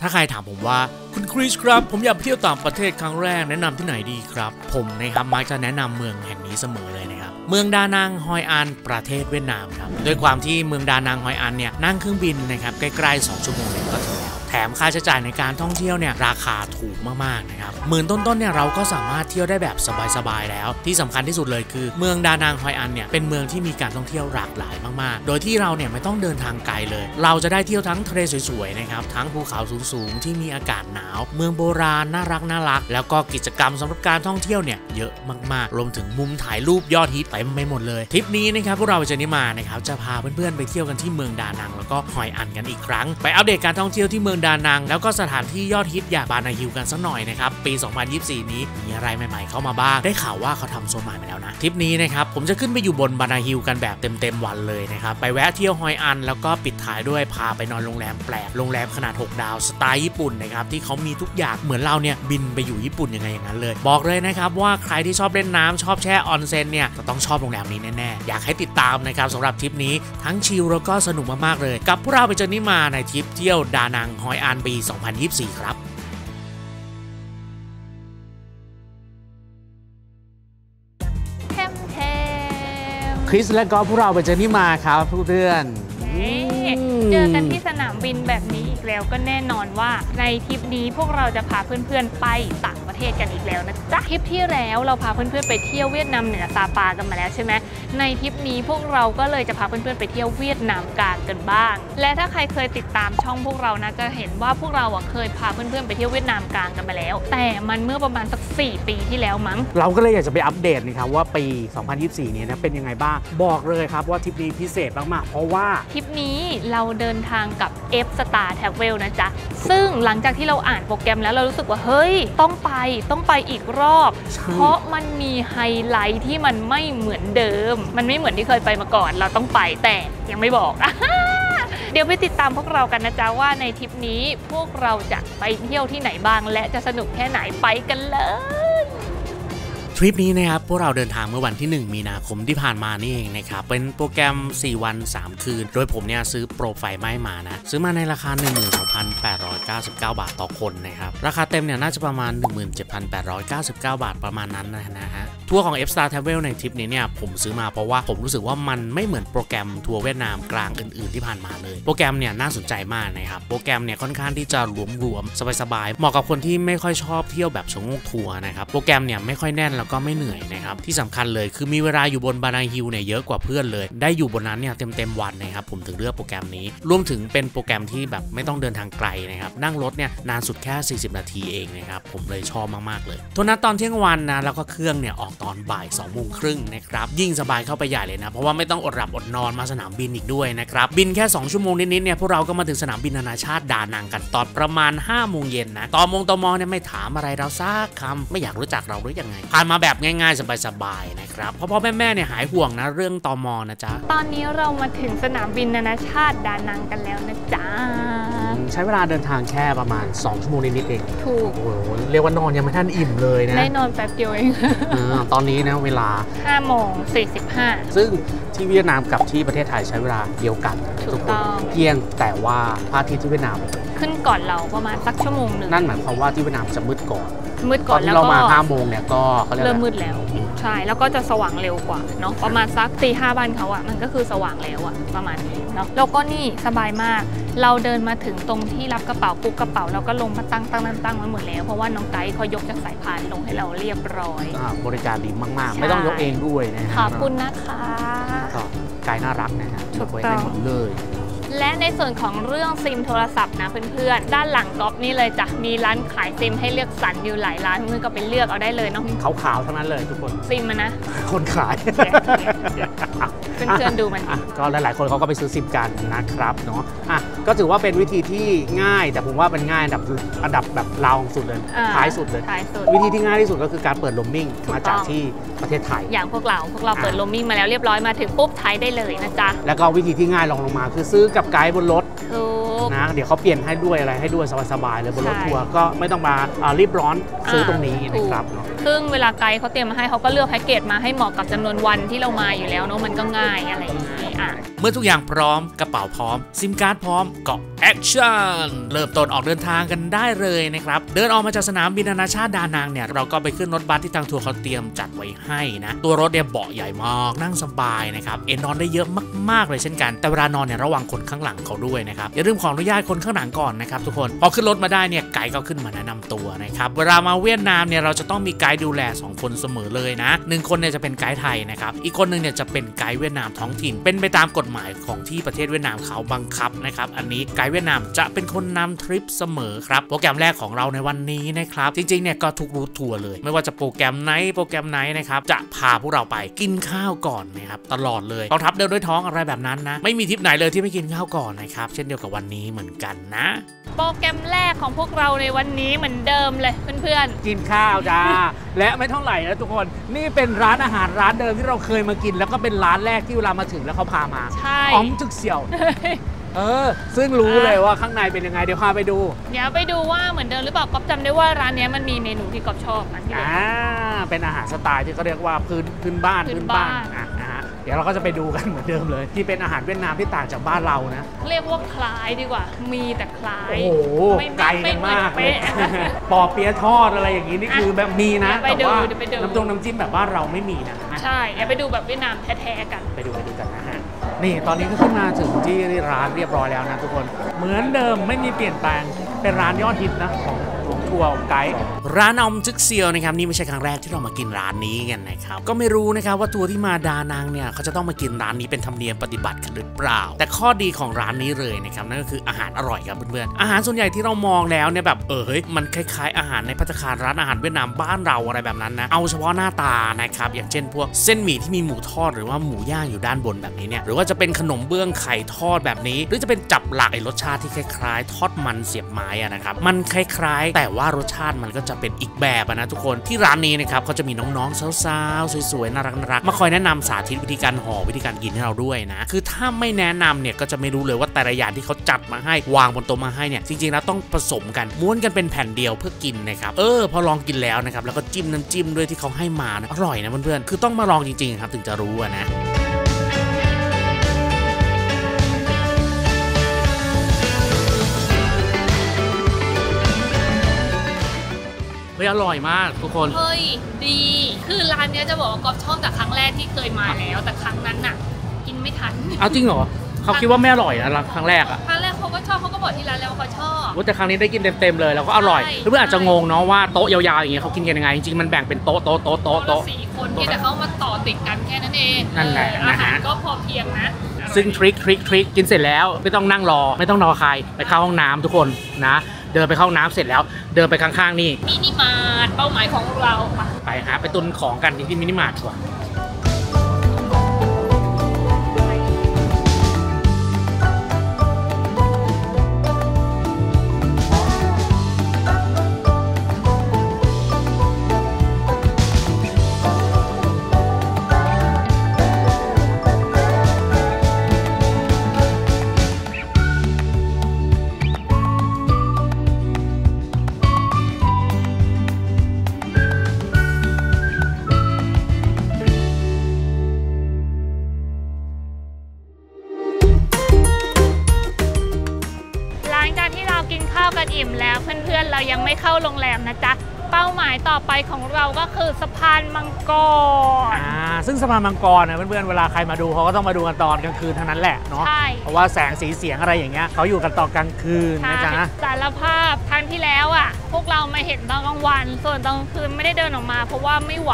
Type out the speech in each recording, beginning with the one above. ถ้าใครถามผมว่าคุณคริสครับผมอยากไปเที่ยวต่างประเทศครั้งแรกแนะนำที่ไหนดีครับผมนะครับมักจะแนะนำเมืองแห่งนี้เสมอเลยนะครับเมืองดานังฮอยอันประเทศเวียดนามครับด้วยความที่เมืองดานังฮอยอันเนี่ยนั่งเครื่องบินนะครับใกล้ๆ2 ชั่วโมงก็ถึงแล้วแถมค่าใช้จ่ายในการท่องเที่ยวเนี่ยราคาถูกมากๆนะครับ10,000 ต้นๆเนี่ยเราก็สามารถเที่ยวได้แบบสบายๆแล้วที่สำคัญที่สุดเลยคือเมืองดานังฮอยอันเนี่ยเป็นเมืองที่มีการท่องเที่ยวหลากหลายมากๆโดยที่เราเนี่ยไม่ต้องเดินทางไกลเลยเราจะได้เที่ยวทั้งทะเลสวยๆนะครับทั้งภูเขาสูงๆที่มีอากาศหนาวเมืองโบราณน่ารักแล้วก็กิจกรรมสำหรับการท่องเที่ยวเนี่ยเยอะมากๆรวมถึงมุมถ่ายรูปยอดฮิตเต็มไปหมดเลยทริปนี้นะครับพวกเราจะนิมานะครับจะพาเพื่อนๆไปเที่ยวกันที่เมืองดานังแล้วก็ฮอยอันกันอีกครั้งไปอัปเดตการท่องเที่ยวที่เมืองดานังแล้วก็สถานที่ยอดฮิตอย่างบานาฮิลกันสักหน่อยนะครับปี 2024 นี้มีอะไรใหม่ๆเข้ามาบ้างได้ข่าวว่าเขาทำโซนใหม่มาแล้วนะทริปนี้นะครับผมจะขึ้นไปอยู่บนบานาฮิลกันแบบเต็มๆวันเลยนะครับไปแวะเที่ยวฮอยอันแล้วก็ปิดท้ายด้วยพาไปนอนโรงแรมแปลกโรงแรมขนาด6 ดาวสไตล์ญี่ปุ่นนะครับที่เขามีทุกอย่างเหมือนเราเนี่ยบินไปอยู่ญี่ปุ่นยังไงอย่างนั้นเลยบอกเลยนะครับว่าใครที่ชอบเล่นน้ำชอบแช่ออนเซ็นเนี่ยจะต้องชอบโรงแรมนี้แน่ๆอยากให้ติดตามนะครับสำหรับทริปนี้ทั้งชิลแล้วก็สนุกมากๆเลยกับพวกเราไปเจอนิมาในทริปเที่ยวดานังฮอยอันปี 2024 ครับคริสและก็พวกเราไปเจอนิมาครับทุกเดือนเจอกันที่สนามบินแบบนี้อีกแล้วก็แน่นอนว่าในทริปนี้พวกเราจะพาเพื่อนๆไปต่างประเทศกันอีกแล้วนะจ๊ะทริปที่แล้วเราพาเพื่อนๆไปเที่ยวเวียดนามเหนือซาปากันมาแล้วใช่ไหมในทริปนี้พวกเราก็เลยจะพาเพื่อนๆไปเที่ยวเวียดนามกลางกันบ้างและถ้าใครเคยติดตามช่องพวกเรานะจะเห็นว่าพวกเราเคยพาเพื่อนๆไปเที่ยวเวียดนามกลางกันมาแล้วแต่มันเมื่อประมาณสัก4 ปีที่แล้วมั้งเราก็เลยอยากจะไปอัปเดตนะครับว่าปี 2024 นี้นะเป็นยังไงบ้างบอกเลยครับว่าทริปนี้พิเศษมากๆเพราะว่าทริปนี้เราเดินทางกับ F Star Travel นะจ๊ะซึ่งหลังจากที่เราอ่านโปรแกรมแล้วเรารู้สึกว่าเฮ้ยต้องไปอีกรอบเพราะมันมีไฮไลท์ที่มันไม่เหมือนเดิมมันไม่เหมือนที่เคยไปมาก่อนเราต้องไปแต่ยังไม่บอก เดี๋ยวไปติดตามพวกเรากันนะจ๊ะว่าในทริปนี้พวกเราจะไปเที่ยวที่ไหนบ้างและจะสนุกแค่ไหนไปกันเลยทริปนี้นะครับพวกเราเดินทางเมื่อวันที่1 มีนาคมที่ผ่านมานี่เองนะครับเป็นโปรแกรม4 วัน 3 คืนโดยผมเนี่ยซื้อโปรไฟล์ไม่มานะซื้อมาในราคา 12,899 บาทต่อคนนะครับราคาเต็มเนี่ยน่าจะประมาณ 17,899 บาทประมาณนั้นนะฮะทัวร์ของ F Star Travel ในทริปนี้เนี่ยผมซื้อมาเพราะว่าผมรู้สึกว่ามันไม่เหมือนโปรแกรมทัวร์เวียดนามกลางอื่นๆที่ผ่านมาเลยโปรแกรมเนี่ยน่าสนใจมากนะครับโปรแกรมเนี่ยค่อนข้างที่จะรวมสบายๆเหมาะกับคนที่ไม่ค่อยชอบเที่ยวแบบชงงกทัวร์นะครับโปรแกรมเนี่ยไม่ค่อยแน่นแล้วก็ไม่เหนื่อยนะครับที่สำคัญเลยคือมีเวลาอยู่บนบานาฮิลเนี่ยเยอะกว่าเพื่อนเลยได้อยู่บนนั้นเนี่ยเต็มวันนะครับผมถึงเลือกโปรแกรมนี้รวมถึงเป็นโปรแกรมที่แบบไม่ต้องเดินทางไกลนะครับนั่งรถเนี่ยนานสุดแค่40 นาทีเองนะครับผมเลยชอบมากๆเลยทัวร์นั้นตอนเที่ยงวันนะแล้วก็เครื่องเนี่ยออกตอนบ่าย 2 โมงครึ่งนะครับยิ่งสบายเข้าไปใหญ่เลยนะเพราะว่าไม่ต้องอดหลับอดนอนมาสนามบินอีกด้วยนะครับบินแค่2 ชั่วโมงนิดๆเนี่ยพวกเราก็มาถึงสนามบินนานาชาติดานังกันตอนประมาณ5 โมงเย็นนะตมเนี่ยไม่ถามอะไรเราซักคำไม่อยากรู้จักเราหรือยังไงผ่านมาแบบง่ายๆสบายๆนะครับเพราะพ่อแม่เนี่ยหายห่วงนะเรื่องตม.นะจ๊ะตอนนี้เรามาถึงสนามบินนานาชาติดานังกันแล้วนะจ๊ะใช้เวลาเดินทางแค่ประมาณ2 ชั่วโมงนิดๆเองถูกโอ้โหเรียกว่านอนยังไม่ทันอิ่มเลยนะได้นอนแป๊บเดียวเองตอนนี้นะเวลา 5:45 ซึ่งที่เวียดนามกับที่ประเทศไทยใช้เวลาเดียวกันทุกคนเพียงแต่ว่าพระอาทิตย์ที่เวียดนามขึ้นก่อนเราประมาณสัก1 ชั่วโมงนั่นหมายความว่าที่เวียดนามจะมืดก่อนแล้วก็เรามา5 โมงเนี่ยก็เริ่มมืดแล้วใช่แล้วก็จะสว่างเร็วกว่าเนาะประมาณสักตี 5บ้านเขาอ่ะมันก็คือสว่างแล้วอ่ะประมาณนี้เนาะแล้วก็นี่สบายมากเราเดินมาถึงตรงที่รับกระเป๋าปุ๊บกระเป๋าเราก็ลงมาตั้งมันหมดแล้วเพราะว่าน้องไกด์เขายกจากสายพานลงให้เราเรียบร้อยบริการดีมากๆไม่ต้องยกเองด้วยนะครับขอบคุณนะคะไกด์น่ารักนะฮะช่วยได้หมดเลยและในส่วนของเรื่องซิมโทรศัพท์นะเพื่อนๆด้านหลังก๊อปนี่เลยจ้ะมีร้านขายซิมให้เลือกสรรอยู่หลายร้านเพื่อนก็ไปเลือกเอาได้เลยเนาะขาวๆทั้งนั้นเลยทุกคนซิมมันนะคนขายเพื่อนๆดูมันก็หลายคนเขาก็ไปซื้อซิมกันนะครับเนาะอ่ะก็ถือว่าเป็นวิธีที่ง่ายแต่ผมว่ามันง่ายอันดับแบบราวสุดเลยท้ายสุดเลยวิธีที่ง่ายที่สุดก็คือการเปิดโรมมิ่งมาจากที่ประเทศไทยอย่างพวกเราเปิดโรมมิ่งมาแล้วเรียบร้อยมาถึงปุ๊บใช้ได้เลยนะจ๊ะแล้วก็วิธีที่ง่ายลองลงมาคือซื้อกับไกด์บนรถนะเดี๋ยวเขาเปลี่ยนให้ด้วยอะไรให้ด้วยสบายๆเลยบนรถทัวร์ก็ไม่ต้องมารีบร้อนซื้อตรงนี้นะครับซึ่งเวลาไกด์เขาเตรียมมาให้เขาก็เลือกแพ็กเกจมาให้เหมาะกับจำนวนวันที่เรามาอยู่แล้วเนาะมันก็ง่ายอะไรอย่างนี้ อ่างเมื่อทุกอย่างพร้อมกระเป๋าพร้อมซิมการ์ดพร้อมก็แอคชั่นเริ่มต้นออกเดินทางกันได้เลยนะครับเดินออกมาจากสนามบินนานาชาติดานังเนี่ยเราก็ไปขึ้นรถบัสที่ทางทัวร์เขาเตรียมจัดไว้ให้นะตัวรถเนี่ยเบาะใหญ่มากนั่งสบายนะครับเอนนอนได้เยอะมากๆเลยเช่นกันแต่เวลานอนเนี่ยระวังคนข้างหลังเขาด้วยนะครับอย่าลืมขออนุญาตคนข้างหลังก่อนนะครับทุกคนพอขึ้นรถมาได้เนี่ยไกด์ก็ขึ้นมาแนะนำตัวนะครับเวลามาเวียดนามเนี่ยเราจะต้องมีไกด์ดูแล2คนเสมอเลยนะ1คนเนี่ยจะเป็นไกด์ไทยนะครับอีกคนนึงเนี่ยจะเป็นไกด์เวียดนามท้องถิ่นเป็นไปตามกฎหมายของที่ประเทศเวียดนามเขาบังคับนะครับอันนี้ไกด์เวียดนามจะเป็นคนนำทริปเสมอครับโปรแกรมแรกของเราในวันนี้นะครับจริงๆเนี่ยก็ทุกรูททัวร์เลยไม่ว่าจะโปรแกรมไหนโปรแกรมไหนนะครับจะพาพวกเราไปกินข้าวก่อนนะครับตลอดเลยกองทัพเดินด้วยท้องอะไรแบบนั้นนะไม่มีทริปไหนเลยที่ไม่กินข้าวก่อนนะครับเช่นเดียวกับวันนี้เหมือนกันนะโปรแกรมแรกของพวกเราในวันนี้เหมือนเดิมเลยเพื่อนๆกินข้าวจ้า และไม่เท่าไหร่นะทุกคนนี่เป็นร้านอาหารร้านเดิมที่เราเคยมากินแล้วก็เป็นร้านแรกที่เวลามาถึงแล้วเขาพามาใช่อ๋อมจึกเสี่ยว ซึ่งรู้เลยว่าข้างในเป็นยังไงเดี๋ยวพาไปดูเดี๋ยวไปดูว่าเหมือนเดิมหรือเปล่าก๊อฟจำได้ว่าร้านนี้มันมีเมนูที่ก๊อฟชอบเป็นอาหารสไตล์ที่เขาเรียกว่าพื้นบ้านนะฮะเดี๋ยวเราก็จะไปดูกันเหมือนเดิมเลยที่เป็นอาหารเวียดนามที่ต่างจากบ้านเรานะเรียกว่าคล้ายดีกว่ามีแต่คล้ายโอ้โหไกลกันมากเลยปอเปี๊ยะทอดอะไรอย่างนี้นี่คือแบบมีนะแต่ว่าน้ำจิ้มแบบบ้านเราไม่มีนะใช่เดี๋ยวไปดูแบบเวียดนามแท้ๆกันไปดูกันนะฮะนี่ตอนนี้ก็ขึ้นมาถึงที่ร้านเรียบร้อยแล้วนะทุกคนเหมือนเดิมไม่มีเปลี่ยนแปลงเป็นร้านยอดฮิตนะของทัวร์ไกด์ร้านอมจึกเซียวนะครับนี่ไม่ใช่ครั้งแรกที่เรามากินร้านนี้กันนะครับก็ไม่รู้นะครับว่าทัวร์ที่มาดานังเนี่ยเขาจะต้องมากินร้านนี้เป็นธรรมเนียมปฏิบัติกันหรือเปล่าแต่ข้อดีของร้านนี้เลยนะครับนั่นก็คืออาหารอร่อยครับเพื่อนๆอาหารส่วนใหญ่ที่เรามองแล้วเนี่ยแบบมันคล้ายๆอาหารในภัตตาคารร้านอาหารเวียดนามบ้านเราอะไรแบบนั้นนะเอาเฉพาะหน้าตานะครับอย่างเช่นพวกเส้นหมี่ที่มีหมูทอดหรือว่าหมูย่างอยู่ด้านบนแบบนี้เนี่ยหรือว่าจะเป็นขนมเบื้องไข่ทอดแบบนี้หรือจะเป็นจับหลักรสชาติที่คล้ายๆทอดมันเสียบไม้นะครับมันคล้ายๆแต่ว่ารสชาติมันก็จะเป็นอีกแบบนะทุกคนที่ร้านนี้นะครับเขาจะมีน้องๆสาวๆสวยๆน่ารักๆมาคอยแนะนำสาธิตวิธีการห่อวิธีการกินให้เราด้วยนะคือถ้าไม่แนะนำเนี่ยก็จะไม่รู้เลยว่าแต่ละอย่างที่เขาจัดมาให้วางบนโต๊ะมาให้เนี่ยจริงๆแล้วต้องผสมกันม้วนกันเป็นแผ่นเดียวเพื่อกินนะครับพอลองกินแล้วนะครับแล้วก็จิ้มน้ำจิ้มด้วยที่เขาให้มานะอร่อยนะเพื่อนๆคือต้องมาลองจริงๆครับถึงจะรู้นะอร่อยมากทุกคนเฮ้ยดีคือร้านเนี้ยจะบอกว่ากอล์ฟชอบแต่ครั้งแรกที่เคยมาแล้วแต่ครั้งนั้นน่ะกินไม่ทันเอาจริงเหรอเขาคิดว่าไม่อร่อยนะครั้งแรกอะครั้งแรกเขาก็ชอบเขาก็บอกที่ร้านแล้วว่าเขาชอบแต่ครั้งนี้ได้กินเต็มๆเลยแล้วก็อร่อยเพื่อนอาจจะงงเนาะว่าโต๊ะยาวๆอย่างเงี้ยเขากินกันยังไงจริงๆมันแบ่งเป็นโต๊ะสี่คนแต่เขามาต่อติดกันแค่นั้นเองนั่นแหละอาหารก็พอเพียงนะซึ่งทริคกินเสร็จแล้วไม่ต้องนั่งรอไม่ต้องรอใครไปเข้าห้องน้ำทุกคนนะเดินไปเข้าน้ำเสร็จแล้วเดินไปข้างๆนี่มินิมาร์ทเป้าหมายของเราไปหาไปตุนของกันที่มินิมาร์ทก่อนเรายังไม่เข้าโรงแรมนะจ๊ะเป้าหมายต่อไปของเราก็คือสะพานมังกรซึ่งสะพานมังกรนะเพื่อนๆเวลาใครมาดูเขาก็ต้องมาดูกันตอนกลางคืนเท่านั้นแหละเนาะเพราะว่าแสงสีเสียงอะไรอย่างเงี้ยเขาอยู่กันตอนกลางคืนนะจ๊ะสารภาพครั้งที่แล้วอ่ะพวกเรามาเห็นตอนกลางวันส่วนตอนกลางคืนไม่ได้เดินออกมาเพราะว่าไม่ไหว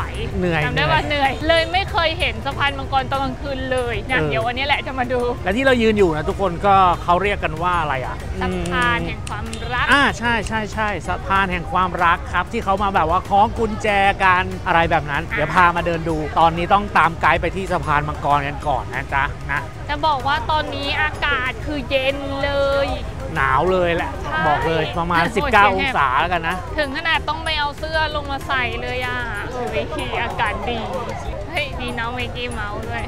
จำได้ว่าเหนื่อยเลยไม่เคยเห็นสะพานมังกรตอนกลางคืนเลยเนี่ยเดี๋ยววันนี้แหละจะมาดูและที่เรายืนอยู่นะทุกคนก็เขาเรียกกันว่าอะไรอ่ะสะพานแห่งความรักใช่สะพานแห่งความรักครับที่เขามาแบบว่าคล้องกุญแจกันอะไรแบบนั้นเดี๋ยวพามาเดินดูตอนนี้ต้องตามไกด์ไปที่สะพานมังกรกันก่อนนะจ๊ะนะจะบอกว่าตอนนี้อากาศคือเย็นเลยหนาวเลยแหละบอกเลยประมาณ 19 องศาแล้วกันนะถึงขนาดต้องไปเอาเสื้อลงมาใส่เลยอ่ะโอ้ยอากาศดีเฮ้ยดีนะเมกี้เมาด้วย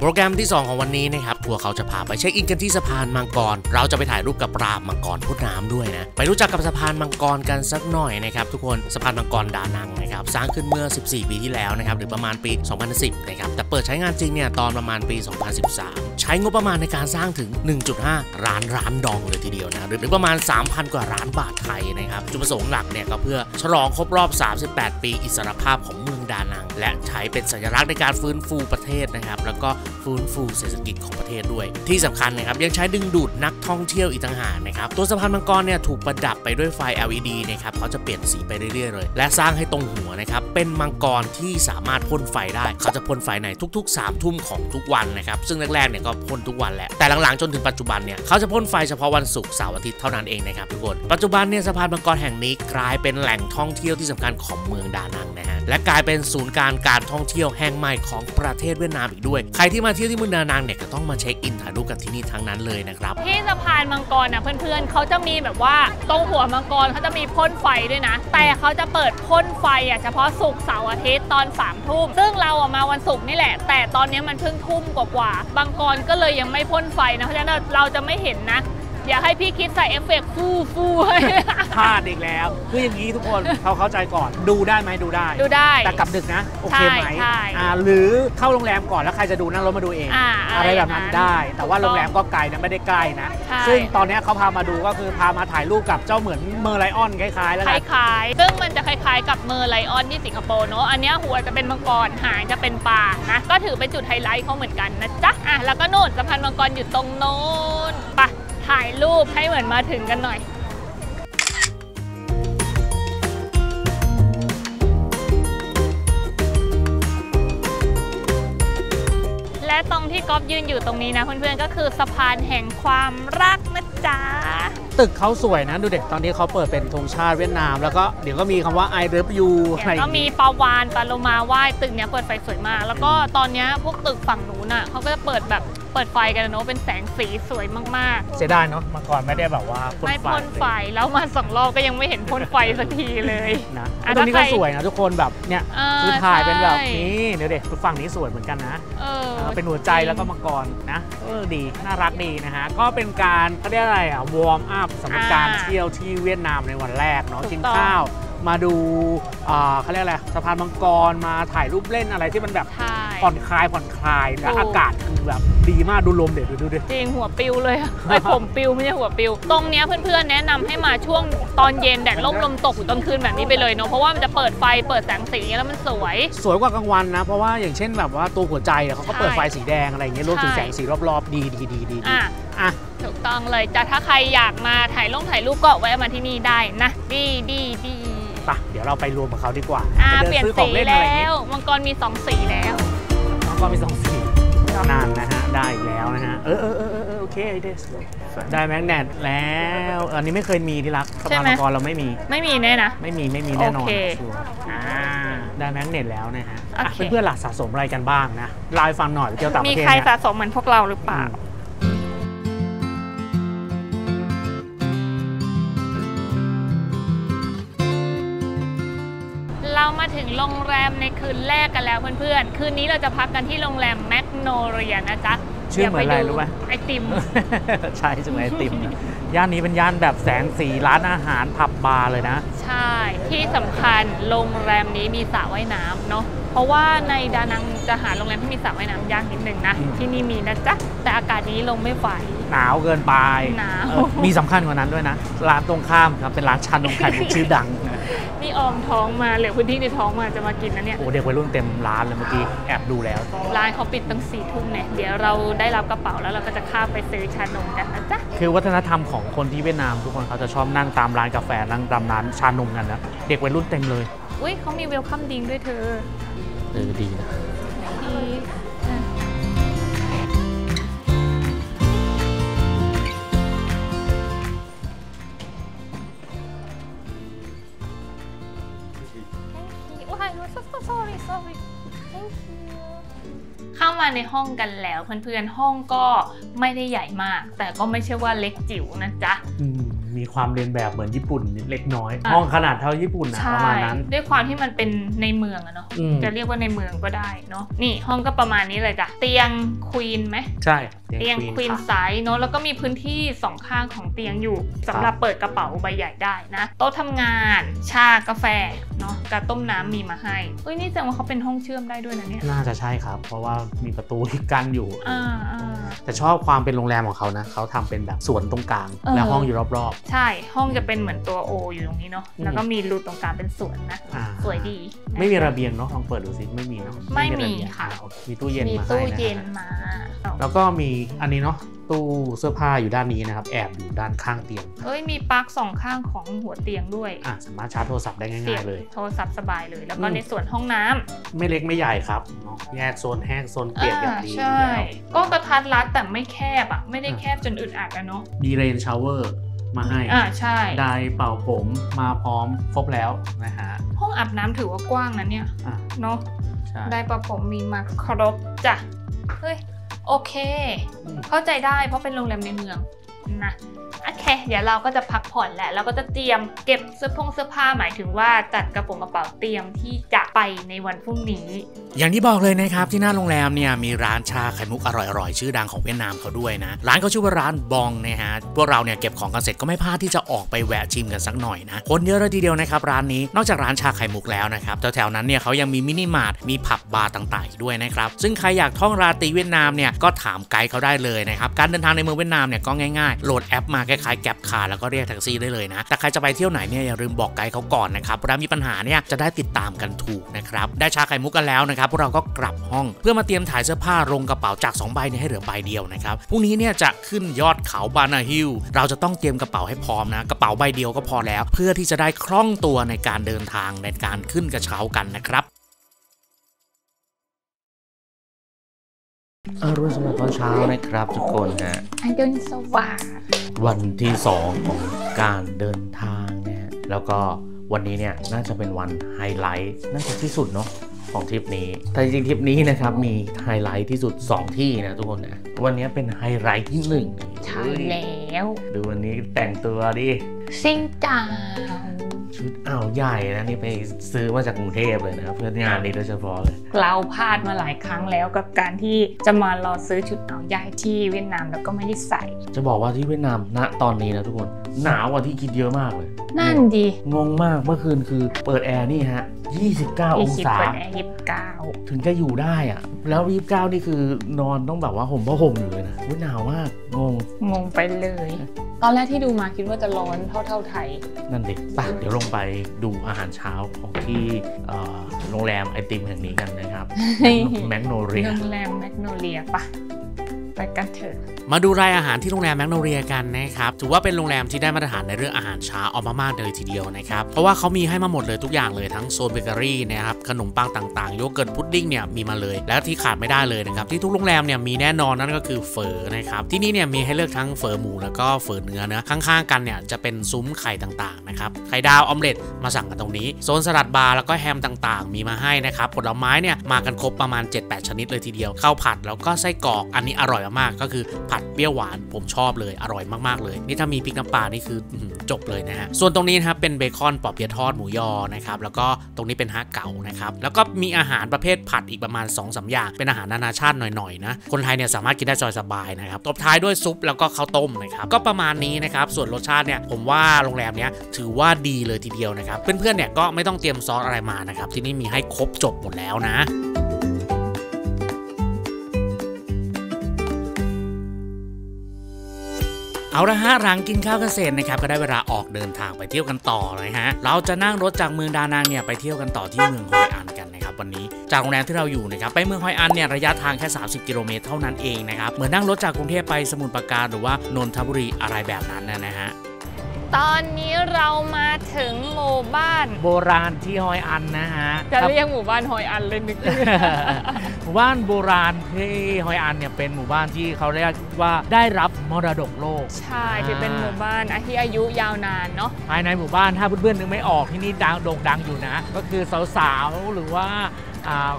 โปรแกรมที่2ของวันนี้นะครับทัวร์เขาจะพาไปเช็คอินกันที่สะพานมังกรเราจะไปถ่ายรูปกับปราบมังกรพ่นน้ำด้วยนะไปรู้จักกับสะพานมังกรกันสักหน่อยนะครับทุกคนสะพานมังกรดานังนะครับสร้างขึ้นเมื่อ14 ปีที่แล้วนะครับหรือประมาณปี 2010 นะครับแต่เปิดใช้งานจริงเนี่ยตอนประมาณปี 2013 ใช้งบประมาณในการสร้างถึง 1.5 ล้านดองเลยทีเดียวนะหรือประมาณ 3,000 กว่าล้านบาทไทยนะครับจุดประสงค์หลักเนี่ยก็เพื่อฉลองครบรอบ38 ปีอิสรภาพของเมืองดานังและใช้เป็นสัญลักษณ์ในการฟื้นฟูประเทศนะครับแล้วก็ฟื้นฟูเศรษฐกิจของประเทศด้วยที่สำคัญนะครับยังใช้ดึงดูดนักท่องเที่ยวอีกต่างหากนะครับตัวสะพานมังกรเนี่ยถูกประดับไปด้วยไฟ LED นะครับเขาจะเปลี่ยนสีไปเรื่อยๆเลยและสร้างให้ตรงหัวนะครับเป็นมังกรที่สามารถพ่นไฟได้เขาจะพ่นไฟในทุกๆ 3 ทุ่มของทุกวันนะครับซึ่งแรกๆเนี่ยก็พ่นทุกวันแหละแต่หลังๆจนถึงปัจจุบันเนี่ยเขาจะพ่นไฟเฉพาะวันศุกร์เสาร์อาทิตย์เท่านั้นเองนะครับทุกคนปัจจุบันเนี่ยสะพานมังกรแห่งนี้กลายเป็นแหล่งท่องเที่ยวที่สำคัญของเมืองดานังนะฮะและกลายเป็นศูนย์การท่องเที่ยวแห่งใหม่ของประเทศเวียดนามอีกด้วยใครที่มาเที่ยวที่เมืองดานังเนี่ยก็ต้องมาเช็คอินถ่ายรูปกันที่นี่ทั้งนั้นเลยนะครับที่สะพานมังกรนะเพื่อนๆเขาจะมีแบบว่าตรงหัวมังกรเขาจะมีพ่นไฟด้วยนะแต่เขาจะเปิดพ่นไฟอ่ะเฉพาะศุกร์เสาร์อาทิตย์ตอน 3 ทุ่มซึ่งเราออกมาวันศุกร์นี่แหละแต่ตอนนี้มันเพิ่งทุ่มกว่ามังกรก็เลยยังไม่พ่นไฟนะเพราะฉะนั้นเราจะไม่เห็นนะอย่าให้พี่คิดใส่เอฟเฟกต์ฟู่พลาดอีกแล้วคืออย่างนี้ทุกคนเขาเข้าใจก่อนดูได้ไหมดูได้แต่กลับดึกนะโอเคไหมหรือเข้าโรงแรมก่อนแล้วใครจะดูนั่งรถมาดูเองอะไรแบบนั้นได้แต่ว่าโรงแรมก็ไกลนะไม่ได้ใกล้นะซึ่งตอนนี้เขาพามาดูก็คือพามาถ่ายรูปกับเจ้าเหมือนเมอร์ไลออนคล้ายๆแล้วนะคล้ายๆซึ่งมันจะคล้ายๆกับเมอร์ไลออนที่สิงคโปร์เนาะอันนี้หัวจะเป็นมังกรหางจะเป็นปลานะก็ถือเป็นจุดไฮไลท์เขาเหมือนกันนะจ๊ะอ่ะแล้วก็โน่นสะพานมังกรอยู่ตรงโน้นปะถ่ายรูปให้เหมือนมาถึงกันหน่อยและตรงที่ก๊อฟยืนอยู่ตรงนี้นะเพื่อนๆก็คือสะพานแห่งความรักนะจ๊ะตึกเขาสวยนะดูเด็กตอนนี้เขาเปิดเป็นธงชาติเวียดนามแล้วก็เดี๋ยวก็มีคำว่า I love you ก็มีปลาวาฬปลาโลมาว่ายตึกเนี้ยเปิดไฟสวยมากแล้วก็ตอนนี้พวกตึกฝั่งนู้นอ่ะเขาก็จะเปิดไฟกันเนาะเป็นแสงสีสวยมากๆเสียดายเนาะมังกรไม่ได้แบบว่าพ่นไฟไม่พ่นไฟแล้วมา2 รอบก็ยังไม่เห็นพ่นไฟสักทีเลยนะตรงนี้ก็สวยนะทุกคนแบบเนี่ยคือถ่ายเป็นแบบนี้เดี๋ยวเด็กฝั่งนี้สวยเหมือนกันนะเป็นหัวใจแล้วก็มังกรนะดีน่ารักดีนะฮะก็เป็นการเขาเรียกอะไรอ่ะวอร์มอัพสำหรับการเที่ยวที่เวียดนามในวันแรกเนาะกินข้าวมาดูเขาเรียกอะไรสะพานมังกรมาถ่ายรูปเล่นอะไรที่มันแบบผ่อนคลายและอากาศคือแบบดีมากดูลมเด็ดดูดิจริงหัวปิวเลยไอผมปิวไม่ใช่หัวปิวตรงเนี้ยเพื่อนๆแนะนำให้มาช่วงตอนเย็นแดดร่มลมตกตอนคืนแบบนี้ไปเลยเนาะเพราะว่ามันจะเปิดไฟเปิดแสงสีแล้วมันสวยกว่ากลางวันนะเพราะว่าอย่างเช่นแบบว่าตัวหัวใจเขาก็เปิดไฟสีแดงอะไรอย่างเงี้ยรวมถึงแสงสีรอบๆดีอ่ะถูกต้องเลยจ้ะถ้าใครอยากมาถ่ายรูปก็แวะมาที่นี่ได้นะดีป่ะเดี๋ยวเราไปรวมกับเขาดีกว่าเปลี่ยนสีแล้วมังกรมี2 สีแล้วมังกรมี2 สีนานนะฮะได้แล้วนะฮะโอเคไอเดสได้แมกเนตแล้วอันนี้ไม่เคยมีที่รักสะพานมังกรเราไม่มีแน่นะไม่มีแน่นอนได้แมกเนตแล้วนะฮะเพื่อนๆหลักสะสมอะไรกันบ้างนะไลน์ฟังหน่อยเกี่ยวกับมีใครสะสมเหมือนพวกเราหรือเปล่าเรามาถึงโรงแรมในคืนแรกกันแล้วเพื่อนๆคืนนี้เราจะพักกันที่โรงแรมแมกโนเรียนะจ๊ะชื่อเหมือนอะไรรู้ไหมไอติมใช่ชื่อไอติมย่านนี้เป็นย่านแบบแสงสีร้านอาหารผับบาร์เลยนะใช่ที่สำคัญโรงแรมนี้มีสระว่ายน้ำเนาะเพราะว่าในดานังจะหาโรงแรมที่มีสระว่ายน้ำยากนิดนึงนะที่นี่มีนะจ๊ะแต่อากาศนี้ลงไม่ไหวหนาวเกินไปหนาวมีสำคัญกว่านั้นด้วยนะร้านตรงข้ามครับเป็นร้านชานมไข่มุกชื่อดังนี่ออมท้องมาเหลือพื้นที่ในท้องมาจะมากินนะเนี่ยโอ้เด็กวัยรุ่นเต็มร้านเลยเมื่อกี้แอบดูแล้วร้านเขาปิดตั้ง4 ทุ่มเนี่ยเดี๋ยวเราได้รับกระเป๋าแล้วเราก็จะข้ามไปซื้อชานมกันนะจ๊ะคือวัฒนธรรมของคนที่เวียดนามทุกคนเขาจะชอบนั่งตามร้านกาแฟนั่งตามร้านชานมกันนะเด็กวัยรุ่นเต็มเลยอุ้ยเขามีเวลคัมดิงด้วยเธอดีนะเข้ามาในห้องกันแล้วเพื่อนๆห้องก็ไม่ได้ใหญ่มากแต่ก็ไม่ใช่ว่าเล็กจิ๋วนะจ๊ะ มีความเรียนแบบเหมือนญี่ปุ่นเล็กน้อยห้องขนาดเท่าญี่ปุ่นนะประมาณนั้นด้วยความที่มันเป็นในเมืองอะเนาะจะเรียกว่าในเมืองก็ได้เนาะนี่ห้องก็ประมาณนี้เลยจ้ะเตียงควีนไหมใช่เตียงควีนไซส์เนาะแล้วก็มีพื้นที่2ข้างของเตียงอยู่สำหรับเปิดกระเป๋าใบใหญ่ได้นะโต๊ะทำงานชากาแฟเนาะกาต้มน้ำมีมาให้เอ้ยนี่แสดงว่าเขาเป็นห้องเชื่อมได้ด้วยนะเนี่ยน่าจะใช่ครับเพราะว่ามีประตูที่กั้นอยู่แต่ชอบความเป็นโรงแรมของเขานะเขาทำเป็นแบบสวนตรงกลางและห้องอยู่รอบๆใช่ห้องจะเป็นเหมือนตัวโออยู่ตรงนี้เนาะแล้วก็มีรูตรงกลางเป็นสวนนะสวยดีไม่มีระเบียงเนาะลองเปิดดูสิไม่มีเนาะไม่มีค่ะมีตู้เย็นมาแล้วก็มีอันนี้เนาะตู้เสื้อผ้าอยู่ด้านนี้นะครับแอบอยู่ด้านข้างเตียงเอ้ยมีปลั๊ก2ข้างของหัวเตียงด้วยสามารถชาร์จโทรศัพท์ได้ง่ายๆเลยโทรศัพท์สบายเลยแล้วก็ในส่วนห้องน้ำไม่เล็กไม่ใหญ่ครับเนาะแยกโซนแห้งโซนเปียกอย่างดีใช่ก็กระทัดรัดแต่ไม่แคบอ่ะไม่ได้แคบจนอึดอัดอะเนาะมีเรนชาวเวอร์มาให้ใช่ได้เป่าผมมาพร้อมครบแล้วนะฮะห้องอาบน้ำถือว่ากว้างนะเนี่ยเนาะได้เป่าผมมีมาครบจ้ะเฮ้ยโอเคเข้าใจได้เพราะเป็นโรงแรมในเมืองนะโอเคเดี๋ยวเราก็จะพักผ่อนแหละเราก็จะเตรียมเก็บเสื้อผ้าหมายถึงว่าจัดกระเป๋าเตรียมที่จะไปในวันพรุ่งนี้อย่างที่บอกเลยนะครับที่หน้าโรงแรมเนี่ยมีร้านชาไข่มุกอร่อยๆชื่อดังของเวียดนามเขาด้วยนะร้านเขาชื่อว่าร้านบองนะฮะพวกเราเนี่ยเก็บของกันเสร็จก็ไม่พลาดที่จะออกไปแวะชิมกันสักหน่อยนะคนเยอะเลยทีเดียวนะครับร้านนี้นอกจากร้านชาไข่มุกแล้วนะครับแถวๆนั้นเนี่ยเขายังมีมินิมาร์ทมีผับบาร์ต่างๆด้วยนะครับซึ่งใครอยากท่องราตรีเวียดนามเนี่ยก็ถามไกด์เขาได้เลยนะครับการเดินทางในเมืองเวียดนามเนี่ยก็ง่ายๆโหลดแอปมาคล้ายๆแกร็บคาร์แล้วก็เรียกแท็กซี่ได้เลยนะแต่ใครจะไปเที่ยวไหนเนี่ยอย่าลืมบอกไกด์เขาก่อนนะครับถ้ามีปัญหาเนี่ยจะได้ติดตามกันถูกนะครับได้ชาไข่มุกกันแล้วนะครับพวกเราก็กลับห้องเพื่อมาเตรียมถ่ายเสื้อผ้าลงกระเป๋าจาก2ใบเนี่ยให้เหลือใบเดียวนะครับพรุ่งนี้เนี่ยจะขึ้นยอดเขาบานาฮิลเราจะต้องเตรียมกระเป๋าให้พร้อมนะกระเป๋าใบเดียวก็พอแล้วเพื่อที่จะได้คล่องตัวในการเดินทางในการขึ้นกระเช้ากันนะครับอรุณสวัสดิ์ตอนเช้านะครับทุกคนฮะอรุณสวัสดิ์วันที่2ของการเดินทางเนี่ยแล้วก็วันนี้เนี่ยน่าจะเป็นวันไฮไลท์น่าจะที่สุดเนาะของทริปนี้แต่จริงๆทริปนี้นะครับมีไฮไลท์ที่สุด2ที่นะทุกคนนะวันนี้เป็นไฮไลท์ที่1ใช่แล้วดูวันนี้แต่งตัวดิซิงจ่าชุดอ่าวใหญ่นะนี่ไปซื้อมาจากกรุงเทพเลยนะเพื่องานนี้โดยเฉพาะเลยเราพลาดมาหลายครั้งแล้วกับการที่จะมารอซื้อชุดอ่าวใหญ่ที่เวียดนามแล้วก็ไม่ได้ใส่จะบอกว่าที่เวียดนามณตอนนี้นะทุกคนหนาวกว่าที่คิดเยอะมากเลยนั่นดีงงมากเมื่อคืนคือเปิดแอร์นี่ฮะ29องศาถึงจะอยู่ได้อะแล้ว29นี่คือนอนต้องแบบว่าห่มผ้าห่มอยู่เลยนะหนาวมากงงไปเลยตอนแรกที่ดูมาคิดว่าจะร้อนเท่าไทยนั่นดิป่ะเดี๋ยวลงไปดูอาหารเช้าของที่โรงแรมไอติมแห่งนี้กันนะครับแมกโนเลียโรงแรมแมกโนเลียป่ะไปกันเถอะมาดูรายอาหารที่โรงแรมแมกโนเลียกันนะครับถือว่าเป็นโรงแรมที่ได้มาตรฐานในเรื่องอาหารเช้าเอามามากเลยทีเดียวนะครับเพราะว่าเขามีให้มาหมดเลยทุกอย่างเลยทั้งโซนเบเกอรี่นะครับขนมปังต่างๆโยเกิร์ตพุดดิ้งเนี่ยมีมาเลยและที่ขาดไม่ได้เลยนะครับที่ทุกโรงแรมเนี่ยมีแน่นอนนั่นก็คือเฝอนะครับที่นี่เนี่ยมีให้เลือกทั้งเฝอหมูแล้วก็เฝอเนื้อนะข้างๆกันเนี่ยจะเป็นซุ้มไข่ต่างๆนะครับไข่ดาวออมเล็ตมาสั่งกันตรงนี้โซนสลัดบาร์แล้วก็แฮมต่างๆมีมาให้นะครับผลไม้เนี่ยมากันครบประมาณ 7-8 ชนิดเลยทีเดียวข้าวผัดแล้วก็ไส้กรอกอันนี้อร่อยมากก็คือผัดเปรี้ยวหวานผมชอบเลยอร่อยมากๆเลยนี่ถ้ามีพริกน้ำปลานี่คือจบเลยนะฮะส่วนตรงนี้นะครับเป็นเบคอนปอเปี๊ยะทอดหมูยอนะครับแล้วก็ตรงนี้เป็นฮะเก๋านะครับแล้วก็มีอาหารประเภทผัดอีกประมาณ 2-3 อย่างเป็นอาหารนานาชาติหน่อยๆนะคนไทยเนี่ยสามารถกินได้สบายๆนะครับตบท้ายด้วยซุปแล้วก็ข้าวต้มนะครับก็ประมาณนี้นะครับส่วนรสชาติเนี่ยผมว่าโรงแรมเนี้ยถือว่าดีเลยทีเดียวนะครับเพื่อนๆเนี่ยก็ไม่ต้องเตรียมซอสอะไรมานะครับที่นี่มีให้ครบจบหมดแล้วนะเอาละฮะหลังกินข้าวกันเสร็จนะครับก็ได้เวลาออกเดินทางไปเที่ยวกันต่อเลยฮะเราจะนั่งรถจากเมืองดานังเนี่ยไปเที่ยวกันต่อที่เมืองฮอยอันกันนะครับวันนี้จากโรงแรมที่เราอยู่นะครับไปเมืองฮอยอันเนี่ยระยะทางแค่30กิโลเมตรเท่านั้นเองนะครับเหมือนนั่งรถจากกรุงเทพไปสมุทรปราการหรือว่านนทบุรีอะไรแบบนั้นนะฮะตอนนี้เรามาถึงหมู่บ้านโบราณที่ฮอยอันนะฮะจะเรียกหมู่บ้านฮอยอันเลยนึกหมู่บ้านโบราณที่ฮอยอันเนี่ยเป็นหมู่บ้านที่เขาเรียกว่าได้รับมรดกโลกใช่ที่เป็นหมู่บ้านที่อายุยาวนานเนาะภายในหมู่บ้านถ้าเพื่อนๆนึกไม่ออกที่นี่ดังโด่งดังอยู่นะก็คือสาวๆหรือว่า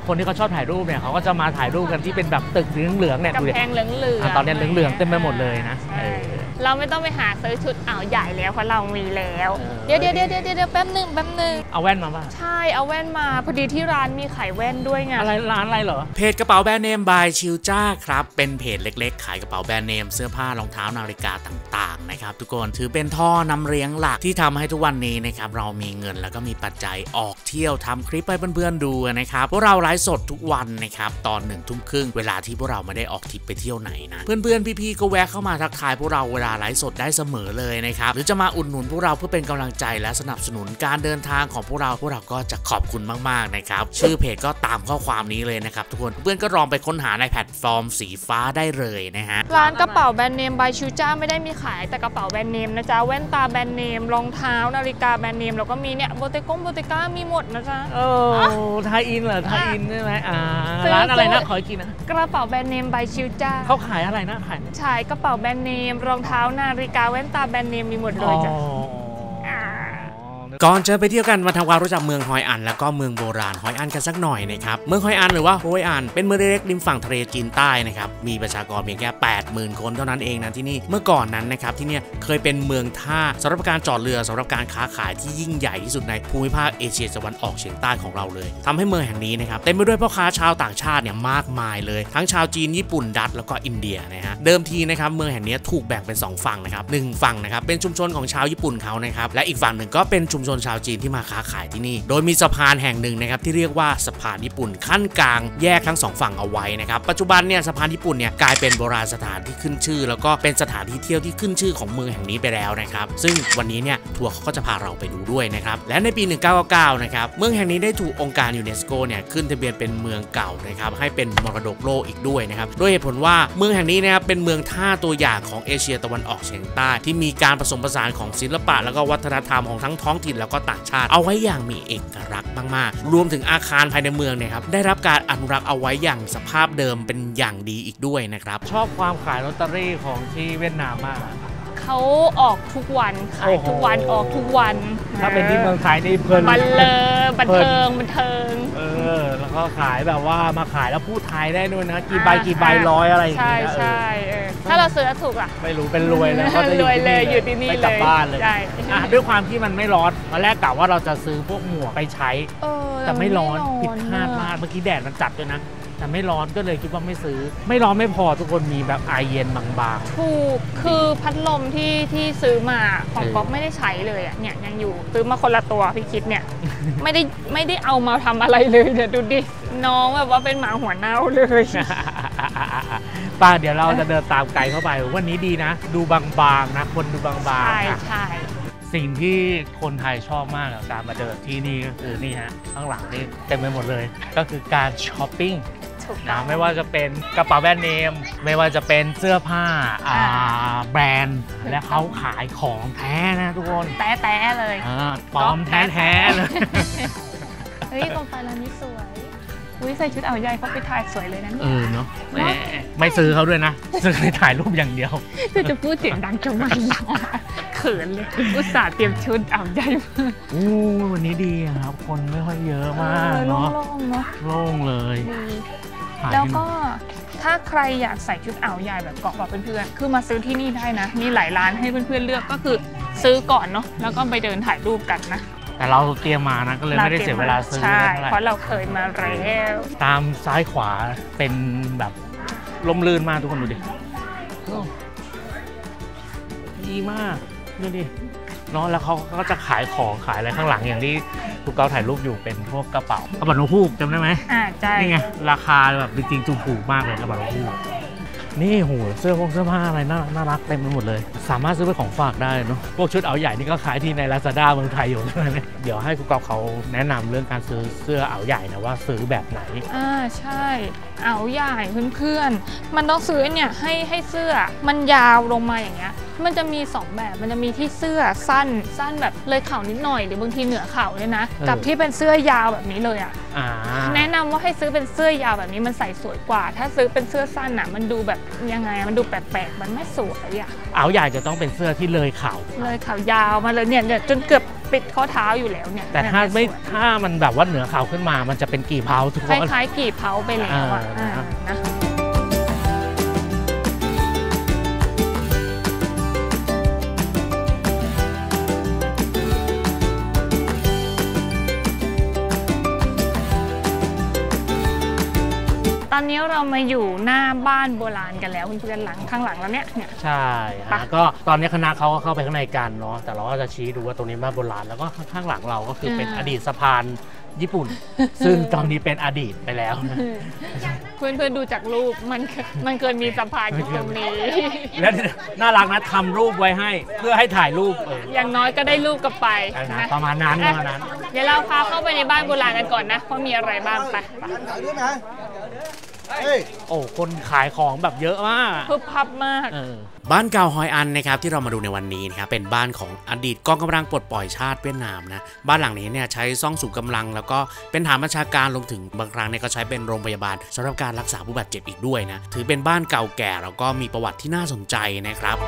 คนที่เขาชอบถ่ายรูปเนี่ยเขาก็จะมาถ่ายรูปกันที่เป็นแบบตึกเหลืองๆเนี่ยกำแพงเหลืองๆตอนนี้เหลืองๆเต็มไปหมดเลยนะ เราไม่ต้องไปหาซื้อชุดอ่าวใหญ่แล้วเพราะเรามีแล้วเดี๋ยวแป๊บนึงเอาแว่นมาป่ะใช่เอาแว่นมาพอดีที่ร้านมีขายแว่นด้วยไงอะไรร้านอะไรเหรอเพจกระเป๋าแบรนด์เนมบายชิลจ้าครับเป็นเพจเล็กๆขายกระเป๋าแบรนด์เนมเสื้อผ้ารองเท้านาฬิกาต่างๆนะครับทุกคนถือเป็นท่อนำเลี้ยงหลักที่ทำให้ทุกวันนี้นะครับเรามีเงินแล้วก็มีปัจจัยออกเที่ยวทำคลิปให้เพื่อนๆดูนะครับพวกเราไลฟ์สดทุกวันนะครับตอน19:30เวลาที่พวกเราไม่ได้ออกทริปไปเที่ยวไหนนะเพื่อนๆพี่ๆก็แวะเข้ามาทักทายพวกเราเวลาไลฟ์สดได้เสมอเลยนะครับหรือจะมาอุดหนุนพวกเราเพื่อเป็นกำลังใจและสนับสนุนการเดินทางของพวกเราก็จะขอบคุณมากๆนะครับชื่อเพจก็ตามข้อความนี้เลยนะครับทุกคนเพื่อนก็ลองไปค้นหาในแพลตฟอร์มสีฟ้าได้เลยนะฮะร้านกระเป๋าแบรนด์เนมบายชิลจ้าไม่ได้มีขายแต่กระเป๋าแบรนด์เนมนะจ๊ะแว่นตาแบรนด์เนมรองเท้านาฬิกาแบรนด์เนมแล้วก็มีเนี่ยโบเตก้ามีหมดนะจ๊ะโอ้ไทยอินเหรอไทยอินใช่ไหมร้านอะไรนะขอกินนะกระเป๋าแบรนด์เนมบายชิลจ้าเขาขายอะไรนะขายใช่กระเป๋าแบรนด์เนมรองเท้านาฬิกาแว่นตาแบรนด์เนมมีหมดเลยจ้ะก่อนจะไปเที่ยวกันมาทำความรู้จักเมืองฮอยอันแล้วก็เมืองโบราณฮอยอันกันสักหน่อยนะครับเมืองฮอยอันหรือว่าฮอยอันเป็นเมืองเล็กๆริมฝั่งทะเลจีนใต้นะครับมีประชากรเพียงแค่ 80,000 คนเท่านั้นเองนะที่นี่เมื่อก่อนนั้นนะครับที่นี่เคยเป็นเมืองท่าสำหรับการจอดเรือสำหรับการค้าขายที่ยิ่งใหญ่ที่สุดในภูมิภาคเอเชียตะวันออกเฉียงใต้ของเราเลยทำให้เมืองแห่งนี้นะครับเต็มไปด้วยพ่อค้าชาวต่างชาติเนี่ยมากมายเลยทั้งชาวจีนญี่ปุ่นดัตช์แล้วก็อินเดียนะฮะเดิมทีนะครับเมืองแห่งนี้ถูกแบ่งเป็น2ฝั่งนะครับ1ฝั่งนะครับเป็นชุมชนของชาวญี่ปุ่นเขานะครับและอีกฝั่งหนึ่งก็เป็นชุมชนชาวจีนที่มาค้าขายที่นี่โดยมีสะพานแห่งหนึ่งนะครับที่เรียกว่าสะพานญี่ปุ่นขั้นกลางแยกทั้ง2ฝั่งเอาไว้นะครับปัจจุบันเนี่ยสะพานญี่ปุ่นเนี่ยกลายเป็นโบราณสถานที่ขึ้นชื่อแล้วก็เป็นสถานที่เที่ยวที่ขึ้นชื่อของเมืองแห่งนี้ไปแล้วนะครับซึ่งวันนี้เนี่ยทัวร์เขาก็จะพาเราไปดูด้วยนะครับและในปี1999นะครับเมืองแห่งนี้ได้ถูกองค์การยูเนสโกเนี่ยขึ้นทะเบียนเป็นเมืองเก่านะครับให้เป็นมรดกโลกอีกด้วยนะครับด้วยเหตุผลว่าเมืองแห่งนี้นะครับเป็นเมืองท่าตัวอย่างของเอเชียตะวันออกเฉียงใต้ที่มีการผสมผสานของศิลปะแล้วก็วัฒนธรรมของทั้งท้องถิ่นแล้วก็ต่างชาติเอาไว้อย่างมีเอกลักษณ์มากๆรวมถึงอาคารภายในเมืองเนี่ยครับได้รับการอนุรักษ์เอาไว้อย่างสภาพเดิมเป็นอย่างดีอีกด้วยนะครับชอบความขายลอตเตอรี่ของที่เวียดนามมากเขาออกทุกวันขายทุกวันออกทุกวันถ้าเป็นที่เมืองไทยนี่เพลินบันเทิงแล้วก็ขายแบบว่ามาขายแล้วพูดไทยได้ด้วยนะกี่ใบร้อยอะไรอย่างเงี้ยใช่ถ้าเราซื้อถูกอ่ะไม่รู้เป็นรวยเลยเขาจะรวยเลยอยู่ที่นี่เลยไปกลับบ้านเลยด้วยความที่มันไม่ร้อนตอนแรกกะว่าเราจะซื้อพวกหมวกไปใช้แต่ไม่ร้อนผิดคาดมากเมื่อกี้แดดมันจัดด้วยนะแต่ไม่ร้อนก็เลยคิดว่าไม่ซื้อไม่ร้อนไม่พอทุกคนมีแบบไอเย็นบางๆถูกคือพัดลมที่ซื้อมาของก๊อฟไม่ได้ใช้เลยอ่ะเนี่ยยังอยู่ซื้อมาคนละตัวพี่คิดเนี่ยไม่ได้เอามาทำอะไรเลยเนี่ยดูดิน้องแบบว่าเป็นหมาหัวเน่าเลยป้าเดี๋ยวเราจะเดินตามไกด์เข้าไปวันนี้ดีนะดูบางๆนะคนดูบางๆใช่สิ่งที่คนไทยชอบมากกับการมาเดินที่นี่ก็คือนี่ฮะข้างหลังนี่เต็มไปหมดเลยก็คือการช้อปปิ้งนะไม่ว่าจะเป็นกระเป๋าแบรนด์เนมไม่ว่าจะเป็นเสื้อผ้าแบรนด์และเขาขายของแท้นะทุกคนแท้เลยปลอมแท้เลยเฮ้ยกองไฟร้านนี้สวยใส่ชุดอ่าวใหญ่เขาไปถ่ายสวยเลยนะเนาะไม่ซื้อเขาด้วยนะซื้อไปถ่ายรูปอย่างเดียวจะพูดเสียงดังจังเลยเขินเลยอุตส่าห์เตรียมชุดอ่าวใหญ่วันนี้ดีครับคนไม่ค่อยเยอะมากเนาะโล่งเลยแล้วก็ถ้าใครอยากใส่ชุดอ่าวใหญ่แบบเกาะกับเพื่อนๆคือมาซื้อที่นี่ได้นะมีหลายร้านให้เพื่อนๆเลือกก็คือซื้อก่อนเนาะแล้วก็ไปเดินถ่ายรูปกันนะแต่เราเตรียมมานะก็เลยไม่ได้เสียเวลาซื้อเพราะเราเคยมาแล้วตามซ้ายขวาเป็นแบบลมลื่นมากทุกคนดูดิดีมากดูดิเนาะแล้วเขาก็จะขายของขายอะไรข้างหลังอย่างที่ทุกเกาถ่ายรูปอยู่เป็นพวกกระเป๋าหนูพูกจำได้ไหมใช่นี่ไงราคาแบบจริงๆถูกมากเลยกระเป๋าหนูพูกนี่โหเสื้อผ้าอะไรน่ารักเต็มไปหมดเลยสามารถซื้อเป็นของฝากได้เนาะพวกชุดอ่าวใหญ่นี่ก็ขายที่ใน Lazada เมืองไทยอยู่ใช่ไหมเดี๋ยวให้คุณกอล์ฟเขาแนะนำเรื่องการซื้อเสื้ออ่าวใหญ่นะว่าซื้อแบบไหนใช่อ่าวใหญ่เพื่อนมันต้องซื้อเนี่ยให้เสื้อมันยาวลงมาอย่างเงี้ยมันจะมี2แบบมันจะมีที่เสื้อสั้นแบบเลยเข่านิดหน่อยหรือบางทีเหนือเข่าเลยนะกับที่เป็นเสื้อยาวแบบนี้เลยแนะนำว่าให้ซื้อเป็นเสื้อยาวแบบนี้มันใส่สวยกว่าถ้าซื้อเป็นเสื้อสั้นอ่ะมันดูแบบยังไงมันดูแปลกๆมันไม่สวยอ่าวใหญ่จะต้องเป็นเสื้อที่เลยเข่าเลยเข่ายาวมาเลยเนี่ยจนเกือบปิดข้อเท้าอยู่แล้วเนี่ยแต่ถ้ามันแบบว่าเหนือเข่าขึ้นมามันจะเป็นกี่เผาทุกคนคล้ายๆกี่เผาไปแล้วนะ ตอนนี้เรามาอยู่หน้าบ้านโบราณกันแล้วคุณเพื่อนหลังข้างหลังแล้วเนี่ยใช่ฮะก็ตอนนี้คณะเขาก็เข้าไปข้างในกันเนาะแต่เราก็จะชี้ดูว่าตรงนี้บ้านโบราณแล้วก็ข้างหลังเราก็คือเป็นอดีตสะพานญี่ปุ่นซึ่งตอนนี้เป็นอดีตไปแล้วนะเพื่อนๆดูจากรูปมันเกินมีสะพานอยู่ตรงนี้และน่ารักนะทำรูปไว้ให้เพื่อให้ถ่ายรูปอย่างน้อยก็ได้รูปกลับไปประมาณนั้นเดี๋ยวเราพาเข้าไปในบ้านโบราณกันก่อนนะเพราะมีอะไรบ้างไปโอ้คนขายของแบบเยอะมากพึบพับมากบ้านเก่าฮอยอันนะครับที่เรามาดูในวันนี้นะครับเป็นบ้านของอดีตกองกำลังปลดปล่อยชาติเวียดนามนะบ้านหลังนี้เนี่ยใช้ซ่องสุขกำลังแล้วก็เป็นฐานบัญชาการรวมถึงบางครั้งเนี่ยก็ใช้เป็นโรงพยาบาลสำหรับการรักษาผู้บาดเจ็บอีกด้วยนะถือเป็นบ้านเก่าแก่แล้วก็มีประวัติที่น่าสนใจนะครับ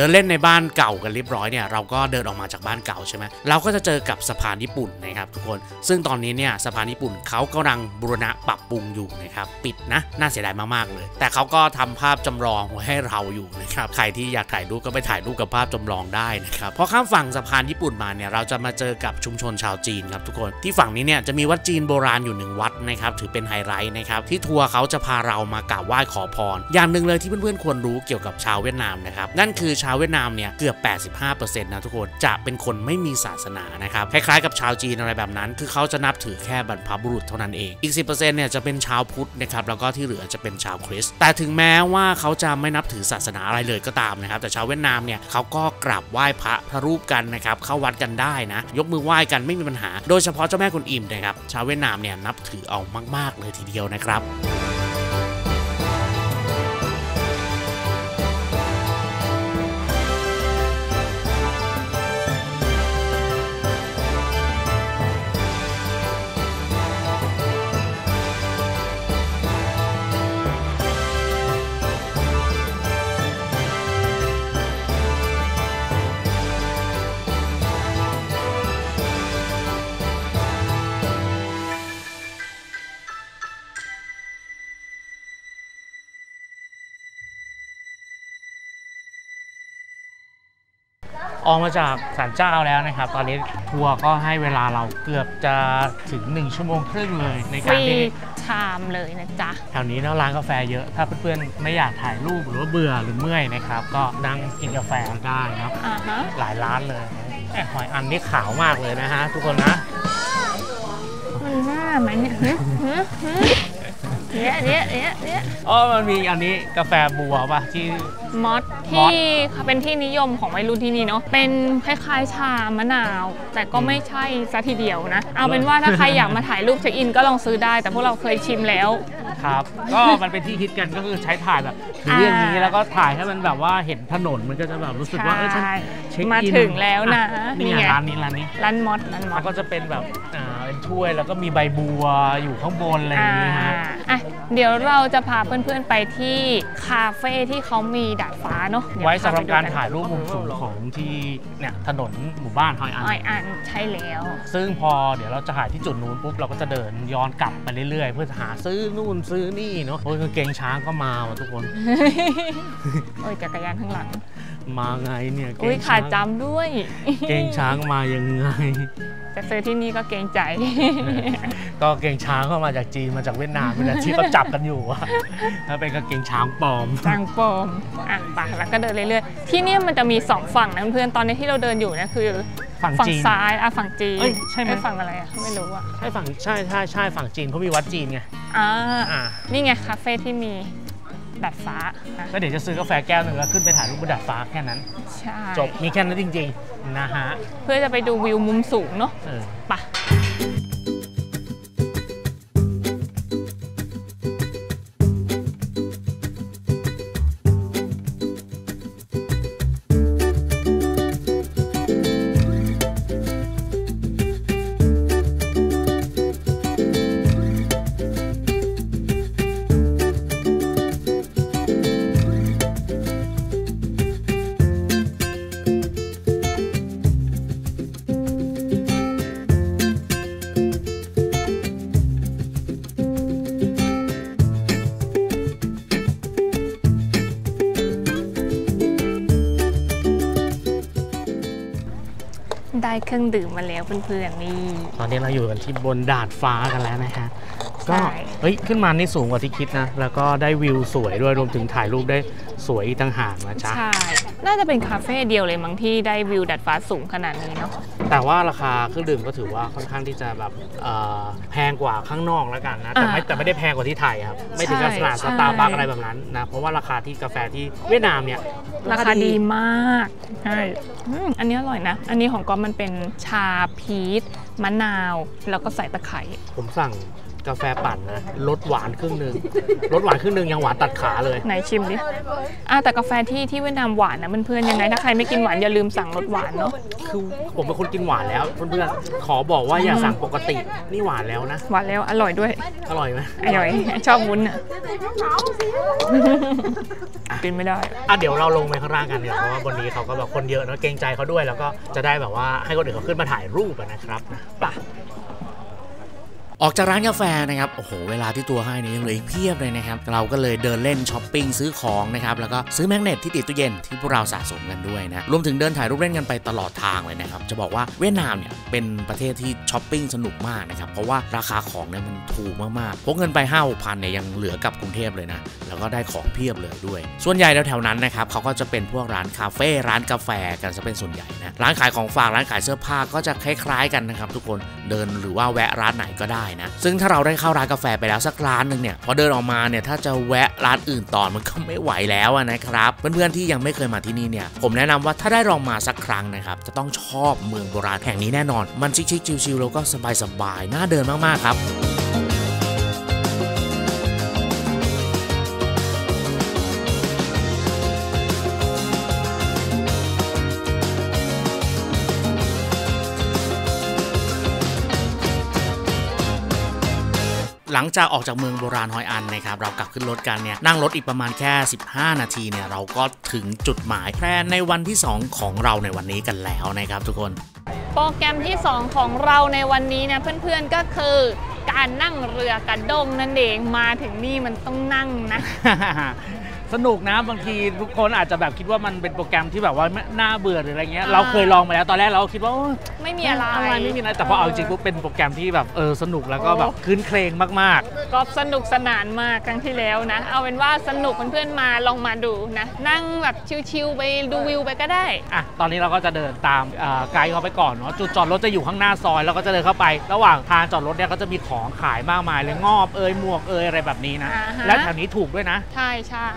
เดินเล่นในบ้านเก่ากันเรียบร้อยเนี่ยเราก็เดินออกมาจากบ้านเก่าใช่ไหมเราก็จะเจอกับสะพานญี่ปุ่นนะครับทุกคนซึ่งตอนนี้เนี่ยสะพานญี่ปุ่นเขากำลังบูรณะปรับปรุงอยู่นะครับปิดนะน่าเสียดายมากๆเลยแต่เขาก็ทำภาพจำลองไว้ให้เราอยู่นะครับใครที่อยากถ่ายรูปก็ไปถ่ายรูปกับภาพจำลองได้นะครับพอข้ามฝั่งสะพานญี่ปุ่นมาเนี่ยเราจะมาเจอกับชุมชนชาวจีนครับทุกคนที่ฝั่งนี้เนี่ยจะมีวัดจีนโบราณอยู่1วัดนะครับถือเป็นไฮไลท์นะครับที่ทัวร์เขาจะพาเรามากราบไหว้ขอพรอย่างหนึ่งเลยที่เพื่อนๆควรรู้เกี่ยวกับชาวเวียดนามนะครับนั่นคือชาวเวียดนามเนี่ยเกือบ 85% นะทุกคนจะเป็นคนไม่มีศาสนานะครับคล้ายๆกับชาวจีนอะไรแบบนั้นคือเขาจะนับถือแค่บรรพบุรุษเท่านั้นเองอีก 10% เนี่ยจะเป็นชาวพุทธนะครับแล้วก็ที่เหลือจะเป็นชาวคริสต์แต่ถึงแม้ว่าเขาจะไม่นับถือศาสนาอะไรเลยก็ตามนะครับแต่ชาวเวียดนามเนี่ยเขาก็กราบไหว้พระรูปกันนะครับเข้าวัดกันได้นะยกมือไหว้กันไม่มีปัญหาโดยเฉพาะเจ้าแม่กวนอิมนะครับชาวเวียดนามเนี่ยนับถือเอามากๆเลยทีเดียวนะครับออกมาจากศาลเจ้าแล้วนะครับตอนนี้ทัวร์ก็ให้เวลาเราเกือบจะถึง1 ชั่วโมงครึ่งเลยในการที่ชามเลยนะจ๊ะแถวนี้ร้านกาแฟเยอะถ้าเพื่อนๆไม่อยากถ่ายรูปหรือว่าเบื่อหรือเมื่อยนะครับก็นั่งกินกาแฟได้ครับหลายร้านเลยหอยอันนี่ขาวมากเลยนะฮะทุกคนนะมันว่ามันเนี่ยอ๋อมันมีอันนี้กาแฟบัวป่ะที่มอสที่เป็นที่นิยมของวัยรุ่นที่นี่เนาะเป็นคล้ายๆชามะนาวแต่ก็ไม่ใช่ซะทีเดียวนะเอาเป็นว่าถ้าใครอยากมาถ่ายรูปเช็คอินก็ลองซื้อได้แต่พวกเราเคยชิมแล้วครับก็มันเป็นที่ฮิตกันก็คือใช้ถ่ายแบบถืออย่างนี้แล้วก็ถ่ายให้มันแบบว่าเห็นถนนมันก็จะแบบรู้สึกว่าเออฉันเช็คอินมาถึงแล้วนะนี่ไงร้านมอสก็จะเป็นแบบเป็นถ้วยแล้วก็มีใบบัวอยู่ข้างบนอะไรอย่างนี้ฮะอ่ะเดี๋ยวเราจะพาเพื่อนๆไปที่คาเฟ่ที่เขามีดาดฟ้าเนาะไว้สำหรับการถ่ายรูปมุมสูงของที่เนี่ยถนนหมู่บ้านฮอยอันใช่แล้วซึ่งพอเดี๋ยวเราจะถ่ายที่จุดนู้นปุ๊บเราก็จะเดินย้อนกลับไปเรื่อยๆเพื่อหาซื้อนู่นซื้อนี่เนาะโอ้ยกางเกงช้างก็มาว่ะทุกคนโอ้ยจักรยานข้างหลังมาไงเนี่ยโอ้ยขาดจำด้วยเกงช้างมายังไงจะซื้อที่นี่ก็เกรงใจก็เกงช้างเข้ามาจากจีนมาจากเวียดนามเวลาที่เขาจับกันอยู่อะแล้วเป็นกางเกงช้างปลอมอ่ะไปแล้วก็เดินเรื่อยๆที่นี่มันจะมี2ฝั่งนะเพื่อนตอนนี้ที่เราเดินอยู่นะคือฝั่งซ้ายอ่ะฝั่งจีนใช่ไหมฝั่งอะไรอ่ะไม่รู้อ่ะใช่ฝั่งใช่ฝั่งจีนเพราะมีวัดจีนไงนี่ไงคาเฟ่ที่มีดาดฟ้าก็เดี๋ยวจะซื้อกาแฟแก้วหนึ่งแล้วขึ้นไปถ่ายรูปบนดาดฟ้าแค่นั้นจบมีแค่นั้นจริงๆนะฮะเพื่อจะไปดูวิวมุมสูงเนาะไป เครื่องดื่มมาแล้วเพื่อนๆนี่ตอนนี้เราอยู่กันที่บนดาดฟ้ากันแล้วนะฮะก็เฮ้ยขึ้นมานี่สูงกว่าที่คิดนะแล้วก็ได้วิวสวยด้วยรวมถึงถ่ายรูปได้สวยอีกต่างหากนะจ๊ะใช่น่าจะเป็นคาเฟ่เดียวเลยมั้งที่ได้วิวดาดฟ้าสูงขนาดนี้เนาะแต่ว่าราคาเครื่องดื่มก็ถือว่าค่อนข้างที่จะแบบแพงกว่าข้างนอกแล้วกันนะแต่ไม่ได้แพงกว่าที่ไทยครับไม่ถึงกับสตาร์บัคอะไรแบบนั้นนะเพราะว่าราคาที่กาแฟที่เวียดนามเนี่ยราคาดีมากใช่อันนี้อร่อยนะอันนี้ของก๊อฟมันเป็นชาพีชมะนาวแล้วก็ใส่ตะไคร้ผมสั่งกาแฟปั่นนะลดหวานครึ่งนึงยังหวานตัดขาเลยไหนชิมดิแต่กาแฟที่เวียดนามหวานนะเพื่อนๆยังไงถ้าใครไม่กินหวานอย่าลืมสั่งลดหวานเนาะคือผมเป็นคนกินหวานแล้วเพื่อนๆขอบอกว่าอย่าสั่งปกตินี่หวานแล้วนะหวานแล้วอร่อยด้วยอร่อยไหมอร่อยชอบวุ้นกินไม่ได้เดี๋ยวเราลงไปข้างล่างกันเดี๋ยวเพราะว่าวันนี้เขาก็แบบคนเยอะนะเกรงใจเขาด้วยแล้วก็จะได้แบบว่าให้คนอื่นเขาขึ้นมาถ่ายรูปนะครับป่ะออกจากร้านกาแฟนะครับโอ้โหเวลาที่ตัวให้นี่ยังเหลืออีกเพียบเลยนะครับเราก็เลยเดินเล่นช้อปปิ้งซื้อของนะครับแล้วก็ซื้อแมกเนตที่ติดตู้เย็นที่พวกเราสะสมกันด้วยนะรวมถึงเดินถ่ายรูปเล่นกันไปตลอดทางเลยนะครับจะบอกว่าเวียดนามเนี่ยเป็นประเทศที่ช้อปปิ้งสนุกมากนะครับเพราะว่าราคาของเนี่ยมันถูกมากๆพกเงินไป 5,000 เนี่ยยังเหลือกับกรุงเทพเลยนะแล้วก็ได้ของเพียบเลยด้วยส่วนใหญ่แถวๆนั้นนะครับเขาก็จะเป็นพวกร้านคาเฟ่ร้านกาแฟกันจะเป็นส่วนใหญ่นะร้านขายของฝากร้านขายเสื้อผ้าก็จะคล้ายๆกันนะครับทุกคนเดินหรือว่าแวะร้านไหนก็ได้ซึ่งถ้าเราได้เข้าร้านกาแฟไปแล้วสักร้านหนึ่งเนี่ยพอเดินออกมาเนี่ยถ้าจะแวะร้านอื่นต่อมันก็ไม่ไหวแล้วนะครับเพื่อนๆที่ยังไม่เคยมาที่นี่เนี่ยผมแนะนำว่าถ้าได้ลองมาสักครั้งนะครับจะต้องชอบเมืองโบราณแห่งนี้แน่นอนมันชิคๆชิลๆแล้วก็สบายๆน่าเดินมากๆครับหลังจากออกจากเมืองโบราณฮอยอันนะครับเรากลับขึ้นรถกันเนี่ยนั่งรถอีกประมาณแค่15นาทีเนี่ยเราก็ถึงจุดหมายแพร่ในวันที่2ของเราในวันนี้กันแล้วนะครับทุกคนโปรแกรมที่2ของเราในวันนี้นะเพื่อนๆก็คือการนั่งเรือกระด้งนั่นเองมาถึงนี่มันต้องนั่งนะ สนุกนะบางทีทุกคนอาจจะแบบคิดว่ามันเป็นโปรแกรมที่แบบว่าน่าเบื่อหรืออะไรเงี้ยเราเคยลองมาแล้วตอนแรกเราคิดว่าไม่มีอะไรไม่มีอะไรแต่พอเอาจริงปุ๊บเป็นโปรแกรมที่แบบสนุกแล้วก็แบบคืนเครงมากๆก็สนุกสนานมากครั้งที่แล้วนะเอาเป็นว่าสนุกเพื่อนๆมาลองมาดูนะนั่งแบบชิลๆไปดูวิวไปก็ได้ตอนนี้เราก็จะเดินตามไกด์เขาไปก่อนเนาะจุดจอดรถจะอยู่ข้างหน้าซอยแล้วก็จะเดินเข้าไประหว่างทางจอดรถเนี่ยก็จะมีของขายมากมายเลยงอบหมวกอะไรแบบนี้นะและแถวนี้ถูกด้วยนะใช่ใช่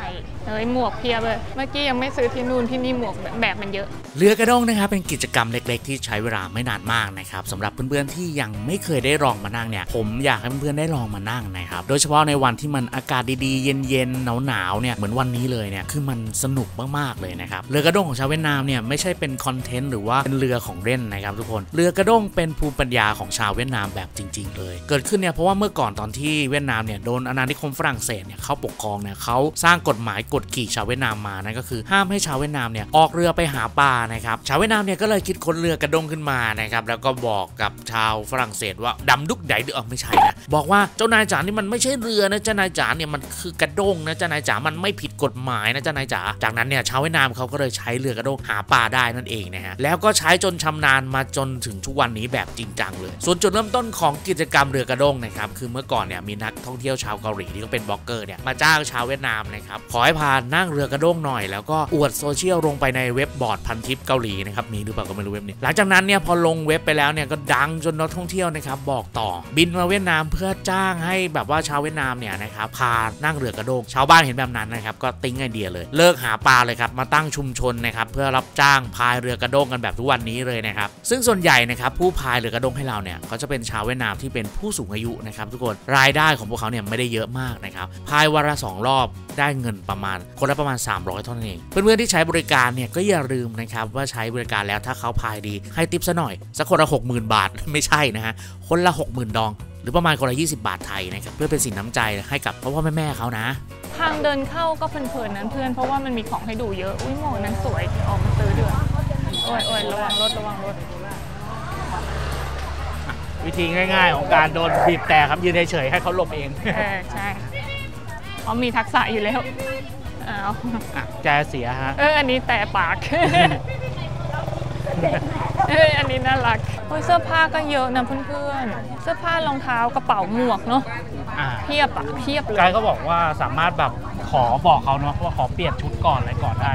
เลยหมวกเพียบเลยเมื่อกี้ยังไม่ซื้อที่นู่นที่นี่หมวกแบบมันเยอะเรือกระด้งนะครับเป็นกิจกรรมเล็กๆที่ใช้เวลาไม่นานมากนะครับสำหรับเพื่อนๆที่ยังไม่เคยได้ลองมานั่งเนี่ยผมอยากให้เพื่อนๆได้ลองมานั่งนะครับโดยเฉพาะในวันที่มันอากาศดีๆเย็นๆหนาวๆเนี่ยเหมือนวันนี้เลยเนี่ยคือมันสนุกมากๆเลยนะครับเรือกระด้งของชาวเวียดนามเนี่ยไม่ใช่เป็นคอนเทนต์หรือว่าเป็นเรือของเล่นนะครับทุกคนเรือกระด้งเป็นภูมิปัญญาของชาวเวียดนามแบบจริงๆเลยเกิดขึ้นเนี่ยเพราะว่าเมื่อก่อนตอนที่เวียดนามเนี่ยโดนอาณานิคมฝรั่งเศสเนี่ยเข้าปกครองเนี่ยเขาสร้างกฎหมายกดขี่ชาวเวียดนามมานั่นก็คือห้ามให้ชาวเวียดนามเนี่ยออกเรือไปหาปลานะครับชาวเวียดนามเนี่ยก็เลยคิดค้นเรือกระด้งขึ้นมานะครับแล้วก็บอกกับชาวฝรั่งเศสว่าดำดุกไดเดือไม่ใช่นะบอกว่าเจ้านายจ๋านี่มันไม่ใช่เรือนะเจ้านายจ๋าเนี่ยมันคือกระด้งนะเจ้านายจ๋ามันไม่ผิดกฎหมายนะเจ้านายจ๋าจากนั้นเนี่ยชาวเวียดนามเขาก็เลยใช้เรือกระด้งหาปลาได้นั่นเองนะฮะแล้วก็ใช้จนชำนาญมาจนถึงทุกวันนี้แบบจริงจังเลยส่วนจุดเริ่มต้นของกิจกรรมเรือกระด้งนะครับคือเมื่อก่อนเนี่ยมีนักท่องเที่ยวชาวเกาหลีที่เขาเป็นบล็อกเกอร์เนี่ยมาจ้างชาวเวียดนามนะครับขอให้พานั่งเรือกระด้งหน่อยแล้วก็อวดโซเชียลลงไปในเว็บบอร์ดพันทิปเกาหลีนะครับมีหรือเปล่าก็ไม่รู้เว็บนี้หลังจากนั้นเนี่ยพอลงเว็บไปแล้วเนี่ยก็ดังจนนักท่องเที่ยวนะครับบอกต่อบินมาเวียดนามเพื่อจ้างให้แบบว่าชาวเวียดนามเนี่ยนะครับพานั่งเรือกระด้งชาวบ้านเห็นแบบนั้นนะครับก็ติ้งไอเดียเลยเลิกหาปลาเลยครับมาตั้งชุมชนนะครับเพื่อรับจ้างพายเรือกระด้งกันแบบทุกวันนี้เลยนะครับซึ่งส่วนใหญ่นะครับผู้พายเรือกระด้งให้เราเนี่ยก็จะเป็นชาวเวียดนามที่เป็นผู้สูงอายุนะครับทุกคนรายได้ของพวกเขาเนี่ยไม่ได้เยอะมากนะครับพายวันละ2รอบได้เงินประมาณคนละประมาณ300เท่านั้นเองเพื่อนๆที่ใช้บริการเนี่ยก็อย่าลืมนะครับว่าใช้บริการแล้วถ้าเขาพายดีให้ทิปซะหน่อยสักคนละ 60,000 บาทไม่ใช่นะฮะคนละ 60,000 ดองหรือประมาณคนละ20 บาทไทยนะครับเพื่อเป็นสินน้ำใจให้กับพ่อแม่เขานะทางเดินเข้าก็เพลินๆนั้นเพื่อนเพราะว่ามันมีของให้ดูเยอะอุ้ยหมวกนั้นสวยออกมาซื้อเดือดโอ้ยระวังรถวิธีง่ายๆของการโดนบีบแต่ครับยืนเฉยๆให้เขาหลบเองใช่เขามีทักษะอยู่แล้วใจเสียฮะอันนี้แต่ปาก อันนี้น่ารักเสื้อผ้าก็เยอะนะเพื่อนๆเสื้อผ้ารองเท้ากระเป๋าหมวกเนาะเพียบอะเพียบเลยกายก็บอกว่าสามารถแบบขอบอกเขาเนาะว่าขอเปลี่ยนชุดก่อนอะไรก่อนได้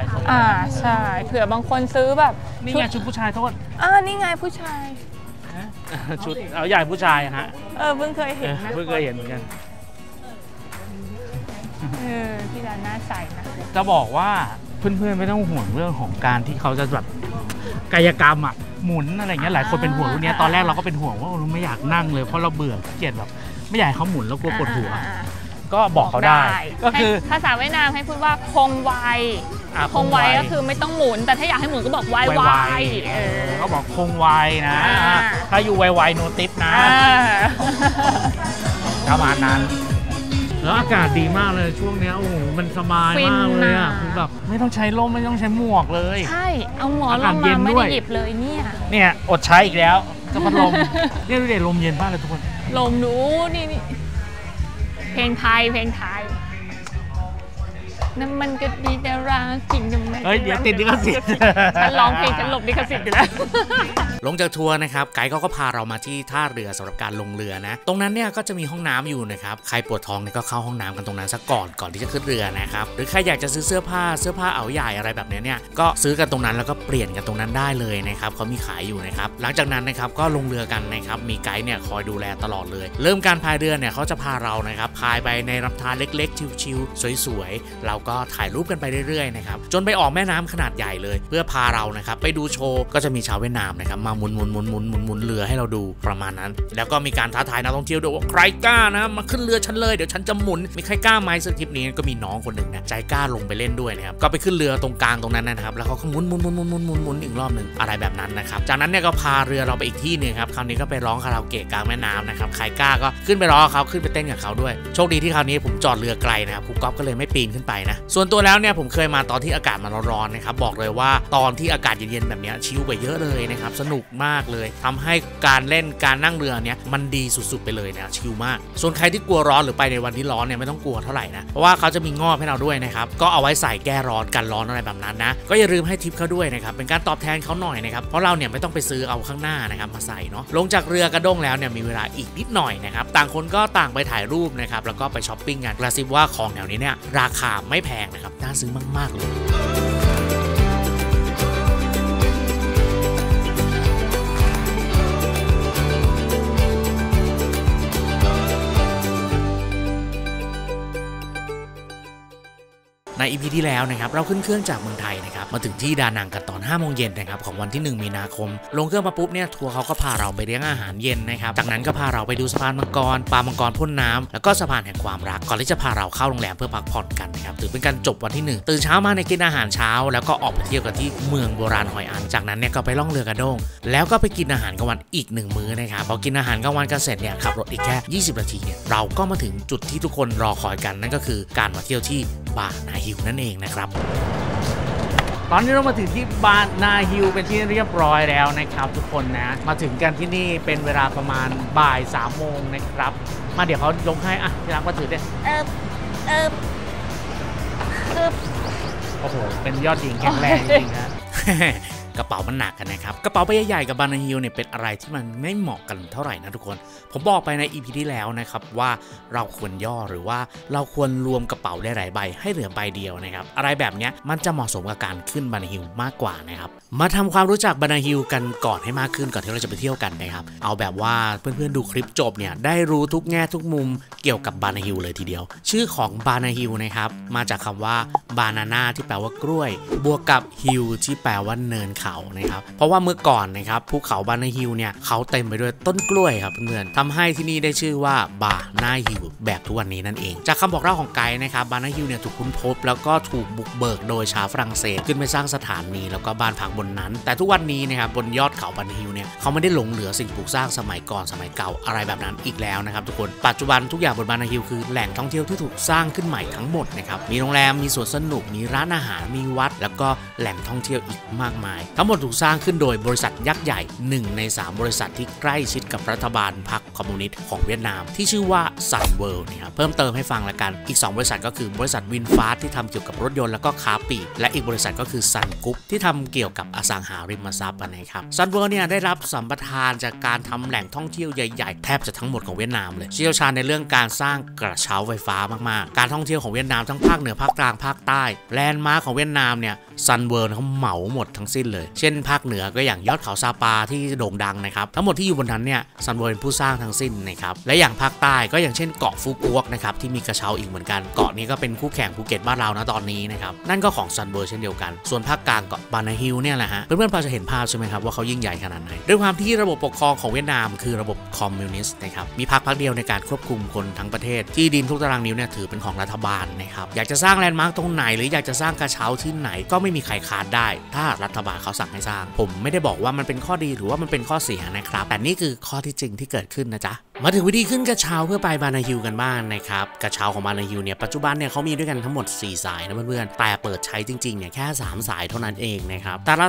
ใช่เผื่อบางคนซื้อแบบนี่ไงชุดผู้ชายโทษนี่ไงผู้ชายชุดเอาใหญ่ผู้ชายฮะเพิ่งเคยเห็นนะเพิ่งเคยเห็นเหมือนกันที่ร้านน่าใส่นะจะบอกว่าเพื่อนๆไม่ต้องห่วงเรื่องของการที่เขาจะแบบกายกรรมอะหมุนอะไรเงี้ยหลายคนเป็นห่วงรุ่นนี้ตอนแรกเราก็เป็นห่วงว่าเราไม่อยากนั่งเลยเพราะเราเบื่อเกลียดแบบไม่อยากเขาหมุนแล้วกลัวปวดหัวก็บอกเขาได้ก็คือภาษาเวียดนามให้พูดว่าคงไวคงไวก็คือไม่ต้องหมุนแต่ถ้าอยากให้หมุนก็บอกไวไวเขาบอกคงไวนะถ้าอยู่ไวไวโนติสนะประมาณนั้นแล้วอากาศดีมากเลยช่วงนี้โอ้โหมันสบายมากเลยอ่ะคือแบบไม่ต้องใช้ร่มไม่ต้องใช้หมวกเลยใช่เอาหมอนลงมาไม่ได้หยิบเลยเนี่ยอดใช้อีกแล้วจะพัดลมเนี่ยดูเด็ดลมเย็นมากเลยทุกคนลมดูนี่เพลงไทยเพลงไทยน้ำมันก็ดีแต่รักจริงน้ำมันเฮ้ยเดี๋ยวติดดิคสิทธิ์ฉันร้องเพลงฉันหลบดิคสิทธิ์อยู่แล้วลงจากทัวร์นะครับไกด์เขาก็พาเรามาที่ท่าเรือสำหรับการลงเรือนะตรงนั้นเนี่ยก็จะมีห้องน้ำอยู่นะครับใครปวดท้องเนี่ยก็เข้าห้องน้ำกันตรงนั้นซะก่อนที่จะขึ้นเรือนะครับหรือใครอยากจะซื้อเสื้อผ้าเอาใหญ่อะไรแบบนี้เนี่ยก็ซื้อกันตรงนั้นแล้วก็เปลี่ยนกันตรงนั้นได้เลยนะครับเขามีขายอยู่นะครับหลังจากนั้นนะครับก็ลงเรือกันนะครับมีไกด์เนี่ยคอยดูแลตลอดเลยเริ่มการพายเรือเนี่ยเขาจะพาเรานะครับพายไปในลำธารเล็กๆชิวๆสวยๆเราก็ถ่ายรูปกันไปเรื่อยๆนะครับจนไปออกแม่น้ำขนาดใหญ่เลยเพื่อพาเรานะครับไปดูโชว์ก็จะมีชาวเวียดนามนะครับมาหมุนเรือให้เราดูประมาณนั้นแล้วก็มีการท้าทายนักท่องเที่ยวด้วยว่าใครกล้านะมาขึ้นเรือฉันเลยเดี๋ยวฉันจะหมุนมีใครกล้าไหมซึ่งคลิปนี้ก็มีน้องคนหนึ่งนะใจกล้าลงไปเล่นด้วยนะครับก็ไปขึ้นเรือตรงกลางตรงนั้นนะครับแล้วเขาก็หมุนอีกรอบหนึ่งอะไรแบบนั้นนะครับจากนั้นเนี่ยก็พาเรือเราไปอีกที่หนึ่งครับคราวนี้ก็ไปร้องคาราโอเกะกลางแม่น้ำนะครับใครกล้าก็ขึ้นไปร้องเขาขึ้นไปเต้นกับเขาด้วยโชคดีที่คราวนี้ผมจอดเรือไกลนะครับครูก๊อฟก็เลยไม่ปีนขึ้นไปนะส่วนตัวแล้วเนี่ยผมเคยมาตอนที่อากาศมันร้อนๆนะครับบอกเลยว่าตอนที่อากาศเย็นๆแบบนี้ชิลกว่าเยอะเลยนะครับสนุกมากเลยทำให้การเล่นการนั่งเรือเนี่ยมันดีสุดๆไปเลยนะชิลมากส่วนใครที่กลัวร้อนหรือไปในวันที่ร้อนเนี่ยไม่ต้องกลัวเท่าไหร่นะเพราะว่าเขาจะมีงอบให้เราด้วยนะครับก็เอาไว้ใส่แก้ร้อนกันร้อนอะไรแบบนั้นนะก็อย่าลืมให้ทิปเขาด้วยนะครับเป็นการตอบแทนเขาหน่อยนะครับเพราะเราเนี่ยไม่ต้องไปซื้อเอาข้างหน้านะครับมาใส่เนาะลงจากเรือกระด้งแล้วเนี่ยมีเวลาอีกนิดหน่อยนะครับต่างคนก็ต่างไปถ่ายรูปนะครับแล้วก็ไปช้อปปิ้งกันกระซิบว่าของแถวนี้เนี่ยราคาไม่แพงนะครับน่าซื้อมากๆเลยใน EP ที่แล้วนะครับเราขึ้นเครื่องจากเมืองไทยนะครับมาถึงที่ดานังกันตอน 5 โมงเย็นนะครับของวันที่1 มีนาคมลงเครื่องมาปุ๊บเนี่ยทัวร์เขาก็พาเราไปเลี้ยงอาหารเย็นนะครับจากนั้นก็พาเราไปดูสะพานมังกรปลามังกรพ่นน้ำแล้วก็สะพานแห่งความรักก่อนที่จะพาเราเข้าโรงแรมเพื่อพักผ่อนกันนะครับถือเป็นการจบวันที่1ตื่นเช้ามาในกินอาหารเช้าแล้วก็ออกไปเที่ยวกันที่เมืองโบราณหอยอันจากนั้นเนี่ยก็ไปล่องเรือกระด้งแล้วก็ไปกินอาหารกลางวันอีก1 มื้อนะครับพอกินอาหารกลางวันกันเสร็จเนี่ยขับรถอีกแค่20 นาทีเนี่ยเราก็มาถึงจุดที่ทุกคนรอคอยกันนั่นก็คือการมาเที่ยวที่บานาฮิลนั่นเองนะครับตอนนี้เรามาถึงที่บานาฮิลเป็นที่เรียบร้อยแล้วนะครับทุกคนนะมาถึงกันที่นี่เป็นเวลาประมาณบ่าย 3 โมงนะครับมาเดี๋ยวเขายกให้อ่ะที่รักมาถือเนี่ยโอ้โหเป็นยอดหญิงแข็งแรงจริงนะ กระเป๋ามันหนักกันนะครับกระเป๋าใบใหญ่ๆกับบานาฮิลเนี่ยเป็นอะไรที่มันไม่เหมาะกันเท่าไหร่นะทุกคนผมบอกไปใน EP ที่แล้วนะครับว่าเราควรย่อหรือว่าเราควรรวมกระเป๋าหลายๆใบให้เหลือใบเดียวนะครับอะไรแบบนี้มันจะเหมาะสมกับการขึ้นบานาฮิลมากกว่านะครับมาทำความรู้จักบานาฮิลกันก่อนให้มากขึ้นก่อนที่เราจะไปเที่ยวกันนะครับเอาแบบว่าเพื่อนๆดูคลิปจบเนี่ยได้รู้ทุกแง่ทุกมุมเกี่ยวกับบานาฮิลเลยทีเดียวชื่อของบานาฮิลนะครับมาจากคำว่าบานาน่าที่แปลว่ากล้วยบวกกับฮิลที่แปลว่าเนินเขานะครับเพราะว่าเมื่อก่อนนะครับภูเขาบานาฮิลเนี่ยเขาเต็มไปด้วยต้นกล้วยครับเพื่อนๆทำให้ที่นี่ได้ชื่อว่าบานาฮิลแบบทุกวันนี้นั่นเองจากคำบอกเล่าของไกด์นะครับบานาฮิลเนี่ยถูกค้นพบแล้วก็ถูกบุกเบิกโดยชาวฝรั่งเศสขึ้นไปสร้างสถานีแล้วก็บ้านพักบนนั้นแต่ทุกวันนี้นะครับบนยอดเขาบานาฮิลเนี่ยเขาไม่ได้หลงเหลือสิ่งปลูกสร้างสมัยก่อนสมัยเก่าอะไรแบบนั้นอีกแล้วนะครับทุกคนปัจจุบันทุกอย่างบนบานาฮิลคือแหล่งท่องเที่ยวที่ถูกสร้างขึ้นใหม่ทั้งหมดนะครับมีโรงแรมมีสวนสนุกมีร้านอาหารมีวัดแล้วก็แหล่งท่องเที่ยวอีกมากมาย ทั้งหมดถูกสร้างขึ้นโดยบริษัทยักษ์ใหญ่1ใน3บริษัทที่ใกล้ชิดกับรัฐบาลพรรคคอมมิวนิสต์ของเวียดนามที่ชื่อว่าซันเวิลด์นะครับเพิ่มเติมให้ฟังละกันอีก2บริษัทก็คือบริษัทวินฟาสต์ที่ทำเกี่ยวกับรถยนต์แล้วก็ค้าปลีกและอีกบริษัทก็คือซันกรุ๊ปที่ทำเกี่ยวกับอสังหาริมทรัพย์นะครับซันเวิลด์เนี่ยได้รับสัมปทานจากการทำแหล่งท่องเที่ยวใหญ่ๆแทบจะทั้งหมดของเวียดนามเลยเชี่ยวชาญในเรื่องการสร้างกระเช้าไฟฟ้ามากๆการท่องเที่ยวของเวียดนามทั้งภาคเหนือภาคกลางภาคใต้แลนด์มาร์คของเวียดนามเนี่ยซันเวิลด์เขาเหมาหมดทั้งสิ้นเลยเช่นภาคเหนือก็อย่างยอดเขาซาปาที่โด่งดังนะครับทั้งหมดที่อยู่บนนั้นเนี่ยซันเวิลด์เป็นผู้สร้างทั้งสิ้นนะครับและอย่างภาคใต้ก็อย่างเช่นเกาะฟูกวกนะครับที่มีกระเช้าอีกเหมือนกันเกาะนี้ก็เป็นคู่แข่งภูเก็ตบ้านเรานะตอนนี้นะครับนั่นก็ของซันเวิลด์เช่นเดียวกันส่วนภาคกลางเกาะบานาฮิลเนี่ยแหละฮะเพื่อนๆพอจะเห็นภาพใช่ไหมครับว่าเขายิ่งใหญ่ขนาดไหนด้วยความที่ระบบปกครองของเวียดนามคือระบบคอมมิวนิสต์นะครับมีพรรคเดียวในการควบคุมคนทั้งประเทศที่ดินทุกตารางนิ้วเนี่ยถือเป็นของรัฐบาลนะครับอยากจะสร้างแลนด์มาร์คตรงไหนหรืออยากจะสร้างกระเช้าที่ไหนก็ไม่มีใครค้านได้ถ้ารัฐบาลเขาสั่งให้สร้างผมไม่ได้บอกว่ามันเป็นข้อดีหรือว่ามันเป็นข้อเสียนะครับแต่นี่คือข้อที่จริงที่เกิดขึ้นนะจ๊ะมาถึงวิธีขึ้นกระเช้าเพื่อไปบานาฮิลกันบ้างนะครับกระเช้าของบานาฮิลเนี่ยปัจจุบันเนี่ยเขามีด้วยกันทั้งหมด4สายนะเพื่อนๆแต่เปิดใช้จริงๆเนี่ยแค่3สายเท่านั้นเองนะครับแต่ล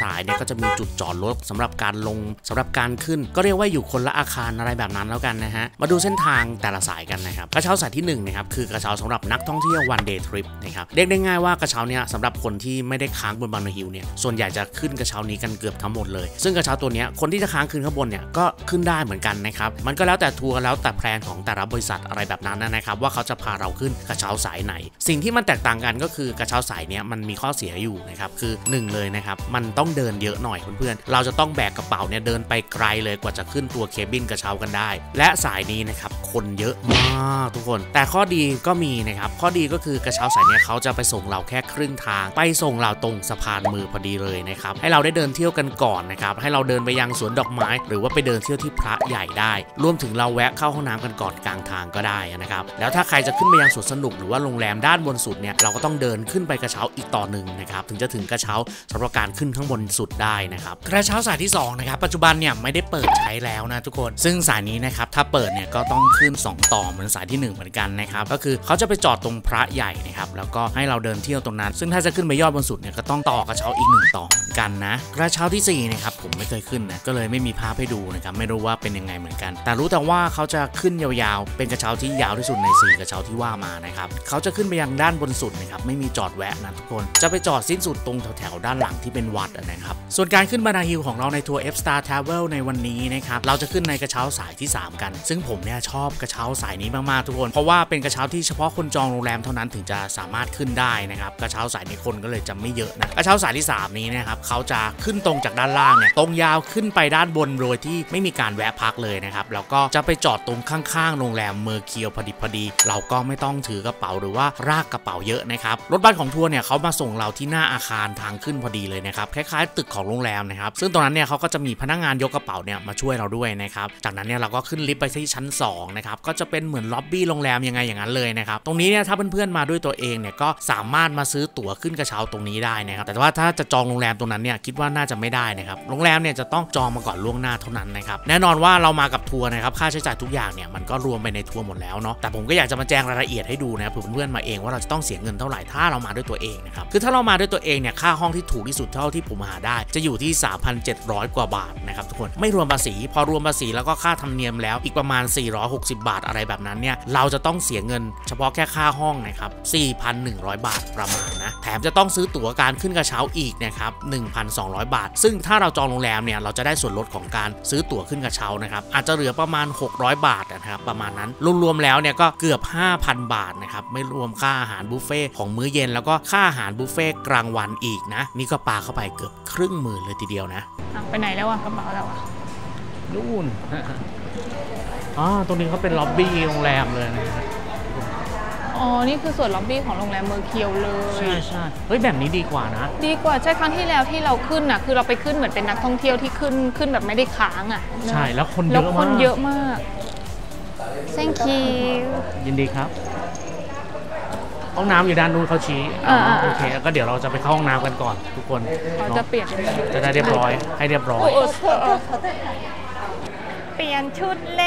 ะสายเนี่ยก็จะมีจุดจอดรถสำหรับการลงสำหรับการขึ้นก็เรียกว่าอยู่คนละอาคารอะไรแบบนั้นแล้วกันนะฮะมาดูเส้นทางแต่ละสายกันนะครับกระเช้าสายที่1นะครับคือกระเช้าสำหรับนักท่องเที่ยว one day trip นะครับเรียกได้ง่ายว่ากระเช้าเนี่ยสำหรับคนที่ไม่ได้ค้างบนบานาฮิลเนี่ยส่วนใหญ่จะขึ้นกระเช้านี้กันเกือบทั้งหมดเลยซึ่งกระเช้าตัวนี้คนที่จะค้างคืนข้างบนเนี่ยก็ขึ้นได้เหมือนกันนะครับมันก็แล้วแต่ทัวร์แล้วแต่แพลนของแต่ละบริษัทอะไรแบบนั้นนะครับว่าเขาจะพาเราขึ้นกระเช้าสายไหนสิ่งที่มันแตกต่างกันก็คือกระเช้าสายนี้มันมีข้อเสียอยู่นะครับคือ1เลยนะครับมันต้องเดินเยอะหน่อยเพื่อนๆเราจะต้องแบกกระเป๋าเนี่ยเดินไปไกลเลยกว่าจะขึ้นตัวเคบินกระเช้ากันได้และสายนี้นะครับคนเยอะมากทุกคนแต่ข้อดีก็มีนะครับข้อดีก็คือกระเช้าสายนี้เขาจะไปส่งเราแค่ครึ่งทางไปส่งเราตรงสะพานมือพอดีเลยนะครับให้เราได้เดินเที่ยวกันก่อนนะครับให้เราเดินไปยังสวนดอกไม้หรือว่าไปเดินเที่ยวที่พระใหญ่ได้รวมถึงเราแวะเข้าห้องน้ำกันก่อนกลางทางก็ได้นะครับแล้วถ้าใครจะขึ้นไปยังสวนสนุกหรือว่าโรงแรมด้านบนสุดเนี่ยเราก็ต้องเดินขึ้นไปกระเช้าอีกต่อหนึ่งนะครับถึงจะถึงกระเช้าสำหรับการขึ้นข้างบนสุดได้นะครับกระเช้าสายที่2นะครับปัจจุบันเนี่ยไม่ได้เปิดใช้แล้วนะทุกคนซึ่งสายนี้นะครับถ้าเปิดเนี่ยก็ต้องขึ้น2ต่อเหมือนสายที่1เหมือนกันนะครับก็คือเขาจะไปจอดตรงพระใหญ่นะครับแล้วก็ให้เราเดินเที่ยวตรงนั้นซึ่งถ้าจะขึ้นไปยอดบนสุดเนี่ยก็ต้องต่อกระเช้าอีก1ต่อกันนะกระเช้าที่4นะครับผมไม่เคยขึ้นนะก็เลยไม่มีภาพให้ดูนะครับไม่รู้ว่าเป็นยังไงเหมือนกันแต่รู้แต่ว่าเขาจะขึ้นยาวๆเป็นกระเช้าที่ยาวที่สุดใน4กระเช้าที่ว่ามานะครับเขาจะขึ้นไปยังด้านบนสุดนะครับไม่มีจอดแวะนะทุกคนจะไปจอดสิ้นสุดตรงแถวๆด้านหลังที่เป็นวัดนะครับส่วนการขึ้นบานาฮิลของเราในทัวร์ F Star Travel ในวันนี้นะครับเราจะขึ้นในกระเช้าสายที่3กันซึ่งผมเนี่ยชอบกระเช้าสายนี้มากๆทุกคนเพราะว่าเป็นกระเช้าที่เฉพาะคนจองโรงแรมเท่านั้นถึงจะสามารถขึ้นได้นะครับกระเช้าสายนี้คนก็เลยจะไม่เยอะนะกระเช้าสายที่3นี้นะครับเขาจะขึ้นตรงจากด้านล่างเนี่ยตรงยาวขึ้นไปด้านบนโดยที่ไม่มีการแวะพักเลยนะครับแล้วก็จะไปจอดตรงข้างๆโรงแรมเมอร์เคียวพอดีเราก็ไม่ต้องถือกระเป๋าหรือว่ารากกระเป๋าเยอะนะครับรถบัสของทัวร์เนี่ยเขามาส่งเราที่หน้าอาคารทางขึ้นพอดีเลยนะครับคล้ายๆตึกของโรงแรมนะครับซึ่งตรงนั้นเนี่ยเขาก็จะมีพนักงานยกกระเป๋าเนี่ยมาช่วยเราด้วยนะครับจากนั้นเนี่ยเราก็ขึ้นลิฟต์ไปที่ชั้น2นะครับก็จะเป็นเหมือนล็อบบี้โรงแรมยังไงอย่างนั้นเลยนะครับตรงนี้เนี่ยถ้าเพื่อนๆมาด้วยตัวเองเนี่ยก็สามารถมาซื้อตั๋วขึ้นกระเช้าตรงนี้ได้นะครับแต่ว่าถ้าจะจองโรงแรมตรงนั้นเนี่ยคิดว่าน่าจะไม่ได้นะครับโรงแรมเนี่ยจะต้องจองมาก่อนล่วงหน้าเท่านั้นนะครับแน่นอนว่าเรามากับทัวร์นะครับค่าใช้จ่ายทุกอย่างเนี่ยมันก็รวมไปในทัวร์หมดแล้วเนาะแต่ผมก็อยากจะมาแจ้งรายละเอียดให้ดูนะเพื่อนๆมาเองว่าเราจะต้องเสียเงินเท่าไหร่ถ้าเรามาด้วยตัวเองนะครับคือถ้าเรามาด้วยตัวเองเนี่ยค่าห้องที่ถูกที่สุดเท่าที่ผมหาได้จะอยู่ที่ 3,700 กว่าบาทนะครับทุกคนไม่รวมภาษีพอรวมภาษีแล้วก็ค่าธรรมเนียมแล้วอีกประมาณ460บาทอะไรแบบนั้นเนี่ยเราจะต้องเสียเงินเฉพาะแค่ค่าห้องนะครับ 4,100 บาทประมาณนะแถมจะต้องซื้อตั๋วการขึ้นกระเช้าอีกนะครับ 1,200 บาทซึ่งถ้าเราจองโรงแรมเนี่ยเราจะได้ส่วนลดของการซื้อตั๋วขึ้นกระเช้านะครับอาจจะเหลือประมาณ600บาทนะครับประมาณนั้นรวมแล้วเนี่ยก็เกือบ 5,000 บาทนะครับไม่รวมค่าอาหารบุฟเฟ่ของมื้อเย็นแล้วก็ค่าอาหารบุฟเฟ่กลางวันอีกนะนี่ก็ปาเข้าไปเกือบครึ่งหมื่นเลยทีเดียวนะไปไหนแล้วอ่ะกระเป๋าแล้วอ่ะนู่นตรงนี้เขาเป็นล็อบบี้โรงแรมเลยนะอ๋อนี่คือส่วนล็อบบี้ของโรงแรมเมอร์เคียวเลยใช่เฮ้ยแบบนี้ดีกว่านะดีกว่าใช่ครั้งที่แล้วที่เราขึ้นอ่ะคือเราไปขึ้นเหมือนเป็นนักท่องเที่ยวที่ขึ้นแบบไม่ได้ค้างอ่ะใช่แล้วคนเยอะมากThank you ยินดีครับห้องน้ำอยู่ด้านนู้นเขาชี้โอเคก็เดี๋ยวเราจะไปเข้าห้องน้ำกันก่อนทุกคนเราจะเปลี่ยนจะได้เรียบร้อยให้เรียบร้อยเปลี่ยนชุดเล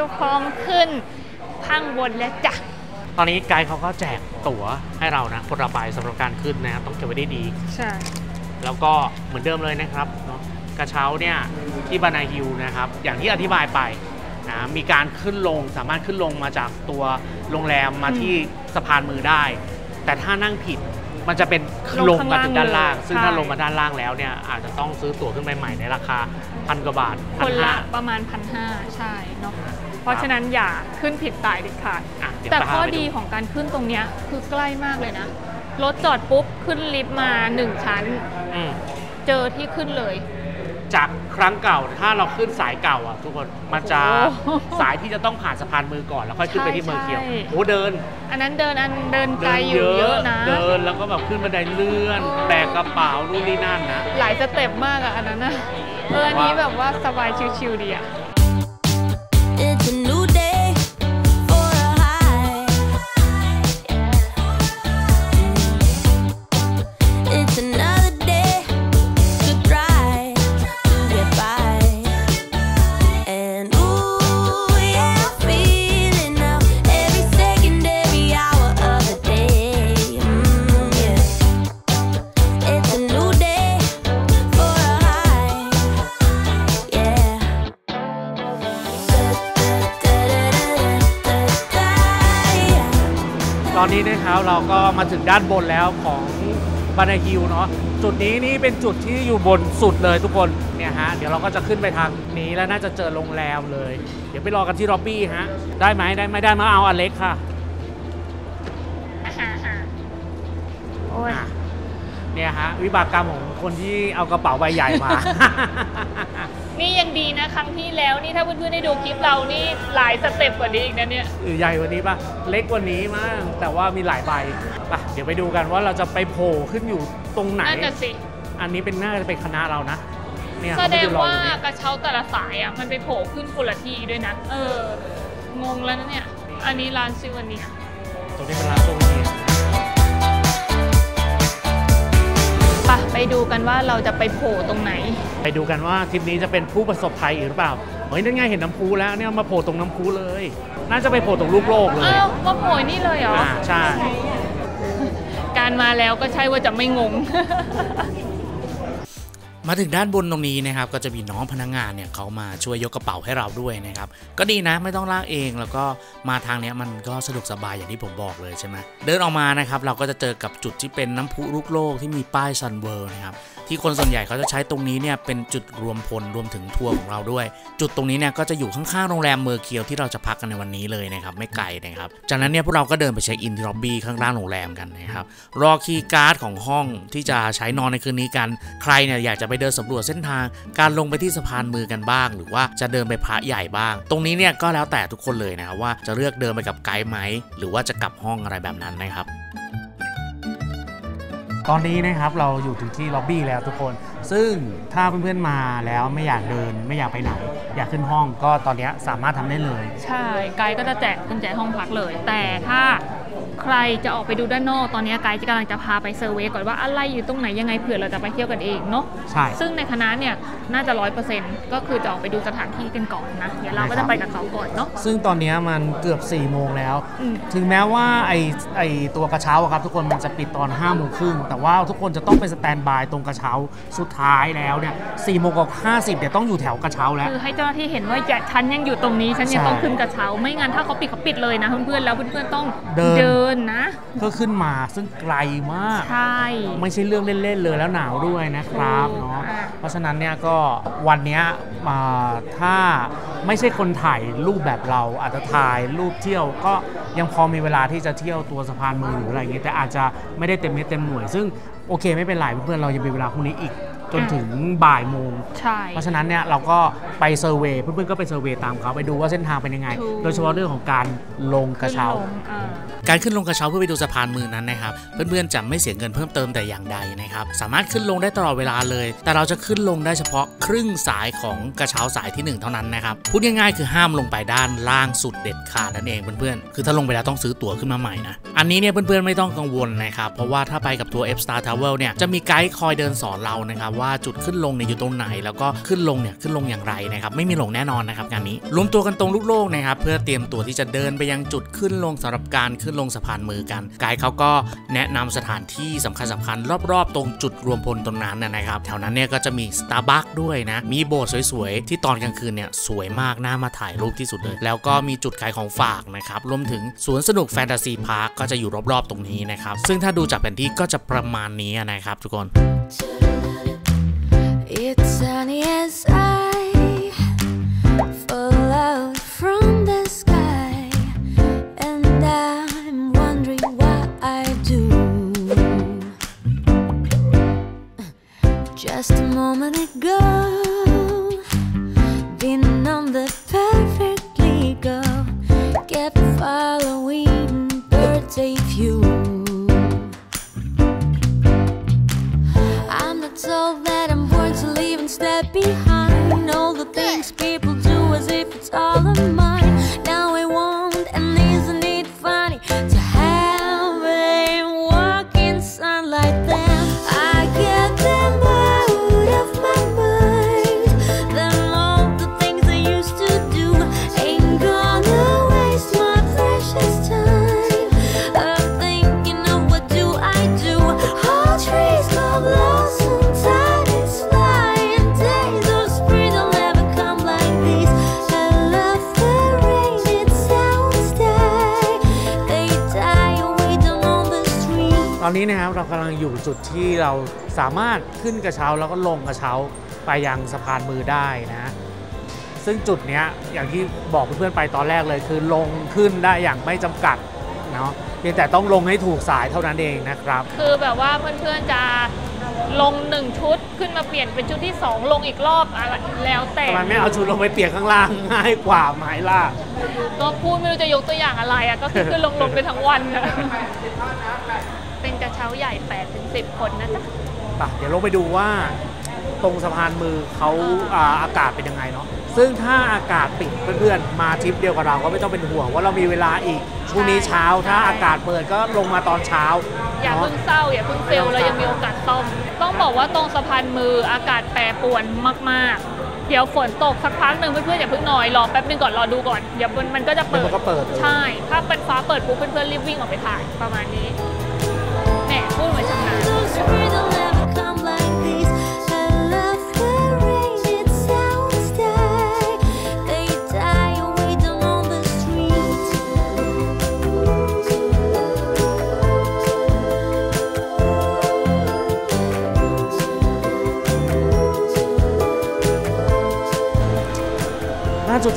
วพร้อมขึ้นข้างบนแล้วจ้ะตอนนี้ไกด์เขาก็แจกตั๋วให้เรานะคนละใบสำหรับการขึ้นนะครับต้องเก็บไว้ได้ดีใช่ แล้วก็เหมือนเดิมเลยนะครับกระเช้าเนี่ยที่บานาฮิลนะครับอย่างที่อธิบายไปนะมีการขึ้นลงสามารถขึ้นลงมาจากตัวโรงแรมมาที่สะพานมือได้แต่ถ้านั่งผิดมันจะเป็นลงมาถึงด้านล่างซึ่งถ้าลงมาด้านล่างแล้วเนี่ยอาจจะต้องซื้อตั๋วขึ้นไปใหม่ในราคา1,000 กว่าบาทคนละประมาณ1,500ใช่เนาะเพราะฉะนั้นอย่าขึ้นผิดสายเด็ดขาดแต่ข้อดีของการขึ้นตรงนี้คือใกล้มากเลยนะรถจอดปุ๊บขึ้นลิฟต์มา1 ชั้นเจอที่ขึ้นเลยจากครั้งเก่าถ้าเราขึ้นสายเก่าอ่ะทุกคนมันจะสายที่จะต้องผ่านสะพานมือก่อนแล้วค่อยขึ้นไปที่เมืองเคียวโอ้เดินอันนั้นเดินไกลอยู่เยอะนะเดินแล้วก็แบบขึ้นบันไดเลื่อนแบกกระเป๋านู่นนี่นั่นนะหลายสเต็ปมากอ่ะอันนั้นนะอันนี้แบบว่าสบายชิลๆดีอ่ะตอนนี้นะครับเราก็มาถึงด้านบนแล้วของบานาฮิลเนาะจุดนี้นี่เป็นจุดที่อยู่บนสุดเลยทุกคนเนี่ยฮะเดี๋ยวเราก็จะขึ้นไปทางนี้แล้วน่าจะเจอโรงแรมเลยเดี๋ยวไปรอกันที่ล็อบบี้ฮะได้ไหมได้ไม่ได้มาเอาอเล็กค่ะโอ้ยเนี่ยฮะวิบากกรรมของคนที่เอากระเป๋าใบใหญ่มานี่ยังดีนะครั้งที่แล้วนี่ถ้าเพื่อนๆได้ดูคลิปเรานี่หลายสเต็ปกว่านี้อีกนะเนี่ยใหญ่กว่านี้ป่ะเล็กกว่านี้มากแต่ว่ามีหลายใบป่ะเดี๋ยวไปดูกันว่าเราจะไปโผล่ขึ้นอยู่ตรงไหนนั่นน่ะสิอันนี้เป็นน่าจะเป็นคณะเรานะแสดงว่ากระเช้าแต่ละสายอ่ะมันไปโผล่ขึ้นคนละที่ด้วยนะงงแล้วนะเนี่ยอันนี้ร้านซิวาเนียตรงนี้เป็นร้านซิวาเนียไปดูกันว่าเราจะไปโผล่ตรงไหนไปดูกันว่าทริปนี้จะเป็นผู้ประสบภัยหรือเปล่าเฮ้ยนั่นไงเห็นน้ำพุแล้วเนี่ยมาโผล่ตรงน้ำพุเลยน่าจะไปโผล่ตรงลูกโลกเลยอ้าวมาโผล่นี่เลยเหรอใช่การมาแล้วก็ใช่ว่าจะไม่งงมาถึงด้านบนตรงนี้นะครับก็จะมีน้องพนักงานเนี่ยเขามาช่วยยกกระเป๋าให้เราด้วยนะครับก็ดีนะไม่ต้องลากเองแล้วก็มาทางเนี้ยมันก็สะดวกสบายอย่างที่ผมบอกเลยใช่ไหมเดินออกมานะครับเราก็จะเจอกับจุดที่เป็นน้ำพุลูกโลกที่มีป้ายซันเวิลด์นะครับที่คนส่วนใหญ่เขาจะใช้ตรงนี้เนี่ยเป็นจุดรวมพลรวมถึงทัวร์ของเราด้วยจุดตรงนี้เนี่ยก็จะอยู่ข้างๆโรงแรมเมอร์เคียวที่เราจะพักกันในวันนี้เลยนะครับไม่ไกลนะครับจากนั้นเนี่ยพวกเราก็เดินไปเช็คอินที่ล็อบบี้ข้างล่างโรงแรมกันนะครับรอคีย์การ์ดของห้องที่จะใช้นอนในคืนนี้กันใครเนี่ยอยากจะไปเดินสำรวจเส้นทางการลงไปที่สะพานมือกันบ้างหรือว่าจะเดินไปพระใหญ่บ้างตรงนี้เนี่ยก็แล้วแต่ทุกคนเลยนะครับว่าจะเลือกเดินไปกับไกด์ไหมหรือว่าจะกลับห้องอะไรแบบนั้นนะครับตอนนี้นะครับเราอยู่ถึงที่ล็อบบี้แล้วทุกคนซึ่งถ้าเพื่อนๆมาแล้วไม่อยากเดินไม่อยากไปไหนอยากขึ้นห้องก็ตอนนี้สามารถทำได้เลยใช่ไกด์ก็จะแจกกุญแจห้องพักเลยแต่ถ้าใครจะออกไปดูด้านนอกตอนนี้ไกด์กำลังจะพาไปเซอร์เวย์ก่อนว่าอะไรอยู่ตรงไหนยังไงเผื่อเราจะไปเที่ยวกันเองเนาะใช่ซึ่งในคณะเนี่ยน่าจะ 100% ก็คือจะออกไปดูสถานที่กันก่อนนะเดี๋ยวเราก็จะไปกับเขาก่อนเนาะซึ่งตอนนี้มันเกือบ4 โมงแล้วถึงแม้ว่าไอตัวกระเช้าครับทุกคนมันจะปิดตอน5 โมงครึ่งแต่ว่าทุกคนจะต้องไปสแตนบายตรงกระเช้าสุดท้ายแล้วเนี่ย4 โมง 50 เดี๋ยวต้องอยู่แถวกระเช้าแล้วคือให้เจ้าหน้าที่เห็นว่าฉันยังอยู่ตรงนี้ฉันยังต้องขึ้นกระเช้าไม่งั้นถ้าเขาปิดเลยนะเพื่อนๆแล้วเพื่อนๆต้องเดินนะก็ขึ้นมาซึ่งไกลมากใช่ไม่ใช่เรื่องเล่นๆเลยแล้วหนาวด้วยนะครับเนาะเพราะฉะนั้นเนี่ยก็วันนี้ถ้าไม่ใช่คนถ่ายรูปแบบเราอาจจะถ่ายรูปเที่ยวก็ยังพอมีเวลาที่จะเที่ยวตัวสะพานมือหรืออะไรอย่างเงี้ยแต่อาจจะไม่ได้เต็มเม็ดเต็มหน่วยซึ่งโอเคไม่เป็นไรเพื่อนๆเรายังมีเวลาพรุ่งนี้อีกจนถึงบ่าย 1 โมงเพราะฉะนั้นเนี่ยเราก็ไปเซอร์เวย์เพื่อนๆก็ไปเซอร์เวย์ตามเขาไปดูว่าเส้นทางเป็นยังไงโดยเฉพาะเรื่องของการลงกระเช้าการขึ้นลงกระเช้าเพื่อไปดูสะพานมือนั้นนะครับเพื่อนๆจะไม่เสียเงินเพิ่มเติมแต่อย่างใดนะครับสามารถขึ้นลงได้ตลอดเวลาเลยแต่เราจะขึ้นลงได้เฉพาะครึ่งสายของกระเช้าสายที่1เท่านั้นนะครับพูดง่ายๆคือห้ามลงไปด้านล่างสุดเด็ดขาดนั่นเองเพื่อนๆคือถ้าลงไปแล้วต้องซื้อตั๋วขึ้นมาใหม่นะอันนี้เนี่ยเพื่อนๆไม่ต้องกังวลนะครับเพราะว่าถ้าไปกับทัวร์ F Star Travel เนี่ยจะมีไกด์คอยเดินสอนเรานะครับ ว่าจุดขึ้นลงเนี่ยอยู่ตรงไหนแล้วก็ขึ้นลงอย่างไรนะครับไม่มีหลงแน่นอนนะครับงานนี้รวมตัวกันตรงลูกโลกนะครับเพื่อเตรียมตัวที่จะเดินไปยังจุดขึ้นลงสำหรับการขึ้นลงสะพานมือกันไกด์เขาก็แนะนำสถานที่สำคัญรอบๆตรงจุดรวมพลตรงนั้นนะครับแถวนั้นเนี่ยก็จะมี Starbucks ด้วยนะมีโบสถ์สวยๆที่ตอนกลางคืนเนี่ยสวยมากน่ามาถ่ายรูปที่สุดเลยแล้วก็มีจุดขายของฝากนะครับรวมถึงสวนสนุกแฟนตาซีพาร์คก็จะอยู่รอบๆตรงนี้นะครับซึ่งถ้าดูจากแผนที่ก็จะประมาณนี้นะครับทุกคน It's sunny as I fall out from the sky and I'm wondering what I do just a moment ago been on the perfectly go kept following birthday view So that I'm born to leave and step behind all the things people do as if it's all of mine. Now I won't, and isn't it funny to have a walk in sunlight? Then I get them out of my mind. Then all the things I used to do ain't gonna waste my precious time. I'm thinking of what do I do? All trees go blossom.ตอนนี้นะครับเรากำลังอยู่จุดที่เราสามารถขึ้นกระเช้าแล้วก็ลงกระเช้าไปยังสะพานมือได้นะซึ่งจุดนี้อย่างที่บอกเพื่อนๆไปตอนแรกเลยคือลงขึ้นได้อย่างไม่จำกัดเนาะเพียงแต่ต้องลงให้ถูกสายเท่านั้นเองนะครับคือแบบว่าเพื่อนๆจะลง1ชุดขึ้นมาเปลี่ยนเป็นชุดที่2ลงอีกรอบอะไรแล้วแต่มันไม่เอาชุดลงไปเปลี่ยนข้างล่างง่ายกว่าไหมล่ะก็พูดไม่รู้จะยกตัวอย่างอะไรอ่ะก็คือลงไปทั้งวันนะเป็นกระเช้าใหญ่8-10 คนนะจ๊ะป่ะเดี๋ยวลงไปดูว่าตรงสะพานมือเขาอากาศเป็นยังไงเนาะซึ่งถ้าอากาศปิดเพื่อนๆมาทริปเดียวกับเราก็ไม่ต้องเป็นห่วงว่าเรามีเวลาอีกพรุ่งนี้เช้าถ้าอากาศเปิดก็ลงมาตอนเช้าอย่าเพิ่งเศร้าอย่าเพิ่งเฟลเรายังมีโอกาสต้มต้องบอกว่าตรงสะพานมืออากาศแปรปรวนมากๆเดี๋ยวฝนตกสักพักหนึ่งเพื่อนๆอย่าเพิ่งนอยรอแป๊บนึงก่อนรอดูก่อนเดี๋ยวมันก็จะเปิดใช่ถ้าเป็นฟ้าเปิดปุ๊บเพื่อนๆรีบวิ่งออกไปถ่ายประมาณนี้แหมพูดเหมือนชำนาญจุ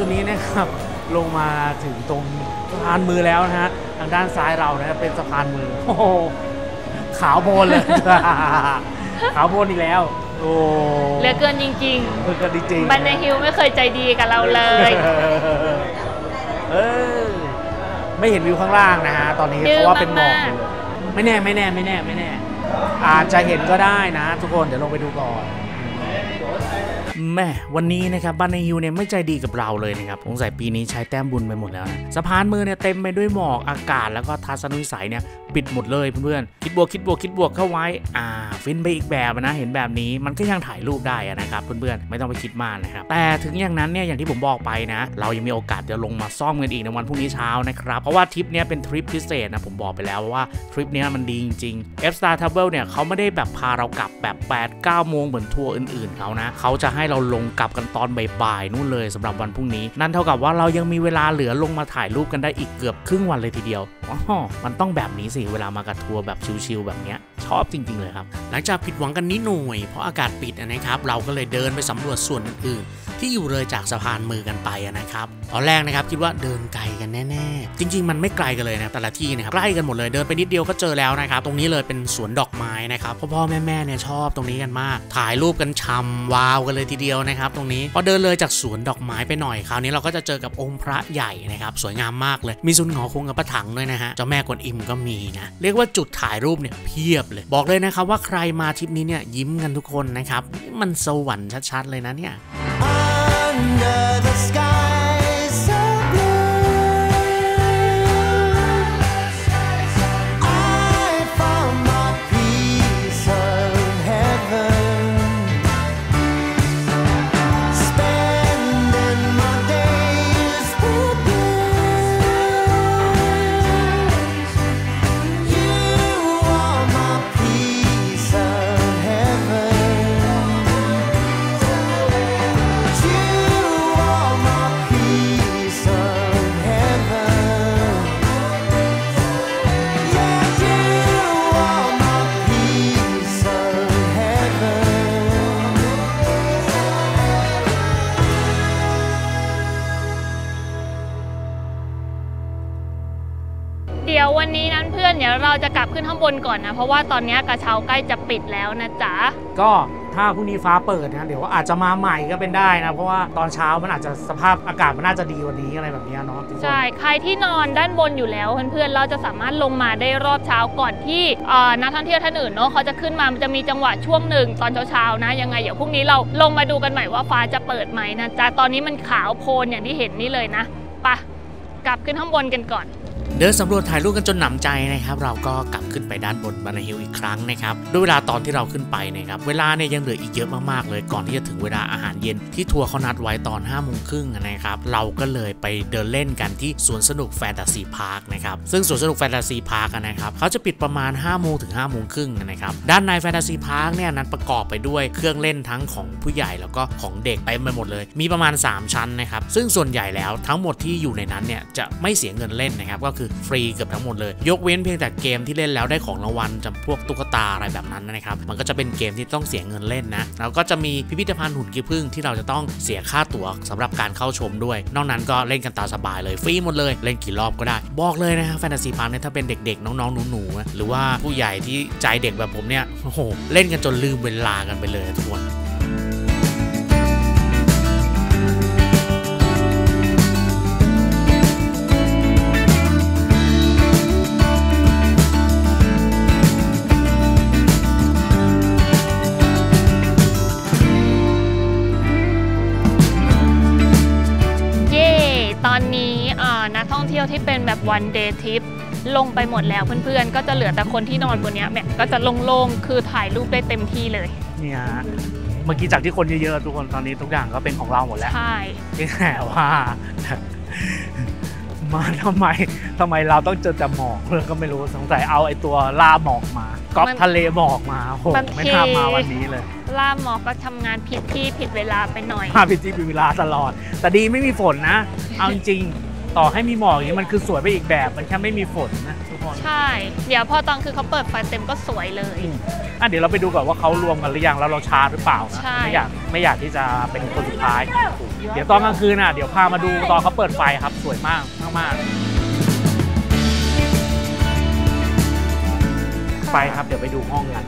ดนี้นะครับลงมาถึงตรงสะพานมือแล้วนะฮะทางด้านซ้ายเรานะเป็นสะพานมือโอ้โหขาวโพลนเลยขาวโพลนอีกแล้วโอ้เหลือเกินจริงๆเหลือเกินจริงๆบันไดฮิลไม่เคยใจดีกับเราเลยไม่เห็นวิวข้างล่างนะฮะตอนนี้เพราะว่าเป็นหมอกไม่แน่อาจจะเห็นก็ได้นะทุกคนเดี๋ยวลงไปดูก่อนแม่วันนี้นะครับบ้านในฮิวเนี่ยไม่ใจดีกับเราเลยนะครับสงสัยปีนี้ใช้แต้มบุญไปหมดแล้วนะสะพานมือเนี่ยเต็มไปด้วยหมอกอากาศแล้วก็ทัศนวิสัยเนี่ยปิดหมดเลยเพื่อนๆคิดบวกเข้าไว้ฟินไปอีกแบบนะเห็นแบบนี้มันก็ยังถ่ายรูปได้นะครับเพื่อนๆไม่ต้องไปคิดมากนะครับแต่ถึงอย่างนั้นเนี่ยอย่างที่ผมบอกไปนะเรายังมีโอกาสจะลงมาซ่อมกันอีกในวันพรุ่งนี้เช้านะครับเพราะว่าทริปเนี้ยเป็นทริปพิเศษนะผมบอกไปแล้วว่าทริปเนี้ยมันดีจริงๆ F Star Travel เนี่ยเขาไม่ได้แบบพาเรากลับแบบ 8-9 โมงเหมือนทัวร์อื่นๆเขานะเขาจะให้เราลงกลับกันตอนบ่ายๆนู่นเลยสำหรับวันพรุ่งนี้นั่นเท่ากับว่าเรายังมีเวลาเหลือลงมาถ่ายรูปกันได้อีกเกือบครึ่งวันเลยทีเดียวอ๋อมันต้องแบบนี้สิเวลามากับทัวร์แบบชิลๆแบบเนี้ยชอบจริงๆเลยครับหลังจากผิดหวังกันนิดหน่อยเพราะอากาศปิดนะครับเราก็เลยเดินไปสำรวจส่วนอื่นๆที่อยู่เลยจากสะพานมือกันไปนะครับตอนแรกนะครับคิดว่าเดินไกลกันแน่ๆจริงๆมันไม่ไกลกันเลยนะแต่ละที่นะครับใกล้กันหมดเลยเดินไปนิดเดียวก็เจอแล้วนะครับตรงนี้เลยเป็นสวนดอกไม้นะครับพ่อๆแม่ๆเนี่ยชอบตรงนี้กันมากถ่ายรูปกันชำวาวกันเลยทีเดียวนะครับตรงนี้พอเดินเลยจากสวนดอกไม้ไปหน่อยคราวนี้เราก็จะเจอกับองค์พระใหญ่นะครับสวยงามมากเลยมีซุนหงอคงกับปะถังด้วยนะฮะเจ้าแม่กวนอิมก็มีนะเรียกว่าจุดถ่ายรูปเนี่ยเพียบเลยบอกเลยนะครับว่าใครมาทริปนี้เนี่ยยิ้มกันทุกคนนะครับมันสวรรค์ชัดๆเลยนะเนี่ย เดี๋ยววันนี้นั้นเพื่อนเดี๋ยวเราจะกลับขึ้นข้างบนก่อนนะเพราะว่าตอนนี้กระเช้าใกล้จะปิดแล้วนะจ๊ะก็ถ้าพรุ่งนี้ฟ้าเปิดนะเดี๋ยวอาจจะมาใหม่ก็เป็นได้นะเพราะว่าตอนเช้ามันอาจจะสภาพอากาศมันน่าจะดีวันนี้อะไรแบบนี้เนาะใช่ใครที่นอนด้านบนอยู่แล้วเพื่อนๆเราจะสามารถลงมาได้รอบเช้าก่อนที่นักท่องเที่ยวท่านอื่นเนาะเขาจะขึ้นมามันจะมีจังหวะช่วงหนึ่งตอนเช้าๆนะยังไงเดี๋ยวพรุ่งนี้เราลงมาดูกันใหม่ว่าฟ้าจะเปิดไหมนะจ๊ะตอนนี้มันขาวโพลนอย่างที่เห็นนี่เลยนะไปกลับขึ้นข้างบนกันก่อนเดินสำรวจถ่ายรูปกันจนหนำใจนะครับเราก็กลับขึ้นไปด้านบนบันไดฮิลอีกครั้งนะครับด้วยเวลาตอนที่เราขึ้นไปนะครับเวลาเนี่ยยังเหลืออีกเยอะมากๆเลยก่อนที่จะถึงเวลาอาหารเย็นที่ทัวร์เขานัดไว้ตอน 5 โมงครึ่งนะครับเราก็เลยไปเดินเล่นกันที่สวนสนุกแฟนตาซีพาร์คนะครับซึ่งสวนสนุกแฟนตาซีพาร์คนะครับเขาจะปิดประมาณ 5 โมงถึง 5 โมงครึ่งนะครับด้านในแฟนตาซีพาร์คเนี่ยนั้นประกอบไปด้วยเครื่องเล่นทั้งของผู้ใหญ่แล้วก็ของเด็กเต็มไปหมดเลยมีประมาณ 3 ชั้นนะครับซึ่งส่วนใหญ่แล้วทั้งหมดที่อยู่ในนั้นเนี่ยจะไม่เสียเงินเล่นนะครับก็คือฟรีเกือบทั้งหมดเลยยกเว้นเพียงแต่เกมที่เล่นแล้วได้ของรางวัลจำพวกตุ๊กตาอะไรแบบนั้นนะครับมันก็จะเป็นเกมที่ต้องเสียเงินเล่นนะแล้วก็จะมีพิพิธภัณฑ์หุ่นขี้ผึ้งที่เราจะต้องเสียค่าตั๋วสำหรับการเข้าชมด้วยนอกนั้นก็เล่นกันตาสบายเลยฟรีหมดเลยเล่นกี่รอบก็ได้บอกเลยนะแฟนตาซีพาร์คเนี่ยถ้าเป็นเด็กๆน้องๆหนูๆหรือว่าผู้ใหญ่ที่ใจเด็กแบบผมเนี่ยโอ้โหเล่นกันจนลืมเวลากันไปเลยทุกคนนักท่องเที่ยวที่เป็นแบบ one day trip ลงไปหมดแล้วเพื่อนๆก็จะเหลือแต่คนที่นอนบนนี้แม่ก็จะโล่งๆคือถ่ายรูปได้เต็มที่เลยเนี่ยเมื่อกี้จากที่คนเยอะๆทุกคนตอนนี้ทุกอย่างก็เป็นของเราหมดแล้วใช่แต่ว่ามาทำไมเราต้องเจอแต่หมอกเรื่องก็ไม่รู้สงสัยเอาไอ้ตัวล่าหมอกมาก๊อปทะเลหมอกมาโหไม่น่ามาวันนี้เลยล่าหมอกก็ทำงานผิดที่ผิดเวลาไปหน่อยผิดที่ผิดเวลาตลอดแต่ดีไม่มีฝนนะเอาจริงต่อให้มีหมอกอย่างนี้มันคือสวยไปอีกแบบมันแค่ไม่มีฝนนะทุกคนใช่เดี๋ยวพอตอนคือเขาเปิดไฟเต็มก็สวยเลยอ่ะเดี๋ยวเราไปดูก่อนว่าเขารวมกันหรือยังแล้วเราช้าหรือเปล่านะไม่อยากที่จะเป็นคนสุดท้ายเดี๋ยวตอนกลางคืนอ่ะเดี๋ยวพามาดูตอนเขาเปิดไฟครับสวยมากมากๆไปครับเดี๋ยวไปดูห้องกัน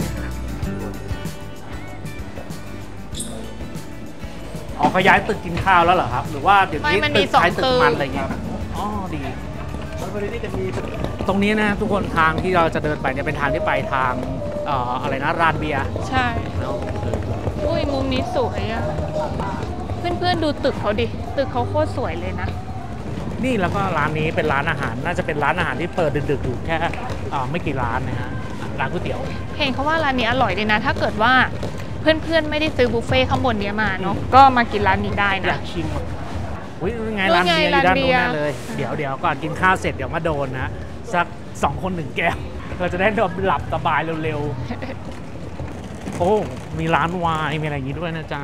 อ๋อเขาย้ายตึกกินข้าวแล้วเหรอครับหรือว่าเดี๋ยวนี้ตึกใช้ตึกมันอะไรอย่างเงี้ยอ๋อดีตรงนี้นะทุกคนทางที่เราจะเดินไปเนี่ยเป็นทางที่ไปทางอะไรนะร้านเบียร์ใช่แล้วอุ้ยมุมนี้สวยอ่ะเพื่อนๆดูตึกเขาดิตึกเขาโคตรสวยเลยนะนี่แล้วก็ร้านนี้เป็นร้านอาหารน่าจะเป็นร้านอาหารที่เปิดดึกๆอยู่แค่ไม่กี่ร้านนะฮะร้านก๋วยเตี๋ยวเพลงเขาว่าร้านนี้อร่อยเลยนะถ้าเกิดว่าเพื่อนๆไม่ได้ซื้อบุฟเฟ่ข้างบนเนี้ยมาเนาะก็มากินร้านนี้ได้นะอยากชิมอุ้ยไงร้านเบียร์ด้านนู้นเลยเดี๋ยวก่อนกินข้าวเสร็จเดี๋ยวมาโดนนะสัก2 คน 1 แก้วเราจะได้นอนหลับสบายเร็วๆโอ้มีร้านไวน์มีอะไรอย่างงี้ด้วยนะจ๊ะ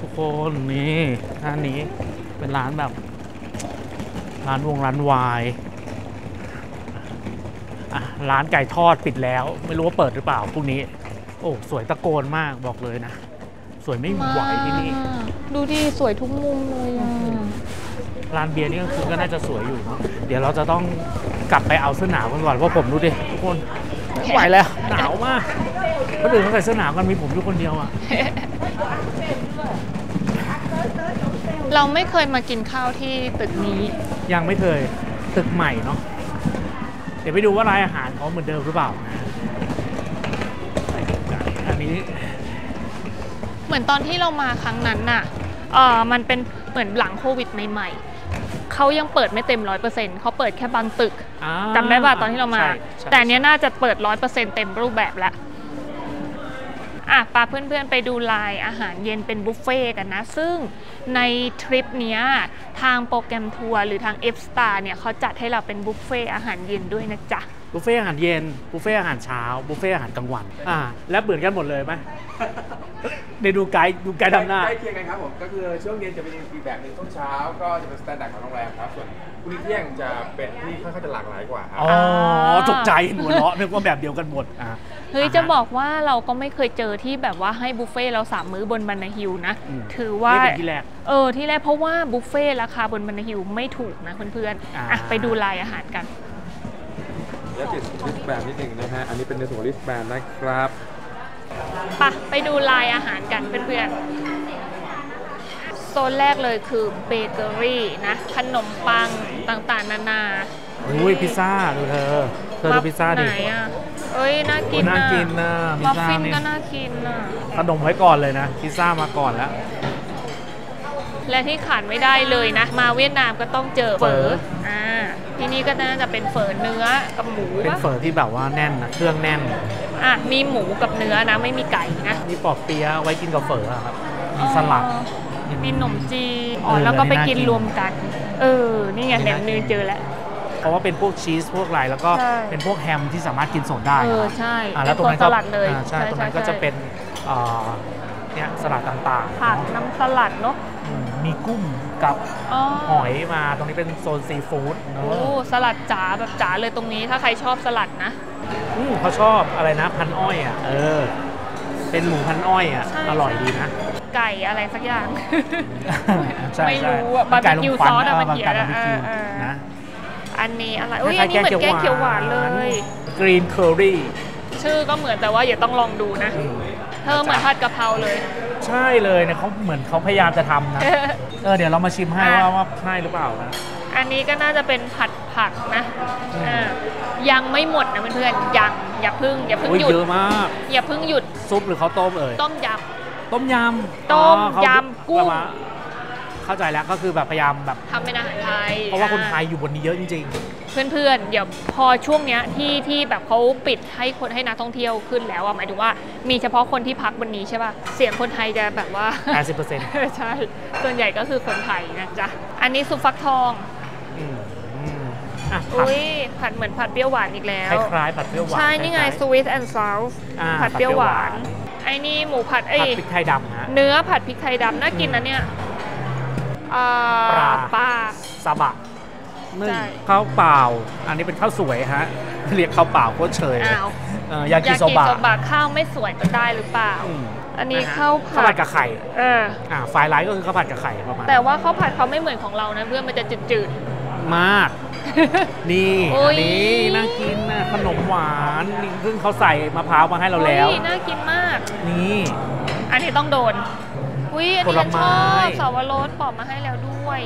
ทุกคนนี่ร้านนี้เป็นร้านแบบร้านวงร้านไวน์ร้านไก่ทอดปิดแล้วไม่รู้ว่าเปิดหรือเปล่าพรุ่งนี้โอ้สวยตะโกนมากบอกเลยนะสวยไม่ไหวที่นี่ดูดิสวยทุกมุมเลยร้านเบียร์นี่ก็คือก็น่าจะสวยอยู่เนาะเดี๋ยวเราจะต้องกลับไปเอาเสื้อหนาวกันก่อนเพราะผมดูดิทุกคนไม่ไหวแล้วหนาวมากคนอื่นเขาใส่เสื้อหนาวกันมีผมอยู่คนเดียวอ่ะเราไม่เคยมากินข้าวที่ตึกนี้ยังไม่เคยตึกใหม่เนาะเดี๋ยวไปดูว่าร้านอาหารเขาเหมือนเดิมหรือเปล่านะเหมือนตอนที่เรามาครั้งนั้นน่ะมันเป็นเหมือนหลังโควิดใหม่ๆเขายังเปิดไม่เต็ม 100% เขาเปิดแค่บางตึกจำได้ป่ะตอนที่เรามาแต่เนี้ยน่าจะเปิด 100% เต็มรูปแบบแล้วอ่ะพาเพื่อนๆไปดูไลน์อาหารเย็นเป็นบุฟเฟ่กันนะซึ่งในทริปเนี้ยทางโปรแกรมทัวร์หรือทาง F Star เนี่ยเขาจัดให้เราเป็นบุฟเฟ่อาหารเย็นด้วยนะจ๊ะบุฟเฟ่อาหารเย็นบุฟเฟ่อาหารเช้าบุฟเฟ่อาหารกลางวันและเหมือนกันหมดเลยไหมในดูไกด์ทำหน้าใกล้เคียงกันครับผมก็คือช่วงเย็นจะเป็นฟีดแบ็กในช่วงเช้าก็จะเป็นสแตนดาร์ดของโรงแรมครับส่วนมื้อเที่ยงจะเป็นที่ค่อนข้างจะหลากหลายกว่าครับอ๋อตกใจหัวเราะนึกว่าแบบเดียวกันหมดเฮ้ยจะบอกว่าเราก็ไม่เคยเจอที่แบบว่าให้บุฟเฟ่เรา3 มื้อบนบันไดฮิลนะถือว่าที่แรกเพราะว่าบุฟเฟ่ราคาบนบันไดฮิลไม่ถูกนะเพื่อนๆไปดูรายอาหารกัน และติดลิสแบนนิดหนึ่งนะฮะอันนี้เป็นในส่วนลิสแบนนะครับไปดูลายอาหารกันเพื่อนๆโซนแรกเลยคือเบเกอรี่นะขนมปังต่างๆนานาอุ้ยพิซซ่าดูเธอดูพิซซ่าดิเอ้ยน่ากินน่ากินนะมัฟฟินก็น่ากินนะขนมไว้ก่อนเลยนะพิซซ่ามาก่อนแล้วและที่ขาดไม่ได้เลยนะมาเวียดนามก็ต้องเจอเฝอที่นี่ก็น่าจะเป็นเฝอเนื้อกับหมูเป็นเฝอที่แบบว่าแน่นนะเครื่องแน่นมีหมูกับเนื้อนะไม่มีไก่นะมีปอบเปี๊ยะไว้กินกับเฝอครับมีสลัดมีขนมจีนแล้วก็ไปกินรวมกันนี่ไงแหนมเนื้อเจอแล้วเพราะว่าเป็นพวกชีสพวกไรแล้วก็เป็นพวกแฮมที่สามารถกินสดได้ใช่แล้วตรงนั้นก็ใช่ตรงนั้นก็จะเป็นเนี่ยสลัดต่างๆผักน้ำสลัดเนาะมีกุ้งกับหอยมาตรงนี้เป็นโซนซีฟู้ดโอ้สลัดจ๋าแบบจ๋าเลยตรงนี้ถ้าใครชอบสลัดนะเขาชอบอะไรนะพันอ้อยเป็นหมูพันอ้อยอร่อยดีนะไก่อะไรสักอย่างไม่รู้บาร์บีคิวซอสอะไรแบบนี้นะอันนี้อะไรอันนี้เหมือนแกงเขียวหวานเลยกรีนเคอรี่ชื่อก็เหมือนแต่ว่าอย่าต้องลองดูนะเธอเหมือนผัดกะเพราเลยใช่เลยเนี่ยเขาเหมือนเขาพยายามจะทำนะเดี๋ยวเรามาชิมให้ว่าใช่หรือเปล่านะอันนี้ก็น่าจะเป็นผัดผักนะยังไม่หมดนะเพื่อนๆยังอย่าเพิ่งหยุดเยอะมากอย่าเพิ่งหยุดซุปหรือเขาต้มต้มยำกุ้งเข้าใจแล้วก็คือแบบพยายามแบบทำเป็นอาหารไทยเพราะว่าคนไทยอยู่บนนี้เยอะจริงๆเพื่อนๆเดี๋ยวพอช่วงเนี้ยที่แบบเขาปิดให้คนให้นักท่องเที่ยวขึ้นแล้วหมายถึงว่ามีเฉพาะคนที่พักบนนี้ใช่ป่ะเสียงคนไทยจะแบบว่า 80% ใช่ส่วนใหญ่ก็คือคนไทยนะจ๊ะอันนี้ซุปฟักทองผัดเหมือนผัดเปรี้ยวหวานอีกแล้วคล้ายๆผัดเปรี้ยวหวานใช่นี่ไงสวิสแอนด์ซาวส์ผัดเปรี้ยวหวานไอ้นี่หมูผัดผัดพริกไทยดำฮะเนื้อผัดพริกไทยดำน่ากินนะเนี่ยปลาซาบะนึ่งข้าวเปล่าอันนี้เป็นข้าวสวยฮะเรียกข้าวเปล่าโคตรเฉยยากิโซบะข้าวไม่สวยจะได้หรือเปล่าอันนี้ข้าวผัดกับไข่ไฟไลท์ก็คือข้าวผัดกับไข่ประมาณแต่ว่าข้าวผัดเขาไม่เหมือนของเรานะเพื่อนมันจะจืดๆมากนี่อันนี้น่ากินนะขนมหวานนี่ซึ่งเขาใส่มะพร้าวมาให้เราแล้วน่ากินมากนี่อันนี้ต้องโดนอันนี้ชอบสาวรสปอบมาให้แล้วด้วย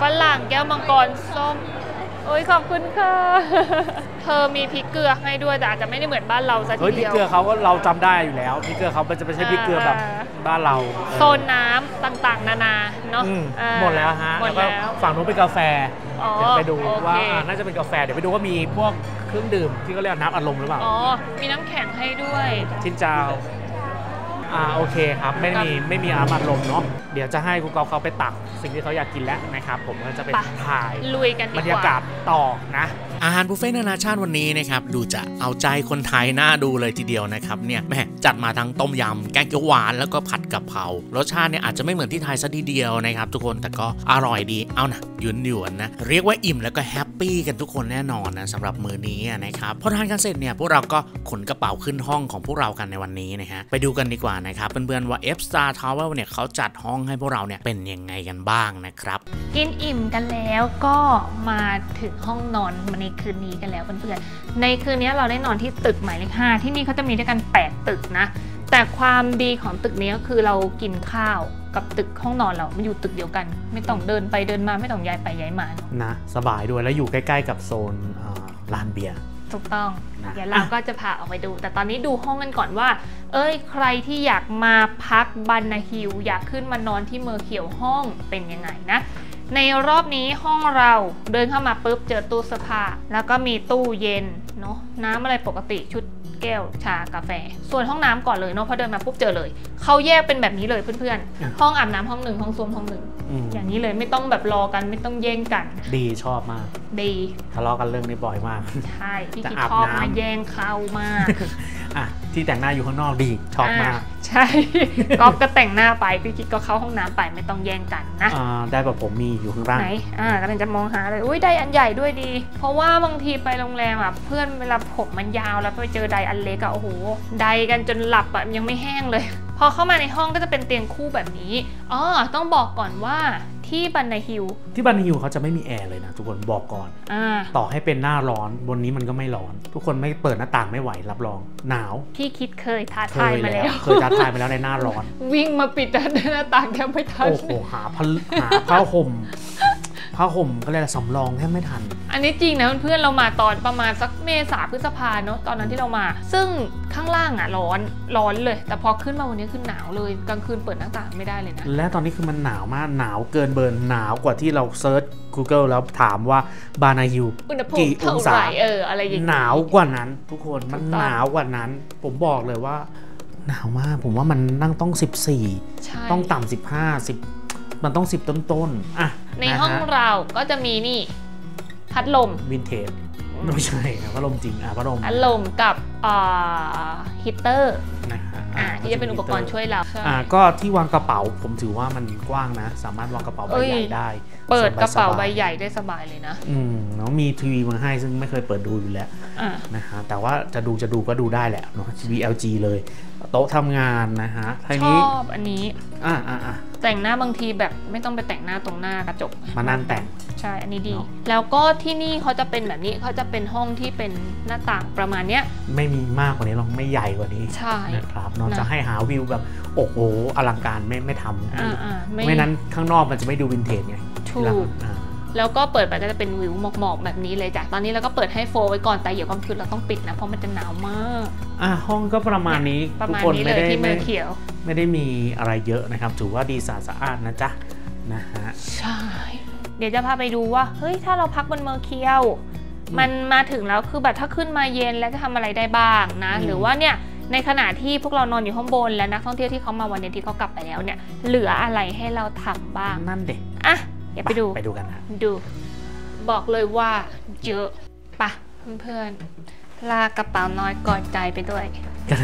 ฝรั่งแก้วมังกรส้มขอบคุณค่ะเธอมีพริกเกลือให้ด้วยแต่อาจจะไม่ได้เหมือนบ้านเราซะทีเดียวพริกเกลือเขาก็เราจำได้อยู่แล้วพริกเกลือเขาจะไม่ใช่พริกเกลือแบบบ้านเราโซนน้ำต่างๆนานาเนาะหมดแล้วฮะแล้วก็ฝั่งนู้นเป็นกาแฟเดี๋ยวไปดูว่าน่าจะเป็นกาแฟเดี๋ยวไปดูว่ามีพวกเครื่องดื่มที่เขาเรียกน้ำอัดลมหรือเปล่ามีน้ำแข็งให้ด้วยชินเจ้าโอเคครับไม่มีอาบัดลมเนาะเดี๋ยวจะให้คุณกอล์ฟเขาไปตักสิ่งที่เขาอยากกินแล้วนะครับผมก็จะไปถ่ายลุยกันบรรยากาศต่อนะอาหารบุฟเฟ่ต์นานาชาติวันนี้นะครับดูจะเอาใจคนไทยน่าดูเลยทีเดียวนะครับเนี่ยแม่จัดมาทั้งต้มยำแกงเขียวหวานแล้วก็ผัดกะเพรารสชาติเนี่ยอาจจะไม่เหมือนที่ไทยซะทีเดียวนะครับทุกคนแต่ก็อร่อยดีเอานะหยวนนะเรียกว่าอิ่มแล้วก็แฮปปี้กันทุกคนแน่นอนนะสำหรับมื้อนี้นะครับพอทานกันเสร็จเนี่ยพวกเราก็ขนกระเป๋าขึ้นห้องของพวกเรากันในวันนี้นะฮะไปดูกันดีกว่านะครับเพื่อนๆว่า F Star Travel เนี่ยเขาจัดห้องให้พวกเราเนี่ยเป็นยังไงกันบ้างนะครับกินอิ่มกันแล้วก็มาถึงห้องนอนในคืนนี้กันแล้วเพื่อนๆในคืนนี้เราได้นอนที่ตึกหมายเลข5ที่นี่เขาจะมีด้วยกัน8ตึกนะแต่ความดีของตึกนี้ก็คือเรากินข้าวกับตึกห้องนอนเรามันอยู่ตึกเดียวกันไม่ต้องเดินไปเดินมาไม่ต้องย้ายไปย้ายมานะสบายด้วยแล้วอยู่ใกล้ๆกับโซนลานเบียร์ถูกต้องเดี๋ยวเราก็จะพาออกไปดูแต่ตอนนี้ดูห้องกันก่อนว่าใครที่อยากมาพักบันนาฮิลอยากขึ้นมานอนที่เมอร์เคียวห้องเป็นยังไงนะในรอบนี้ห้องเราเดินเข้ามาปุ๊บเจอตู้เสื้อผ้าแล้วก็มีตู้เย็นเนาะน้ำอะไรปกติชุดแก้วชากาแฟส่วนห้องน้ำก่อนเลยเนาะพอเดินมาปุ๊บเจอเลยเขาแยกเป็นแบบนี้เลยเพื่อนๆห้องอาบน้ำห้องหนึ่งห้องส้วมห้องหนึ่งอย่างนี้เลยไม่ต้องแบบรอกันไม่ต้องแย่งกันดีชอบมากดีทะเลาะกันเรื่องนี้บ่อยมากใช่พี่คิดชอบมาแย่งเข้ามากที่แต่งหน้าอยู่ข้างนอกดีชอบมากใช่ก๊อฟก็แต่งหน้าไปพี่คิดก็เข้าห้องน้ำไปไม่ต้องแย่งกันนะได้แบบผมมีอยู่ข้างล่างไหนกำลังจะมองหาเลยอุ้ยได้อันใหญ่ด้วยดีเพราะว่าบางทีไปโรงแรมเพื่อนเวลาผมมันยาวแล้วไปเจอไดอันเล็กโอ้โหไดกันจนหลับยังไม่แห้งเลยพอเข้ามาในห้องก็จะเป็นเตียงคู่แบบนี้ต้องบอกก่อนว่าท ที่บันไดฮิลเขาจะไม่มีแอร์เลยนะทุกคนบอกก่อนต่อให้เป็นหน้าร้อนบนนี้มันก็ไม่ร้อนทุกคนไม่เปิดหน้าต่างไม่ไหวรับรองหนาวพี่คิดเคยท้าทายมาแล้วในหน้าร้อนวิ่งมาปิดหน้าต่างแทบไม่ทันโอ้โหหาผ้าห่มก็เลยสำรองแทบไม่ทันอันนี้จริงนะเพื่อนเรามาตอนประมาณสักเมษาพฤษภาเนาะตอนนั้นที่เรามาซึ่งข้างล่างอ่ะร้อนเลยแต่พอขึ้นมาวันนี้คือหนาวเลยกลางคืนเปิดหน้าต่างไม่ได้เลยนะและตอนนี้คือมันหนาวมากหนาวเกินเบอร์หนาวกว่าที่เราเซิร์ช Google แล้วถามว่าบานาฮิลกี่องศาอะไรอย่างนี้หนาวกว่านั้นทุกคนมันหนาวกว่านั้นผมบอกเลยว่าหนาวมากผมว่ามันนั่งต้อง14ต้องต่ำ15มันต้อง10ต้นๆอ่ะในห้องเราก็จะมีนี่พัดลมวินเทจไม่ใช่พัดลมจริงพัดลมกับฮีตเตอร์ที่จะเป็นอุปกรณ์ช่วยเราก็ที่วางกระเป๋าผมถือว่ามันกว้างนะสามารถวางกระเป๋าใบใหญ่ได้เปิดกระเป๋าใบใหญ่ได้สบายเลยนะน้องมีทีวีมาให้ซึ่งไม่เคยเปิดดูอยู่แล้วนะฮะแต่ว่าจะดูก็ดูได้แหละเนาะทีวี LG เลยโต๊ะทำงานนะฮะชอบอันนี้แต่งหน้าบางทีแบบไม่ต้องไปแต่งหน้าตรงหน้ากระจกมานั่งแต่งใช่อันนี้ดีแล้วก็ที่นี่เขาจะเป็นแบบนี้เขาจะเป็นห้องที่เป็นหน้าต่างประมาณเนี้ยไม่มีมากกว่านี้หรอกไม่ใหญ่กว่านี้ใช่นะครับนอกจากให้หาวิวแบบโอ้โหอลังการไม่ทำไม่นั้นข้างนอกมันจะไม่ดูวินเทจไงถูกแล้วก็เปิดไปก็จะเป็นวิวหมอกๆแบบนี้เลยจ้ะตอนนี้เราก็เปิดให้โฟไว้ก่อนแต่เดี๋ยวความคิดเราต้องปิดนะเพราะมันจะหนาวมากห้องก็ประมาณนี้ทุกคนไม่ได้มีอะไรเยอะนะครับถือว่าดีสะอาดนะจ๊ะนะฮะใช่เดี๋ยวจะพาไปดูว่าเฮ้ยถ้าเราพักบนเมอร์เคียวมันมาถึงแล้วคือแบบถ้าขึ้นมาเย็นแล้วจะทำอะไรได้บ้างนะหรือว่าเนี่ยในขณะที่พวกเรานอนอยู่ข้างบนและนักท่องเที่ยวที่เขามาวันนี้ที่เขากลับไปแล้วเนี่ยเหลืออะไรให้เราทำบ้างนั่นเด็กอ่ะเดี๋ยวไปดูกันนะดูบอกเลยว่าเยอะปะเพื่อนๆลากกระเป๋าน้อยกอดใจไปด้วยกระ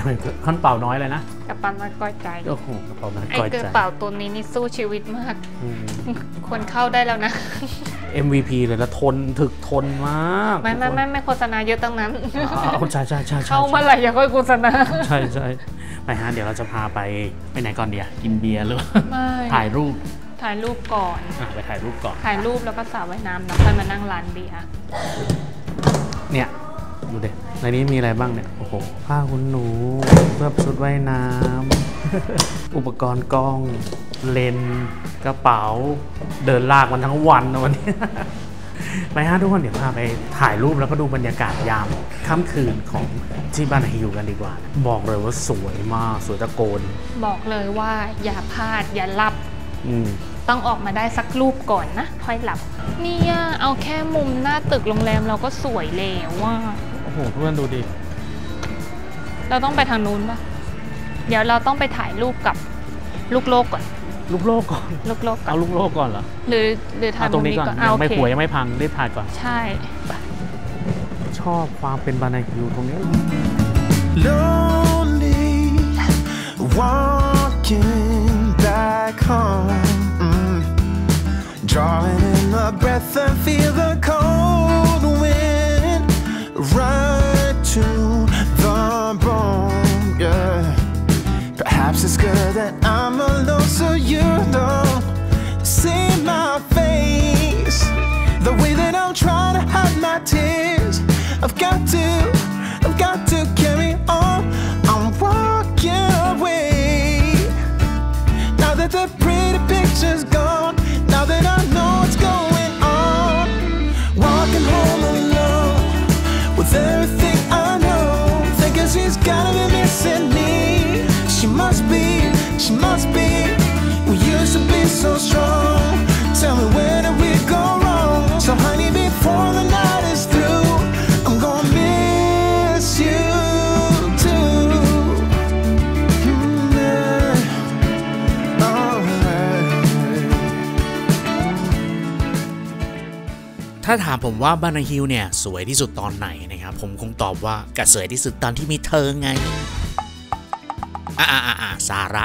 เป๋าน้อยเลยนะกระเป๋าน้อยกอดใจโอ้โหกระเป๋าน้อยกอดใจไอ้กระเป๋าตัวนี้นี่สู้ชีวิตมากควรเข้าได้แล้วนะ MVP เลยแล้วทนมากไม่โฆษณาเยอะตั้งนั้นใช่เข้ามาอะไรอย่าค่อยโฆษณาใช่ไปฮะเดี๋ยวเราจะพาไปไหนก่อนเดี๋ยวกินเบียร์หรือถ่ายรูปก่อนไปถ่ายรูปก่อนถ่ายรูปแล้วก็สระว่ายน้ำแล้วค่อยมานั่งร้านเบียร์เนี่ยดูเด็กในนี้มีอะไรบ้างเนี่ยโอ้โหผ้าขนหนูเสื้อชุดว่ายน้ำอุปกรณ์กล้องเลนส์กระเป๋าเดินลากมันทั้งวันนะวันนี้ไปฮะทุกคนเดี๋ยวพาไปถ่ายรูปแล้วก็ดูบรรยากาศยามค่ำคืนของที่บานาฮิลกันดีกว่าบอกเลยว่าสวยมากสวยตะโกนบอกเลยว่าอย่าพลาดอย่าหลับต้องออกมาได้สักรูปก่อนนะค่อยหลับเนี่ยเอาแค่มุมหน้าตึกโรงแรมเราก็สวยแล้วว่าโอ้โหเพื่อนดูดิเราต้องไปทางนู้นปะเดี๋ยวเราต้องไปถ่ายรูปกับลูกโลกก่อนเอาลูกโลกก่อนเหรอหรือทางตรงนี้ก่อนไม่ป่วยยังไม่พังได้ถ่ายก่อนใช่ชอบความเป็นบานาฮิลตรงนี้Drawing in my breath and feel the cold wind right to the bone. Yeah, perhaps it's good that I'm alone so you don't see my face. The way that I'm trying to hide my tears, I've got to carry on. I'm walking away now that the pretty picture's gone.Now that I know what's going on, walking home alone with everything I know. Thinking she's gotta be missing me. She must be. We used to be so strong. Tell me where did we go wrong? So honey, before the night is through, I'm gonna miss you too.ถ้าถามผมว่าบานาฮิลเนี่ยสวยที่สุดตอนไหนนะครับผมคงตอบว่าก็สวยที่สุดตอนที่มีเธอไงสาร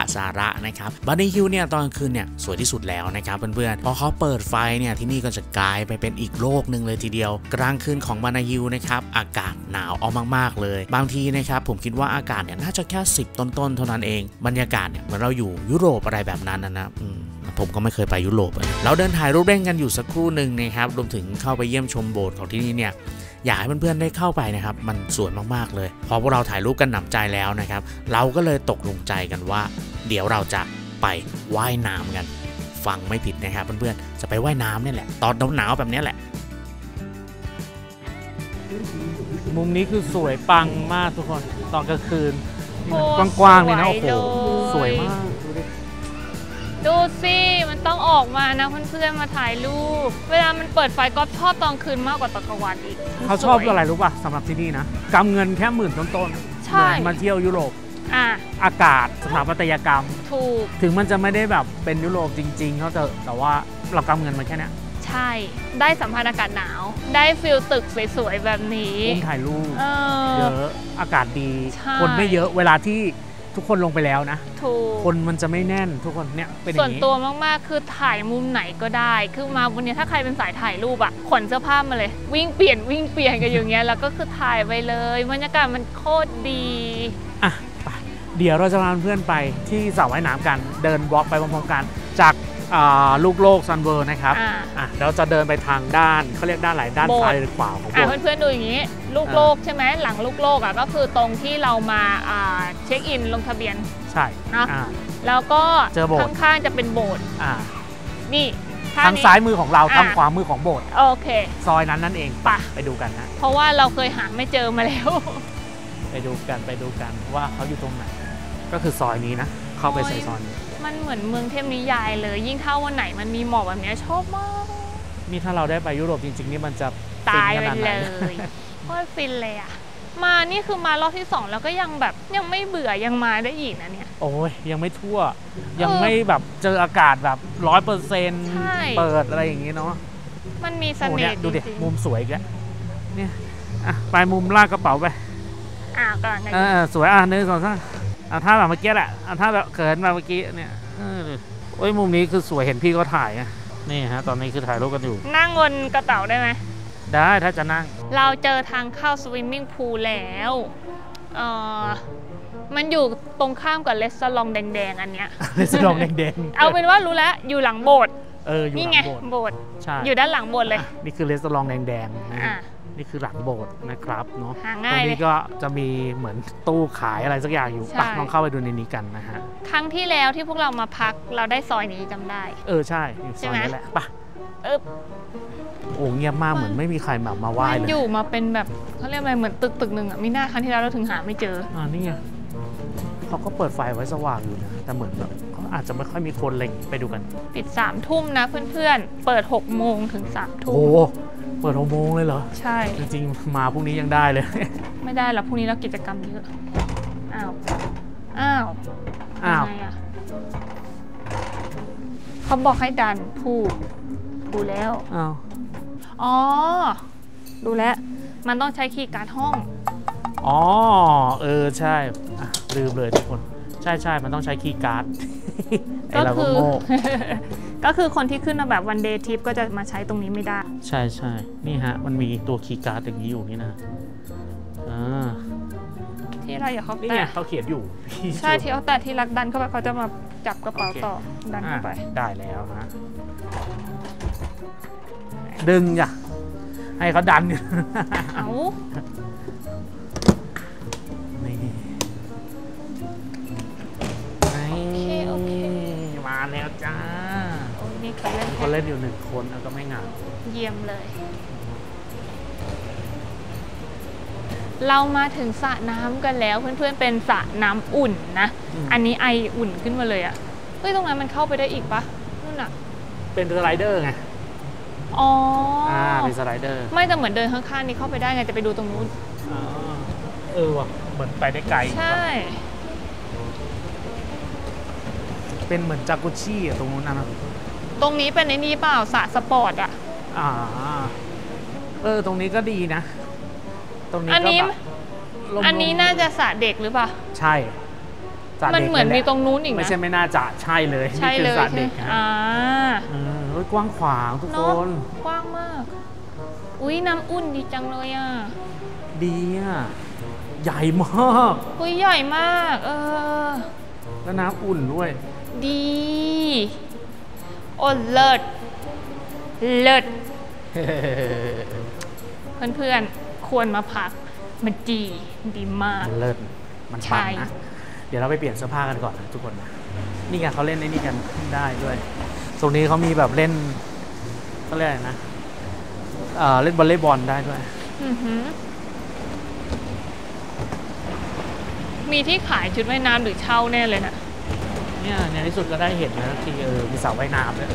ะนะครับบานาฮิลเนี่ยตอนกลางคืนเนี่ยสวยที่สุดแล้วนะครับเพื่อนๆพอเขาเปิดไฟเนี่ยที่นี่ก็จะกลายไปเป็นอีกโลกหนึ่งเลยทีเดียวกลางคืนของบานาฮิลนะครับอากาศหนาวเอามากๆเลยบางทีนะครับผมคิดว่าอากาศเนี่ยน่าจะแค่10ต้นๆเท่านั้นเองบรรยากาศเนี่ยเหมือนเราอยู่ยุโรปอะไรแบบนั้นนะ ผมก็ไม่เคยไปยุโรปเราเดินถ่ายรูปเล่นกันอยู่สักครู่หนึ่งนะครับรวมถึงเข้าไปเยี่ยมชมโบสถ์ของที่นี่เนี่ยอยากให้เพื่อนๆได้เข้าไปนะครับมันสวยมากๆเลยพอพวกเราถ่ายรูปกันหนำใจแล้วนะครับเราก็เลยตกลงใจกันว่าเดี๋ยวเราจะไปว่ายน้ำกันฟังไม่ผิดนะครับเพื่อนๆจะไปว่ายน้ำนี่แหละตอนหนาวๆแบบนี้แหละมุมนี้คือสวยปังมากทุกคนตอนกลางคืนกว้างๆเลยนะโอ้โหสวยมากดูสิมันต้องออกมานะเพื่อนๆมาถ่ายรูปเวลามันเปิดไฟก๊อฟชอบตอนคืนมากกว่าตอนกลางวันอีกเขาชอบอะไรรู้ป่ะสำหรับที่นี่นะกำเงินแค่10,000ต้นๆใช่มาเที่ยวยุโรปอากาศสถาปัตยกรรมถูกถึงมันจะไม่ได้แบบเป็นยุโรปจริงๆเขาจะแต่ว่าเรากำเงินมาแค่นี้ใช่ได้สัมผัสอากาศหนาวได้ฟิลตึกสวยๆแบบนี้คนถ่ายรูปเยอะอากาศดีคนไม่เยอะเวลาที่ทุกคนลงไปแล้วนะคนมันจะไม่แน่นทุกคนเนี่ยเป็นส่วนตัวมากๆคือถ่ายมุมไหนก็ได้คือมาบนนี้ถ้าใครเป็นสายถ่ายรูปอะขนเสื้อผ้ามาเลยวิ่งเปลี่ยนกันอย่างเงี้ยแล้วก็คือถ่ายไปเลยบรรยากาศมันโคตรดีอ่ะเดี๋ยวเราจะพาเพื่อนไปที่สระว่ายน้ำกันเดินวอล์กไปพร้อมๆกันจากลูกโลกซันเวิร์นะครับเราจะเดินไปทางด้านเขาเรียกด้านไหนด้านซ้ายหรือขวาของโบสถ์เพื่อนๆดูอย่างนี้ลูกโลกใช่ไหมหลังลูกโลกอ่ะก็คือตรงที่เรามาเช็คอินลงทะเบียนใช่นะแล้วก็ข้างๆจะเป็นโบสถ์นี่ทางซ้ายมือของเราทางขวามือของโบสถ์โอเคซอยนั้นนั่นเองไปดูกันนะเพราะว่าเราเคยหาไม่เจอมาแล้วไปดูกันว่าเขาอยู่ตรงไหนก็คือซอยนี้นะเข้าไปซอยนี้มันเหมือนเมืองเทพนิยายเลยยิ่งถ้าวันไหนมันมีหมอกแบบนี้ชอบมากนี่ถ้าเราได้ไปยุโรปจริงๆนี่มันจะตายไปเลยโคตรฟินเลยอ่ะมานี่คือมารอบที่2แล้วก็ยังแบบยังไม่เบื่อยังมาได้อีกนะเนี่ยโอ้ยยังไม่ทั่วยังไม่แบบเจออากาศแบบ100%เปิดอะไรอย่างงี้เนาะมันมีเสน่ห์ดูดิมุมสวยกันเนี่ยไปมุมลากกระเป๋าไปก่อนสวย1 2 3ถ้าแบบเมื่อกี้แหละถ้าแบบเขินมาเมื่อกี้เนี่ยโอ้ยมุมนี้คือสวยเห็นพี่เขาถ่ายนี่ฮะตอนนี้คือถ่ายรูปกันอยู่นั่งบนกระเต่าได้ไหมได้ถ้าจะนั่งเราเจอทางเข้าสวิมมิ่งพูลแล้วมันอยู่ตรงข้ามกับเลสซาลองแดงๆอันเนี้ยเลสซาลองแดงๆเอาเป็นว่ารู้แล้วอยู่หลังโบสถ์นี่ไงโบสถ์ใช่อยู่ด้านหลังโบสถ์เลยนี่คือเลสซาลองแดงๆนี่คือหลังโบสถ์นะครับเนาะตรงนี้ก็จะมีเหมือนตู้ขายอะไรสักอย่างอยู่ลองเข้าไปดูในนี้กันนะฮะครั้งที่แล้วที่พวกเรามาพักเราได้ซอยนี้จำได้ใช่ซอยนี้แหละป่ะโอ้เงียบมากเหมือนไม่มีใครแบบมาไหว้เลยมันอยู่มาเป็นแบบเขาเรียกอะไรเหมือนตึกหนึ่งอ่ะมีหน้าครั้งที่แล้วเราถึงหาไม่เจอนี่ไงเขาก็เปิดไฟไว้สว่างอยู่นะแต่เหมือนแบบเขาอาจจะไม่ค่อยมีคนเลยไปดูกันปิด3 ทุ่มนะเพื่อนๆเปิด6 โมงถึง3 ทุ่มเปิด6 โมงเลยเหรอใช่จริงๆมาพรุ่งนี้ยังได้เลยไม่ได้หรอกพรุ่งนี้เรากิจกรรมเยอะอ้าวเขาบอกให้ดันถูกดูแล้วอ๋อดูแลมันต้องใช้คีย์การ์ดห้องอ๋อใช่ลืมเลยทุกคนใช่มันต้องใช้คีย์การ์ดก็คือคนที่ขึ้นมาแบบวันเดย์ทริปก็จะมาใช้ตรงนี้ไม่ได้ใช่นี่ฮะมันมีตัวคีย์การ์ดอย่างนี้อยู่นี่นะที่เราอย่าเขาแต่เนี่ยเขาเขียนอยู่ใช่ที่เขาแต่ที่รักดันเข้าไปเขาจะมาจับกระเป๋าต่อดันเข้าไปได้แล้วนะดึงจ้ะให้เขาดันเอามาแล้วจ้ามีคนเล่นอยู่1 คนแล้วก็ไม่งานเยี่ยมเลยเรามาถึงสระน้ำกันแล้วเพื่อนๆเป็นสระน้ำอุ่นนะอันนี้ไออุ่นขึ้นมาเลยอะตรงนั้นมันเข้าไปได้อีกปะนู่นอะเป็นสไลเดอร์ไงอ๋อเป็นสไลเดอร์ไม่แต่เหมือนเดินข้างๆนี้เข้าไปได้ไงจะไปดูตรงนู้นว่ะเหมือนไปได้ไกลใช่เป็นเหมือนจากุชชี่ตรงนู้นนะตรงนี้เป็นไอ้นี่เปล่าสระสปอร์ตตรงนี้ก็ดีนะตรงนี้อันนี้น่าจะสระเด็กหรือเปล่าใช่มันเหมือนมีตรงนู้นอีกนะไม่ใช่ไม่น่าจะใช่เลยใช่เลยสระเด็กกว้างขวางทุกคนกว้างมากอุ้ยน้ำอุ่นดีจังเลยดีใหญ่มากอุ้ยใหญ่มากแล้วน้ำอุ่นด้วยดี อ้เลิศเลิศเพื่อนๆควรมาพักมันดีมากเลิศมันปังนะเดี๋ยวเราไปเปลี่ยนเสื้อผ้ากันก่อนนะทุกคนนะนี่ไงเขาเล่นในนี่กันได้ด้วยตรงนี้เขามีแบบเล่นเขาเรียกอะไรนะเล่นวอลเลย์บอลได้ด้วยมีที่ขายชุดว่ายน้ำหรือเช่าแน่เลยนะเนี่ยในที่สุดก็ได้เห็นนะที่มีสระว่ายน้ำเลย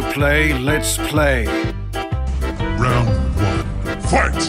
To play, let's play. Round one, fight.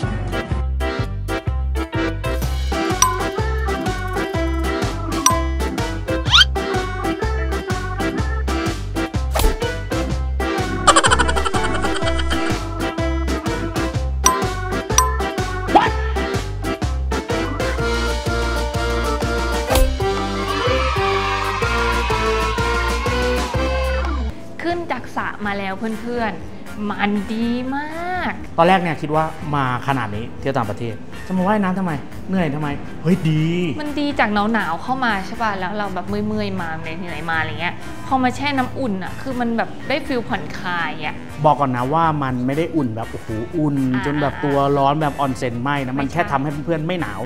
สระมาแล้วเพื่อนๆมันดีมากตอนแรกเนี่ยคิดว่ามาขนาดนี้เที่ยวต่างประเทศจะมาว่ายน้ำทำไมเหนื่อยทำไมเฮ้ยดีมันดีจากหนาวๆเข้ามาใช่ป่ะแล้วเราแบบเมื่อยๆมาเหนื่อยมาอะไรเงี้ยพอมาแช่น้ำอุ่นอ่ะคือมันแบบได้ฟิลผ่อนคลายอ่ะบอกก่อนนะว่ามันไม่ได้อุ่นแบบโอ้โหอุ่นจนแบบตัวร้อนแบบออนเซ็นไม่นะมันแค่ทำให้เพื่อนๆไม่หนาว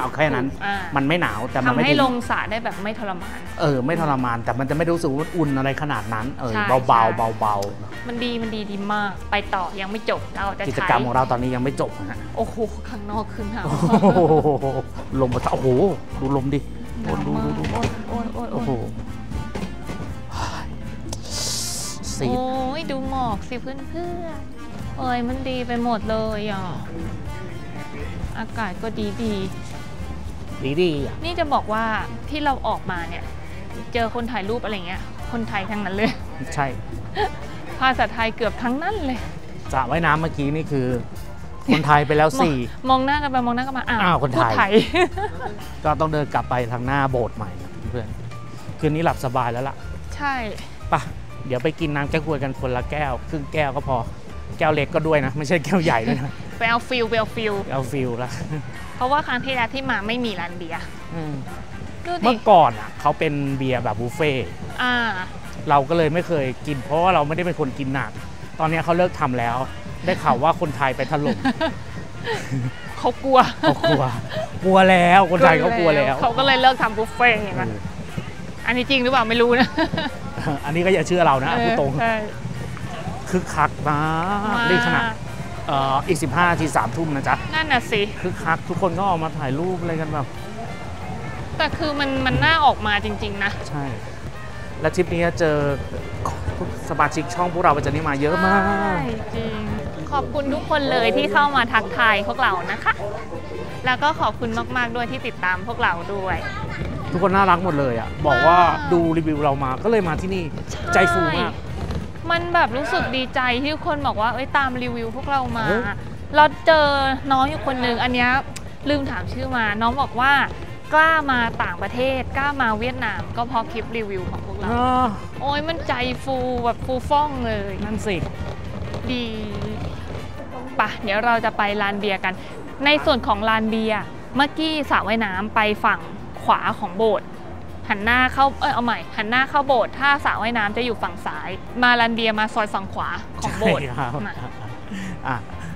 เอาแค่นั้นมันไม่หนาวแต่มันทำให้ลงสระได้แบบไม่ทรมานไม่ทรมานแต่มันจะไม่รู้สึกว่าอุ่นอะไรขนาดนั้นเบาๆมันดีมากไปต่อยังไม่จบเราจะกิจกรรมของเราตอนนี้ยังไม่จบนะโอ้โหข้างนอกขึ้นค่ะลมมาโอ้โหดูลมดิดูโอ้โหโอ้ยดูหมอกสิเพื่อนโอ้ยมันดีไปหมดเลยอ่ะอากาศก็ดีนี่จะบอกว่าที่เราออกมาเนี่ยเจอคนถ่ายรูปอะไรเงี้ยคนไทยทั้งนั้นเลยใช่ภาษาไทยเกือบทั้งนั้นเลยสระว่ายน้ำเมื่อกี้นี่คือคนไทยไปแล้วสี่มองหน้ากันไปมองหน้ากันมาอ้าวคนไทยก็ต้องเดินกลับไปทางหน้าโบสถ์ใหม่เพื่อนคืนนี้หลับสบายแล้วล่ะใช่ป่ะเดี๋ยวไปกินน้ำแก้วกวยกันคนละแก้วครึ่งแก้วก็พอแก้วเล็กก็ด้วยนะไม่ใช่แก้วใหญ่ด้วยนะไปเอาฟิลละเพราะว่าครั้งที่แล้วที่มาไม่มีร้านเบียร์เมื่อก่อนอ่ะเขาเป็นเบียร์แบบบุฟเฟ่เราก็เลยไม่เคยกินเพราะว่าเราไม่ได้เป็นคนกินหนักตอนนี้เขาเลิกทำแล้วได้ข่าวว่าคนไทยไปถล่มเขากลัวแล้วคนไทยเขากลัวแล้วเขาก็เลยเลิกทำบุฟเฟ่ต์อย่างนั้นอันนี้จริงหรือเปล่าไม่รู้นะอันนี้ก็อย่าเชื่อเรานะพูดตรงคือคักนะนี่ขนาดอีก15 นาที 3 ทุ่มนะจ๊ะนั่นน่ะสิคือคักทุกคนก็ออกมาถ่ายรูปอะไรกันแบบแต่คือมันน่าออกมาจริงๆนะใช่และทริปนี้เจอสมาชิกช่องพวกเราวันนี้มาเยอะมากจริงขอบคุณทุกคนเลยที่เข้ามาทักทายพวกเรานะคะแล้วก็ขอบคุณมากๆด้วยที่ติดตามพวกเราด้วยทุกคนน่ารักหมดเลยอ่ะบอกว่าดูรีวิวเรามาก็เลยมาที่นี่ใจฟูมากมันแบบรู้สึกดีใจที่ทุกคนบอกว่าเอ้ยตามรีวิวพวกเรามาเราเจอน้องอยู่คนหนึ่งอันนี้ลืมถามชื่อมาน้องบอกว่ากล้ามาต่างประเทศกล้ามาเวียดนามก็เพราะคลิปรีวิวของพวกเราโอ้ยมันใจฟูแบบฟูฟ่องเลยนั่นสิดีปะเดี๋ยวเราจะไปลานเบียร์กันในส่วนของลานเบียร์เมื่อกี้สระว่ายน้ำไปฝั่งขวาของโบสถ์หันหน้าเข้าเอาใหม่หันหน้าเข้าโบสถ์ถ้าสระว่ายน้ำจะอยู่ฝั่งซ้ายมาลานเบียร์มาซอยฝั่งขวาของโบสถ์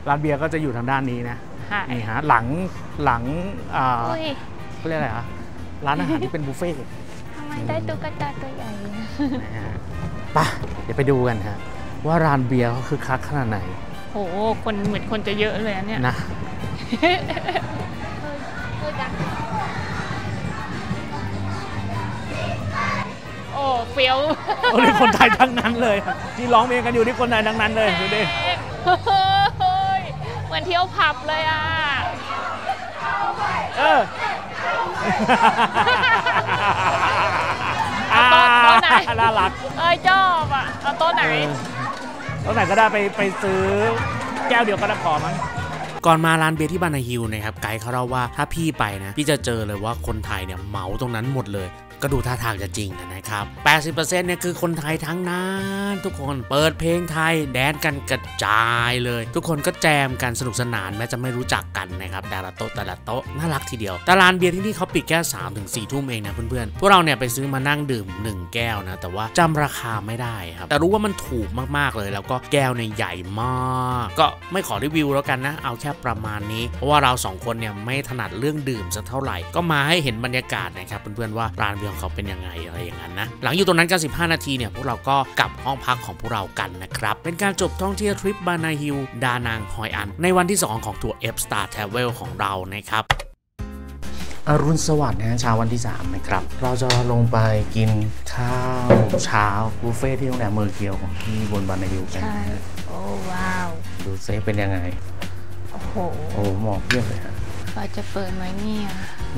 ลานเบียร์ก็จะอยู่ทางด้านนี้นะนี่ฮะหลังเขาเรียกอะไรฮะร้านอาหารที่เป็นบุฟเฟ่ต์ทำไมได้ตุ๊กตาตัวใหญ่ป่ะเดี๋ยวไปดูกันฮะว่าร้านเบียร์เขาคือคักขนาดไหนโอ้โหคนเหมือนคนจะเยอะเลยเนี่ยนะโอ้เฟี้ยวโอ้นี่คนไทยทั้งนั้นเลยที่ร้องเพลงกันอยู่นี่คนไทยทั้งนั้นเลยดูดิเหมือนเที่ยวผับเลยอ่ะโต๊ะไหนน่ารักชอบอ่ะเอาโต๊ะไหนก็ได้ไปซื้อแก้วเดียวก็ได้พอมั้งก่อนมาร้านเบียร์ที่บานาฮิลนะครับไกด์เขาเล่าว่าถ้าพี่ไปนะพี่จะเจอเลยว่าคนไทยเนี่ยเหมาตรงนั้นหมดเลย ก็ดูท่าทางจะจริงนะครับ 80% เนี่ยคือคนไทยทั้งนั้นทุกคนเปิดเพลงไทยแดนกันกระจายเลยทุกคนก็แจมกันสนุกสนานแม้จะไม่รู้จักกันนะครับแต่ละโต๊ะน่ารักทีเดียวตลาดเบียร์ที่นี่เขาปิดแค่ 3-4 ทุ่มเองนะเพื่อนๆพวกเราเนี่ยไปซื้อมานั่งดื่ม1แก้วนะแต่ว่าจำราคาไม่ได้ครับแต่รู้ว่ามันถูกมากๆเลยแล้วก็แก้วเนี่ยใหญ่มากก็ไม่ขอรีวิวแล้วกันนะเอาแค่ประมาณนี้เพราะว่าเรา2คนเนี่ยไม่ถนัดเรื่องดื่มสักเท่าไหร่ก็มาให้เห็นบรรยากาศนะครับเพื่อนๆว่าร้านเบียร์ของเขาเป็นยังไงอะไรอย่างนั้นนะหลังอยู่ตรงนั้นกัน15นาทีเนี่ยพวกเราก็กลับห้องพักของพวกเรากันนะครับเป็นการจบท่องเที่ยวทริปบานาฮิลดานางฮอยอันในวันที่2ของทัวร์ F Star Travel ของเรานะครับอรุณสวัสดิ์นะเช้าวันที่3นะครับเราจะลงไปกินข้าวเช้าบุฟเฟ่ที่โรงแรมเมอร์เคียวของที่บนบานาฮิลกันโอ้ว้าวดูเซฟเป็นยังไงโอ้โหหมอกเยี่ยมเลยฮะเราจะเปิดไหมเนี่ย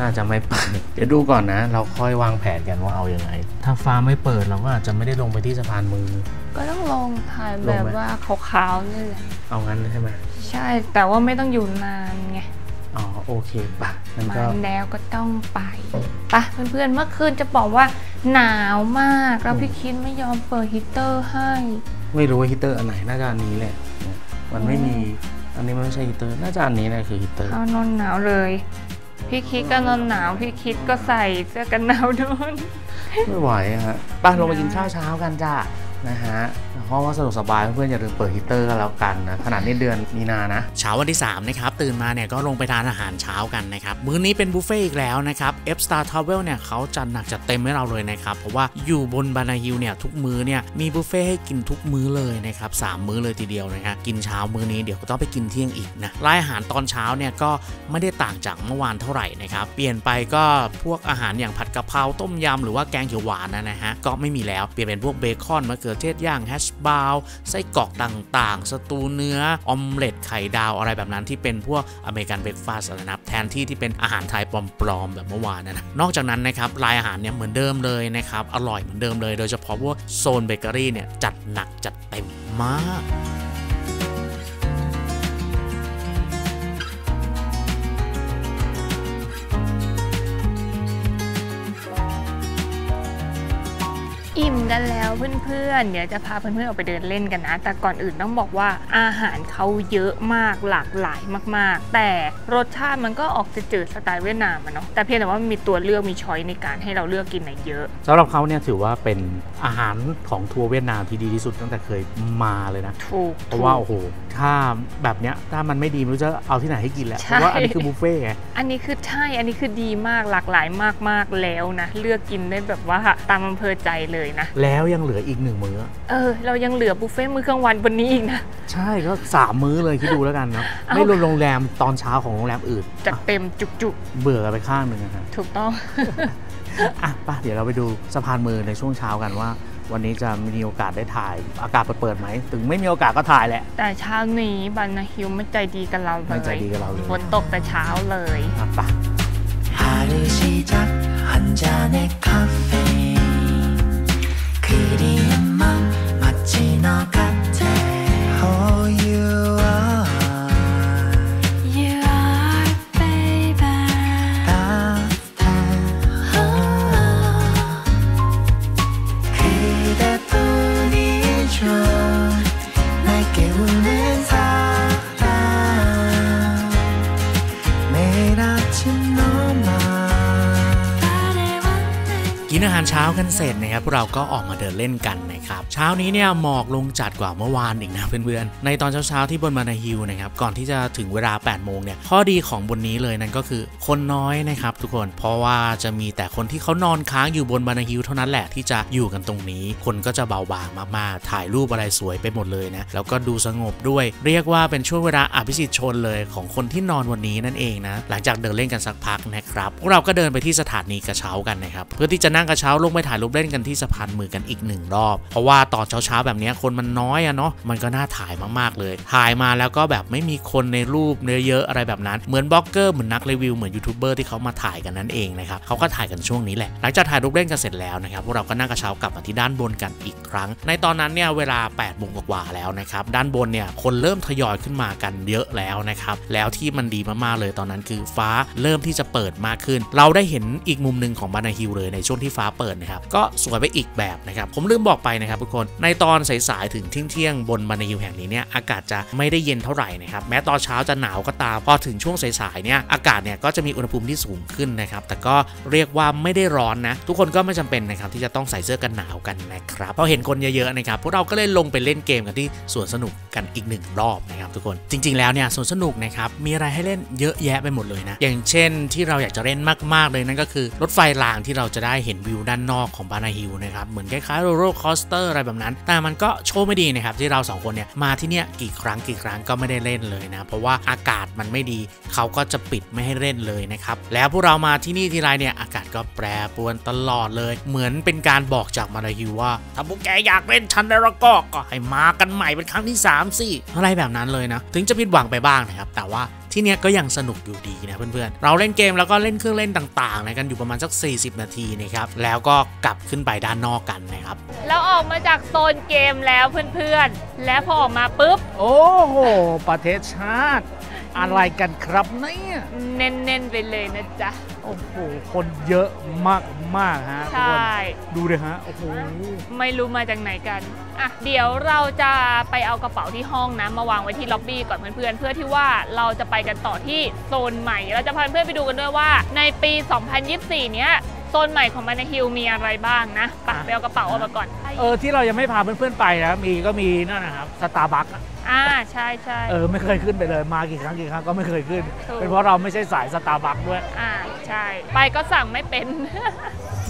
น่าจะไม่เปิดเดี๋ยวดูก่อนนะเราค่อยวางแผนกันว่าเอาอย่างไรถ้าฟ้าไม่เปิดเราก็อาจจะไม่ได้ลงไปที่สะพานมือก็ต้องลงถ่ายแบบว่าขาวๆนี่แหละเอางั้นใช่ไหมใช่แต่ว่าไม่ต้องอยู่นานไงอ๋อโอเคป่ะมันก็แล้วก็ต้องไปป่ะเพื่อนๆเมื่อคืนจะบอกว่าหนาวมากแล้วพี่คิดไม่ยอมเปิดฮีเตอร์ให้ไม่รู้ว่าฮีเตอร์อันไหนน่าจะอันนี้แหละมันไม่มีอันนี้ไม่ใช่ฮีเตอร์น่าจะอันนี้แหละคือฮีเตอร์นอนหนาวเลยพี่คิดก็นอนหนาวพี่คิดก็ใส่เสื้อกันหนาวด้วยไม่ไหวฮะป่ะลงไปกินข้าวเช้ากันจ้านะฮะเพราะว่าสะดวกสบายเพื่อนอย่าลืมเปิดฮีเตอร์ก็แล้วกันนะขนาดนี้เดือนมีนานะเช้าวันที่3นะครับตื่นมาเนี่ยก็ลงไปทานอาหารเช้ากันนะครับมื้อนี้เป็นบุฟเฟ่อีกแล้วนะครับ F Star Travel เนี่ยเขาจัดหนักจัดเต็มให้เราเลยนะครับเพราะว่าอยู่บนบานาฮิลเนี่ยทุกมื้อเนี่ยมีบุฟเฟ่ให้กินทุกมื้อเลยนะครับ3มื้อเลยทีเดียวนะฮะกินเช้ามื้อนี้เดี๋ยวก็ต้องไปกินเที่ยงอีกนะรายอาหารตอนเช้าเนี่ยก็ไม่ได้ต่างจากเมื่อวานเท่าไหร่นะครับเปลี่ยนไปก็พวกอาหารอย่างผัดกะเพราต้มยำหรือว่าแกงเขียวหวานนะฮะก็ไม่มีแล้วเปลี่ยนเป็นพวกเบคอนมะเขือเทศย่างแฮชบาวไส้กรอกต่างๆสตูเนื้อออมเล็ตไข่ดาวอะไรแบบนั้นที่เป็นพวกอเมริกันเบรคฟาสต์อะไรนับแทนที่เป็นอาหารไทยปลอมๆแบบเมื่อวานนะนอกจากนั้นนะครับรายอาหารเนี่ยเหมือนเดิมเลยนะครับอร่อยเหมือนเดิมเลยโดยเฉพาะพวกโซนเบเกอรี่เนี่ยจัดหนักจัดเต็มมากอิ่มกันแล้วเพื่อนๆเดี๋ยวจะพาเพื่อนๆออกไปเดินเล่นกันนะแต่ก่อนอื่นต้องบอกว่าอาหารเขาเยอะมากหลากหลายมากๆแต่รสชาติมันก็ออกจืดๆสไตล์เวียดนามเนาะแต่เพียงแต่ว่ามีตัวเลือกมีช้อยในการให้เราเลือกกินเยอะสำหรับเขาเนี่ยถือว่าเป็นอาหารของทัวร์เวียดนามที่ดีที่สุดตั้งแต่เคยมาเลยนะถูกเพราะว่าโอ้โหถ้าแบบเนี้ยถ้ามันไม่ดีไม่รู้จะเอาที่ไหนให้กินแหละเพราะว่าอันนี้คือบุฟเฟ่ไงอันนี้คือใช่อันนี้คือดีมากหลากหลายมากๆแล้วนะเลือกกินได้แบบว่าตามอำเภอใจเลยนะแล้วยังเหลืออีก1มื้อเรายังเหลือบุฟเฟ่มื้อกลางวันบนนี้อีกนะใช่ก็3มื้อเลยคิดดูแล้วกันเนาะไม่รวมโรงแรมตอนเช้าของโรงแรมอื่นจัดเต็มจุกๆเบื่อไปข้างนึงนะครับถูกต้องอ่ะป่ะเดี๋ยวเราไปดูสะพานมือในช่วงเช้ากันว่าวันนี้จะมีโอกาสได้ถ่ายอากาศเปิดไหมถึงไม่มีโอกาสก็ถ่ายแหละแต่เช้านี้บานาฮิลไม่ใจดีกับเราเลยฝนตกแต่เช้าเลยป่ะกินอาหารเช้ากันเสร็จนะครับพวกเราก็ออกมาเดินเล่นกันนะครับเช้านี้เนี่ยหมอกลงจัดกว่าเมื่อวานอีกนะเพื่อนๆในตอนเช้าๆที่บนบานาฮิลนะครับก่อนที่จะถึงเวลา 8 โมงเนี่ยข้อดีของบนนี้เลยนั่นก็คือคนน้อยนะครับทุกคนเพราะว่าจะมีแต่คนที่เขานอนค้างอยู่บนบานาฮิลเท่านั้นแหละที่จะอยู่กันตรงนี้คนก็จะเบาบางมากๆถ่ายรูปอะไรสวยไปหมดเลยนะแล้วก็ดูสงบด้วยเรียกว่าเป็นช่วงเวลาอภิสิทธิ์ชนเลยของคนที่นอนวันนี้นั่นเองนะหลังจากเดินเล่นกันสักพักนะครับพวกเราก็เดินไปที่สถานีกระเช้ากันนะครับเพื่อที่จะนั่งเช้าลงไปถ่ายรูปเล่นกันที่สะพานมือกันอีก1รอบเพราะว่าตอนเช้าๆแบบนี้คนมันน้อยอะเนาะมันก็น่าถ่ายมากๆเลยถ่ายมาแล้วก็แบบไม่มีคนในรูปเยอะๆอะไรแบบนั้นเหมือนบล็อกเกอร์เหมือนนักรีวิวเหมือนยูทูบเบอร์ที่เขามาถ่ายกันนั่นเองนะครับเขาก็ถ่ายกันช่วงนี้แหละหลังจากถ่ายรูปเล่นกันเสร็จแล้วนะครับพวกเราก็นั่งกระเช้ากลับมาที่ด้านบนกันอีกครั้งในตอนนั้นเนี่ยเวลา8โมงกว่าแล้วนะครับด้านบนเนี่ยคนเริ่มทยอยขึ้นมากันเยอะแล้วนะครับแล้วที่มันดีมากๆเลยตอนนั้นคือฟ้าเริ่มที่จะเปิดมากขึ้นเราได้เห็นอีกมุมนึงของบานาฮิลเลยในช่วงที่ ฟ้าเปิดนะครับก็สวยไปอีกแบบนะครับผมลืมบอกไปนะครับทุกคนในตอนสายๆถึงเที่ยงบนบันไดฮิลแห่งนี้เนี่ยอากาศจะไม่ได้เย็นเท่าไหร่นะครับแม้ตอนเช้าจะหนาวก็ตามพอถึงช่วงสายๆเนี่ยอากาศเนี่ยก็จะมีอุณหภูมิที่สูงขึ้นนะครับแต่ก็เรียกว่าไม่ได้ร้อนนะทุกคนก็ไม่จำเป็นนะครับที่จะต้องใส่เสื้อกันหนาวกันนะครับพอเห็นคนเยอะๆนะครับพวกเราก็เลยลงไปเล่นเกมกันที่สวนสนุกกันอีกหนึ่งรอบนะครับทุกคนจริงๆแล้วเนี่ยสวนสนุกนะครับมีอะไรให้เล่นเยอะแยะไปหมดเลยนะอย่างเช่นที่เราอยากจะเล่นมากๆเลยนั่นก็คือรถไฟรางที่เราจะได้เห็นวิวด้านนอกของบานาฮิลนะครับเหมือนคล้ายๆโรลเลอร์คอสเตอร์อะไรแบบนั้นแต่มันก็โชว์ไม่ดีนะครับที่เรา2คนเนี่ยมาที่เนี่ยกี่ครั้งก็ไม่ได้เล่นเลยนะเพราะว่าอากาศมันไม่ดีเขาก็จะปิดไม่ให้เล่นเลยนะครับแล้วพวกเรามาที่นี่ทีไรเนี่ยอากาศก็แปรปรวนตลอดเลยเหมือนเป็นการบอกจากบานาฮิลว่าถ้าพวกแกอยากเล่นชั้นแล้วก็ให้มากันใหม่เป็นครั้งที่3สิอะไรแบบนั้นเลยนะถึงจะผิดหวังไปบ้างนะครับแต่ว่าที่เนี้ยก็ยังสนุกอยู่ดีนะเพื่อนๆเราเล่นเกมแล้วก็เล่นเครื่องเล่นต่างๆนะกันอยู่ประมาณสัก40 นาทีนะครับแล้วก็กลับขึ้นไปด้านนอกกันนะครับเราออกมาจากโซนเกมแล้วเพื่อนๆและพอออกมาปุ๊บโอ้โหประเทศชาติอะไรกันครับเนี่ยเน้นๆไปเลยนะจ๊ะโอ้โหคนเยอะมากๆฮะใช่ดูเลยฮะโอ้โหไม่รู้มาจากไหนกันอ่ะเดี๋ยวเราจะไปเอากระเป๋าที่ห้องนะมาวางไว้ที่ล็อบบี้ก่อนเพื่อนเพื่อที่ว่าเราจะไปกันต่อที่โซนใหม่เราจะพาเพื่อนไปดูกันด้วยว่าในปี 2024 เนี้ยโซนใหม่ของบานาฮิลมีอะไรบ้างนะไปเอากระเป๋าออกมาก่อนที่เรายังไม่พาเพื่อนๆไปนะก็มีนั่นนะครับสตาร์บัคใช่ใช่ไม่เคยขึ้นไปเลยมากี่ครั้งก็ไม่เคยขึ้นเป็นเพราะเราไม่ใช่สายสตาร์บัคด้วยใช่ไปก็สั่งไม่เป็น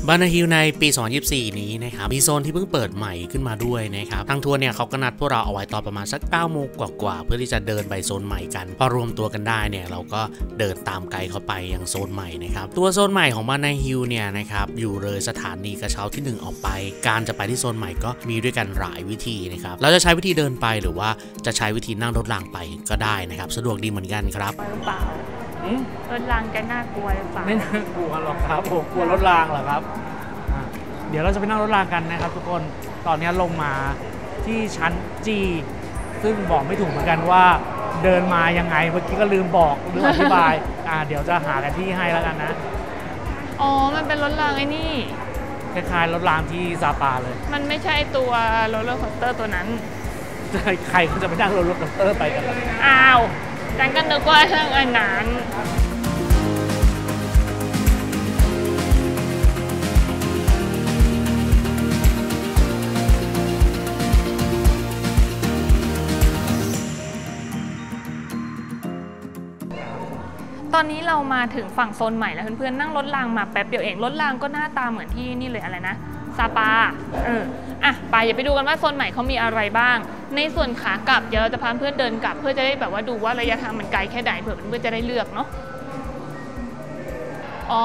บานาฮิลในปี 2024 นี้นะครับมีโซนที่เพิ่งเปิดใหม่ขึ้นมาด้วยนะครับทางทัวร์เนี่ยเขาก็นัดพวกเราเอาไว้ตอนประมาณสัก 9 โมงกว่าเพื่อที่จะเดินไปโซนใหม่กันพอรวมตัวกันได้เนี่ยเราก็เดินตามไกด์เขาไปยังโซนใหม่นะครับตัวโซนใหม่ของบานาฮิลเนี่ยนะครับอยู่เลยสถานีกระเช้าที่1ออกไปการจะไปที่โซนใหม่ก็มีด้วยกันหลายวิธีนะครับเราจะใช้วิธีเดินไปหรือว่าจะใช้วิธีนั่งรถรางไปก็ได้นะครับสะดวกดีเหมือนกันครับรถรางจะน่ากลัวหรือเปล่าไม่น่ากลัวหรอกครับผมกลัวรถรางเหรอครับเดี๋ยวเราจะไปนั่งรถรางกันนะครับทุกคนตอนนี้ลงมาที่ชั้น G ซึ่งบอกไม่ถูกเหมือนกันว่าเดินมายังไงเมื่อกี้ก็ลืมบอกหรืออธิบายเดี๋ยวจะหาแผนที่ให้แล้วกันนะอ๋อมันเป็นรถรางไอ้นี่คล้ายๆรถรางที่ซาปาเลยมันไม่ใช่ตัวโรลเลอร์คอสเตอร์ตัวนั้นใครเขาจะไปนั่งโรลเลอร์คอสเตอร์ไปกันอ้าวดังกันนึกว่าเรื่องอันนั้นตอนนี้เรามาถึงฝั่งโซนใหม่แล้วเพื่อนๆนั่งรถรางมาแป๊บเดียวเองรถรางก็หน้าตาเหมือนที่นี่เลยอะไรนะซาปาไปอย่าไปดูกันว่าโซนใหม่เขามีอะไรบ้างในส่วนขากลับเดี๋ยวเราจะพาเพื่อนเดินกลับเพื่อจะได้แบบว่าดูว่าระยะทางมันไกลแค่ไหนเผื่อเพื่อนจะได้เลือกเนาะอ๋อ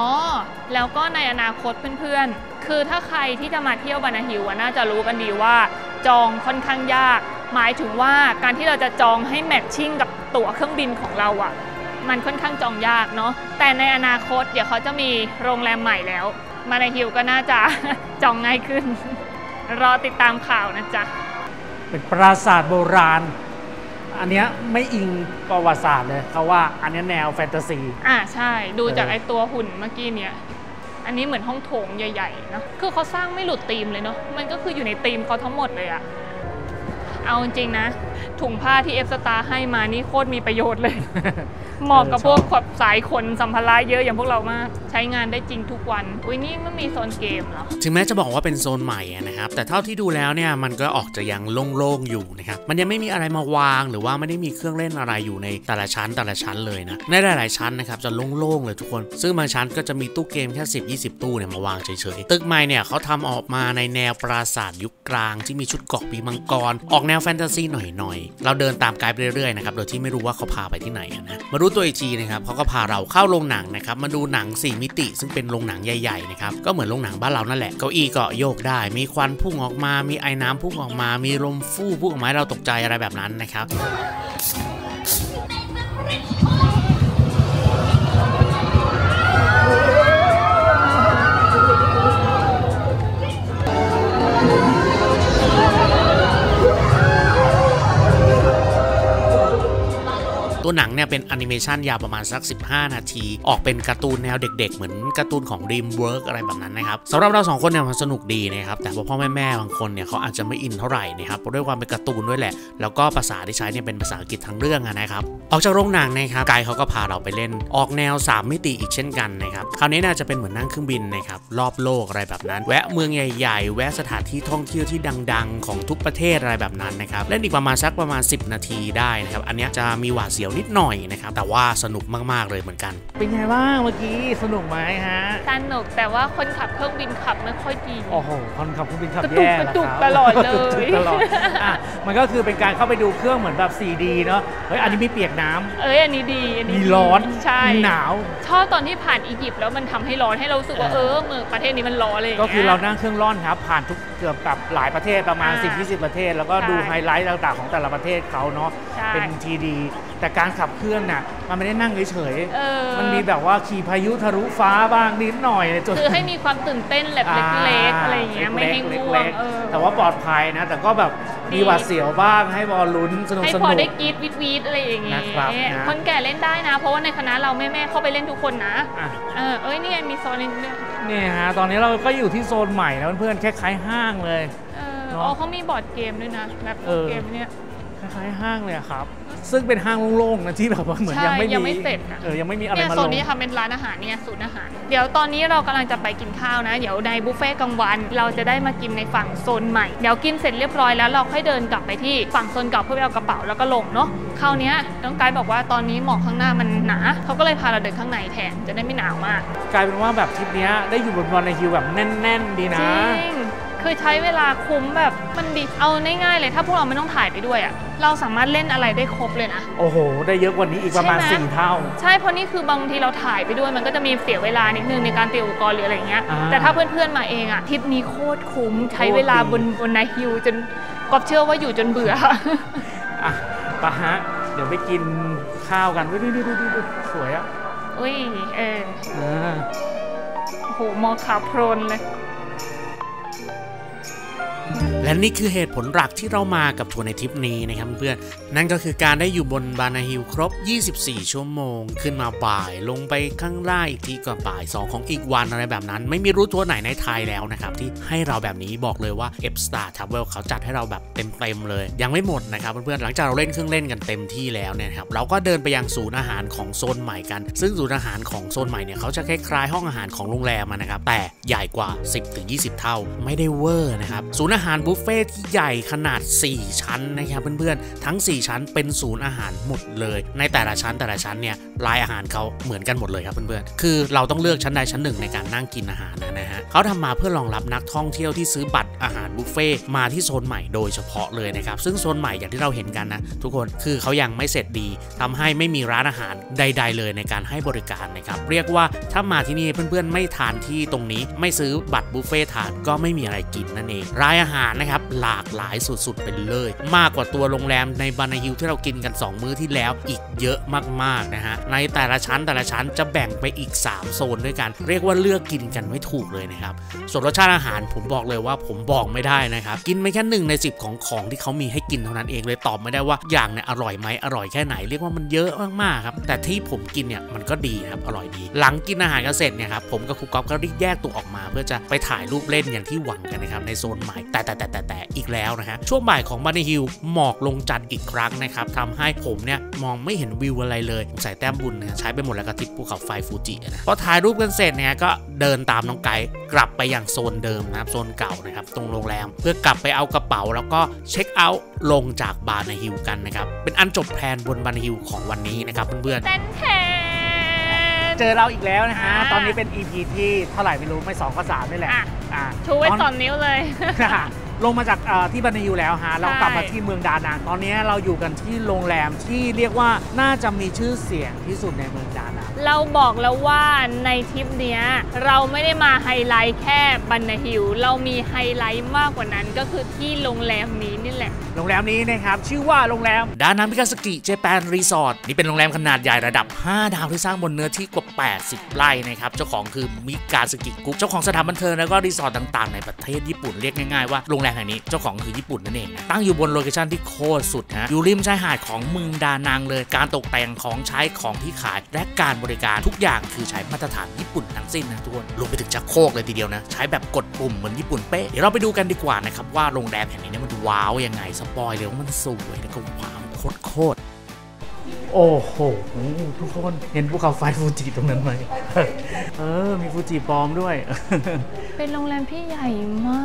แล้วก็ในอนาคตเพื่อนๆคือถ้าใครที่จะมาเที่ยวบานาฮิลน่าจะรู้กันดีว่าจองค่อนข้างยากหมายถึงว่าการที่เราจะจองให้แมทชิ่งกับตั๋วเครื่องบินของเราอ่ะมันค่อนข้างจองยากเนาะแต่ในอนาคตเดี๋ยวเขาจะมีโรงแรมใหม่แล้วบานาฮิลก็น่าจะจองง่ายขึ้นรอติดตามข่าวนะจ๊ะเป็นปราสาทโบราณอันเนี้ยไม่อิงประวัติศาสตร์เลยเขาว่าอันเนี้ยแนวแฟนตาซีใช่ดูจากไอตัวหุ่นเมื่อกี้เนี้ยอันนี้เหมือนห้องโถงใหญ่ๆนะคือเขาสร้างไม่หลุดธีมเลยเนาะมันก็คืออยู่ในธีมเขาทั้งหมดเลยอะเอาจริงนะถุงผ้าที่F Starให้มานี่โคตรมีประโยชน์เลย เหมาะกับพวกขับสายขนสัมภาระเยอะอย่างพวกเรามากใช้งานได้จริงทุกวันอุ้ยนี่มันมีโซนเกมเหรอถึงแม้จะบอกว่าเป็นโซนใหม่นะครับแต่เท่าที่ดูแล้วเนี่ยมันก็ออกจะยังโล่งๆอยู่นะครับมันยังไม่มีอะไรมาวางหรือว่าไม่ได้มีเครื่องเล่นอะไรอยู่ในแต่ละชั้นเลยนะในหลายๆชั้นนะครับจะโล่งๆเลยทุกคนซึ่งบางชั้นก็จะมีตู้เกมแค่10-20 ตู้เนี่ยมาวางเฉยๆตึกใหม่เนี่ยเขาทำออกมาในแนวปราสาทยุคกลางที่มีชุดเกราะปีมังกรออกแนวแฟนตาซีหน่อยๆเราเดินตามไกด์ไปเรื่อยๆนะครับโดยที่ไม่รู้ว่าเขาพาไปที่ไหนนะมารู้ตัวอีกทีนะครับเขาก็พาเราเข้าโรงหนังนะครับมาดูหนัง4มิติซึ่งเป็นโรงหนังใหญ่ๆนะครับก็เหมือนโรงหนังบ้านเรานั่นแหละเก้าอี้ก็โยกได้มีควันพุ่งออกมามีไอ้น้ำพุ่งออกมามีลมฟู่พุ่งออกมาเราตกใจอะไรแบบนั้นนะครับ ตัวหนังเนี่ยเป็นแอนิเมชันยาวประมาณสัก15นาทีออกเป็นการ์ตูนแนวเด็กๆเหมือนการ์ตูนของ DreamWorks อะไรแบบนั้นนะครับสำหรับเรา2คนเนี่ยมันสนุกดีนะครับแต่พ่อแม่บางคนเนี่ยเขาอาจจะไม่อินเท่าไหร่นะครับเพราะด้วยความเป็นการ์ตูนด้วยแหละแล้วก็ภาษาที่ใช้เนี่ยเป็นภาษาอังกฤษทั้งเรื่องนะครับออกจากโรงหนังนะครับกายเขาก็พาเราไปเล่นออกแนว3มิติอีกเช่นกันนะครับคราวนี้น่าจะเป็นเหมือนนั่งเครื่องบินนะครับรอบโลกอะไรแบบนั้นแวะเมืองใหญ่ๆแวะสถานที่ท่องเที่ยวที่ดังๆของทุกประเทศอะไรแบบนั้นนะครับเล่นอีกประมาณ10นาทีได้นะครับอันนี้จะมีหวาดเสียวนิดหน่อยนะครับแต่ว่าสนุกมากๆเลยเหมือนกันเป็นไงบ้างเมื่อกี้สนุกไหมฮะสนุกแต่ว่าคนขับเครื่องบินขับไม่ค่อยดีโอ้โหคนขับเครื่องบินขับแย่แล้วครับตลอดเลยมันก็คือเป็นการเข้าไปดูเครื่องเหมือนแบบ 4D เนอะเฮ้ยอันนี้มีเปียกน้ำเอ้ยอันนี้ดีอันนี้มีร้อนใช่หนาวชอบตอนที่ผ่านอียิปต์แล้วมันทำให้ร้อนให้เรารู้สึกว่าเมืองประเทศนี้มันร้อนเลยก็คือเรานั่งเครื่องร่อนครับผ่านทุกเกือบกับหลายประเทศประมาณ 10-20 ประเทศแล้วก็ดูไฮไลท์ต่างๆของแต่ละประเทศเขาเนาะเป็นทีดีแต่การขับเคลื่อนน่ะมันไม่ได้นั่งเฉยๆมันมีแบบว่าขี่พายุทะลุฟ้าบ้างนิดหน่อยคือให้มีความตื่นเต้นเล็กๆอะไรอย่างเงี้ยไม่ให้ง่วงแต่ว่าปลอดภัยนะแต่ก็แบบมีหวาดเสียวบ้างให้บอลลุ้นสนุกให้พอได้กรี๊ดวิดๆอะไรอย่างเงี้ยคนแก่เล่นได้นะเพราะว่าในคณะเราแม่ๆเข้าไปเล่นทุกคนนะเอ้ยนี่มีโซนนี่ฮะตอนนี้เราก็อยู่ที่โซนใหม่แล้วเพื่อนๆคล้ายๆห้างเลยเขามีบอร์ดเกมด้วยนะแบบเกมเนี่ยคล้ายๆห้างเลยครับซึ่งเป็นห้างโล่งๆนะที่แบบว่าเหมือนยังไม่เสร็จยังไม่มีอะไรมาลงเนี่ยโซนนี้ค่ะเป็นร้านอาหารเนี่ยศูนย์อาหารเดี๋ยวตอนนี้เรากำลังจะไปกินข้าวนะเดี๋ยวในบุฟเฟ่ต์กลางวันเราจะได้มากินในฝั่งโซนใหม่เดี๋ยวกินเสร็จเรียบร้อยแล้วเราค่อยเดินกลับไปที่ฝั่งโซนเก่าเพื่อไปเอากระเป๋าแล้วก็ลงเนาะคราวนี้น้องกายบอกว่าตอนนี้หมอกข้างหน้ามันหนาเขาก็เลยพาเราเดินข้างในแทนจะได้ไม่หนาวมากกลายเป็นว่าแบบทริปนี้ได้อยู่บนบอลในฮิวแบบแน่นๆดีนะคือใช้เวลาคุ้มแบบมันดีเอาง่ายๆเลยถ้าพวกเราไม่ต้องถ่ายไปด้วยอ่ะเราสามารถเล่นอะไรได้ครบเลยนะโอ้โหได้เยอะกว่านี้อีกประมาณ4เท่าใช่เพราะนี่คือบางทีเราถ่ายไปด้วยมันก็จะมีเสียเวลานิดนึงในการเตรียมอุปกรณ์หรืออะไรเงี้ยแต่ถ้าเพื่อนๆมาเองอ่ะทริปนี้โคตรคุ้มใช้เวลาบนนายฮิวจนกอบเชื่อว่าอยู่จนเบื่ออ่ะปะฮะเดี๋ยวไปกินข้าวกันดูสวยอ่ะอุ้ยโอ้โหมองขาโพลนเลยและนี่คือเหตุผลหลักที่เรามากับทัวร์ในทริปนี้นะครับเพื่อนนั่นก็คือการได้อยู่บนบานาฮิลครบ24ชั่วโมงขึ้นมาบ่ายลงไปข้างล่างอีกทีก่อนบ่าย2ของอีกวันอะไรแบบนั้นไม่มีรู้ทัวร์ไหนในไทยแล้วนะครับที่ให้เราแบบนี้บอกเลยว่า F Star Travel เขาจัดให้เราแบบเต็มเลยยังไม่หมดนะครับเพื่อนหลังจากเราเล่นเครื่องเล่นกันเต็มที่แล้วเนี่ยครับเราก็เดินไปยังศูนย์อาหารของโซนใหม่กันซึ่งศูนย์อาหารของโซนใหม่เนี่ยเขาจะคล้ายๆห้องอาหารของโรงแรมนะครับแต่ใหญ่กว่า 10-20 เท่าไม่ได้เวอร์นะครับศูนย์อาหารบุฟเฟ่ที่ใหญ่ขนาด4ชั้นนะครับเพื่อนๆทั้ง4ชั้นเป็นศูนย์อาหารหมดเลยในแต่ละชั้นเนี่ยลายอาหารเขาเหมือนกันหมดเลยครับเพื่อนๆคือเราต้องเลือกชั้นใดชั้นหนึ่งในการนั่งกินอาหารนะฮะเขาทำมาเพื่อรองรับนักท่องเที่ยวที่ซื้อบัตรอาหารบุฟเฟ่มาที่โซนใหม่โดยเฉพาะเลยนะครับซึ่งโซนใหม่อย่างที่เราเห็นกันนะทุกคนคือเขายังไม่เสร็จดีทำให้ไม่มีร้านอาหารใดๆเลยในการให้บริการนะครับเรียกว่าถ้ามาที่นี่เพื่อนๆไม่ทานที่ตรงนี้ไม่ซื้อบัตรบุฟเฟ่ทานก็ไม่มีอะไรกินนั่นเองร้านอาหารนะครับหลากหลายสุดๆไปเลยมากกว่าตัวโรงแรมในบานาฮิลที่เรากินกัน2มื้อที่แล้วอีกเยอะมากๆนะฮะในแต่ละชั้นจะแบ่งไปอีก3โซนด้วยกันเรียกว่าเลือกกินกันไม่ถูกเลยนะครับส่วนรสชาติอาหารผมบอกเลยว่าผมบอกไม่ได้นะครับกินไม่แค่1ใน10ของที่เขามีให้กินเท่านั้นเองเลยตอบไม่ได้ว่าอย่างเนี่ยอร่อยไหมอร่อยแค่ไหนเรียกว่ามันเยอะมากๆครับแต่ที่ผมกินเนี่ยมันก็ดีครับอร่อยดีหลังกินอาหารกันเสร็จเนี่ยครับผมกับครูก๊อฟก็รีบแยกตัวออกมาเพื่อจะไปถ่ายรูปเล่นอย่างที่หวังกันนะครับในโซนใหม่แต่อีกแล้วนะฮะช่วงบ่ายของบานาฮิลหมอกลงจัดอีกครั้งนะครับทำให้ผมเนี่ยมองไม่เห็นวิวอะไรเลยผมใส่แต้มบุญนะใช้ไปหมดแล้วก็ทิปภูเขาไฟฟูจินะพอถ่ายรูปกันเสร็จเนี่ยก็เดินตามน้องไกด์กลับไปยังโซนเดิมนะครับโซนเก่านะครับตรงโรงแรมเพื่อกลับไปเอากระเป๋าแล้วก็เช็คเอาท์ลงจากบานาฮิลกันนะครับเป็นอันจบแพลนบนบานาฮิลของวันนี้นะครับเพื่อนๆเจอเราอีกแล้วนะฮะตอนนี้เป็น EP ที่เท่าไหร่ไม่รู้ไม่2ก็3นี่แหละชูไว้2นิ้วเลยลงมาจากที่บานาฮิลแล้วฮะเรากลับมาที่เมืองดานังตอนนี้เราอยู่กันที่โรงแรมที่เรียกว่าน่าจะมีชื่อเสียงที่สุดในเมืองดานังเราบอกแล้วว่าในทริปเนี้ยเราไม่ได้มาไฮไลท์แค่บานาฮิลเรามีไฮไลท์มากกว่านั้นก็คือที่โรงแรมนี้นี่แหละโรงแรมนี้นะครับชื่อว่าโรงแรมดานังมิกาซากิเจแปนรีสอร์ทนี่เป็นโรงแรมขนาดใหญ่ระดับ5ดาวที่สร้างบนเนื้อที่กว่า80ไร่นะครับเจ้าของคือมิกาซากิกรุ๊ปเจ้าของสถานบันเทิงแล้วก็รีสอร์ทต่างๆในประเทศญี่ปุ่นเรียกง่ายๆว่าโรงแรม รงแห่งนี้เจ้าของคือญี่ปุ่นนั่นเองตั้งอยู่บนโลเคชั่นที่โคตรสุดฮะอยู่ริมชายหาดของเมืองดานังเลยการตกแต่งของใช้ของที่ขายและการบริการทุกอย่างคือใช้มาตรฐานญี่ปุ่นทั้งสิ้นนะทุกคนรวมไปถึงชักโครกเลยทีเดียวนะใช้แบบกดปุ่มเหมือนญี่ปุ่นเป๊ะเดี๋ยวเราไปดูกันดีกว่านะครับว่าโรงแรมแห่งนี้มันว้าวยังไงสปอยเลยว่ามันสวยแล้วก็ว้าวโคตรโอ้โหทุกคนเห็นภูเขาไฟฟูจิตรงนั้นไหมมีฟูจิปลอมด้วยเป็นโรงแรมที่ใหญ่มา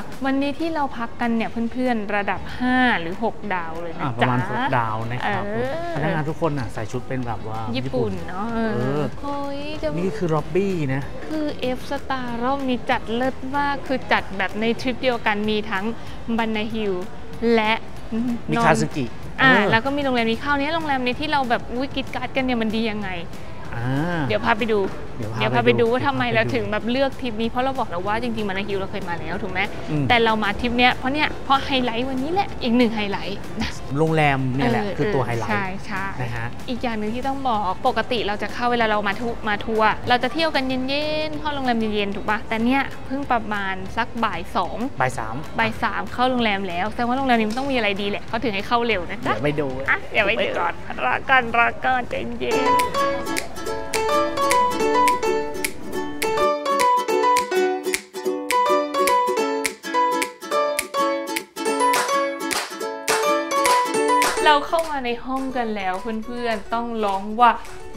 กวันนี้ที่เราพักกันเนี่ยเพื่อนๆระดับ5หรือ6ดาวเลยนะประมาณ6ดาวนะครับพนักงานทุกคนใส่ชุดเป็นแบบว่าญี่ปุ่นเนาะนี่คือล็อบบี้นะคือ F Star รอบนี้จัดเลิศมากคือจัดแบบในทริปเดียวกันมีทั้งบันไดฮิลและมิคาซึกิแล้วก็มีโรงแรมนี้เข้านี้โรงแรมนี้ที่เราแบบอุ้ยกิจการกันเนี่ยมันดียังไงเดี๋ยวพาไปดูว่าทำไมเราถึงแบบเลือกทริปนี้เพราะเราบอกแล้วว่าจริงๆมานาฮิวเราเคยมาแล้วถูกไหมแต่เรามาทริปเนี้ยเพราะไฮไลท์วันนี้แหละอีกหนึ่งไฮไลท์โรงแรมนี่แหละคือตัวไฮไลท์ใช่นะฮะอีกอย่างหนึ่งที่ต้องบอกปกติเราจะเข้าเวลาเรามาทัวร์เราจะเที่ยวกันเย็นๆเข้าโรงแรมเย็นๆถูกป่ะแต่เนี้ยเพิ่งประมาณสักบ่ายสามเข้าโรงแรมแล้วแสดงว่าโรงแรมนี้ต้องมีอะไรดีแหละเขาถึงให้เข้าเร็วนะจ๊ะเดี๋ยวไปดูก่อนรักกันใจเย็นเราเข้ามาในห้องกันแล้วเพื่อนๆต้องร้องว่า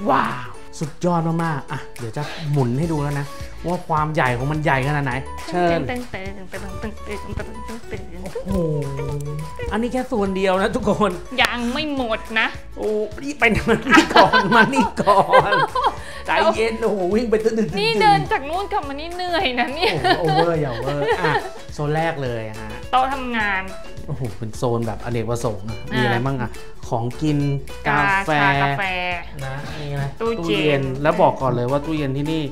ว้าวสุดยอดมากๆเดี๋ยวจะหมุนให้ดูแล้วนะว่าความใหญ่ของมันใหญ่ขนาดไหนเชิญโอ้โหอันนี้แค่ส่วนเดียวนะทุกคนยังไม่หมดนะโอ้ยไปมานี่ก่อนใจเย็นโอ้โหวิ่งไปตื่นนี่เดินจากนู้นกลับมานี่เหนื่อยนะเนี่ยโอเวอร์อย่างเวอร์โซนแรกเลยฮะโต๊ะทำงานโอ้โหเป็นโซนแบบอเนกประสงค์มีอะไรบ้างอะของกินกาแฟนะมีอะไรตู้เย็นแล้วบอกก่อนเลยว่าตู้เย็นที่นี่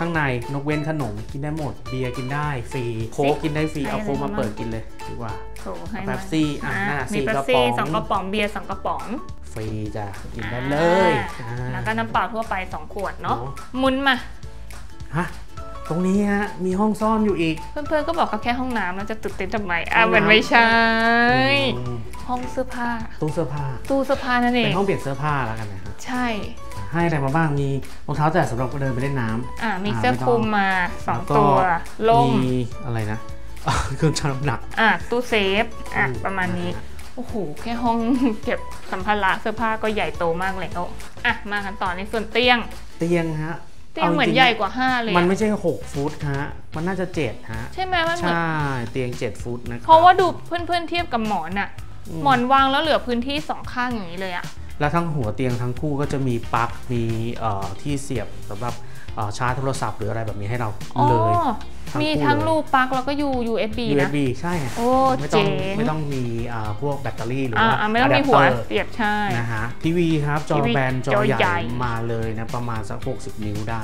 ข้างในนกเว้นขนมกินได้หมดเบียร์กินได้ฟรีโค้กกินได้ฟรีเอาโค้กมาเปิดกินเลยดีกว่าเป๊ปซี่มีเป๊ปซี่2 กระป๋องเบียร์2 กระป๋องฟรีจ้ะกินได้เลยแล้วก็น้ำเปล่าทั่วไป2 ขวดเนาะมุนมาฮะตรงนี้ฮะมีห้องซ่อนอยู่อีกเพื่อนๆก็บอกเขาแค่ห้องน้ำแล้วจะตื่นเต้นทำไมมันไม่ใช่ห้องเสื้อผ้าตู้เสื้อผ้านั่นเองเป็นห้องเปลี่ยนเสื้อผ้าแล้วกันนะครับใช่ให้อะไรมาบ้างมีรองเท้าแตะสำหรับเดินไปเล่นน้ำมีเสื้อคลุมมา2 ตัวล่มมีอะไรนะเครื่องชั่งน้ำหนักตู้เซฟประมาณนี้โอ้โหแค่ห้องเก็บสัมภาระเสื้อผ้าก็ใหญ่โตมากเลยมากันต่อในส่วนเตียงฮะเตียงเหมือนใหญ่กว่า5เลยมันไม่ใช่6 ฟุตฮะมันน่าจะ7ฮะใช่ไหมมันใช่เตียง7 ฟุตนะเพราะว่าดูเพื่อนๆเทียบกับหมอนอะหมอนวางแล้วเหลือพื้นที่2 ข้างอย่างนี้เลยอะแล้วทั้งหัวเตียงทั้งคู่ก็จะมีปลั๊กมีที่เสียบสำหรับชาร์จโทรศัพท์หรืออะไรแบบนี้ให้เราเลยมีทั้งรูปปลั๊กแล้วก็ USB นะ USB ใช่โอ้เจ๋งไม่ต้องมีพวกแบตเตอรี่หรือว่าไม่ต้องมีหัวเสียบใช่นะฮะทีวีครับจอแบนจอใหญ่มาเลยนะประมาณสัก60 นิ้วได้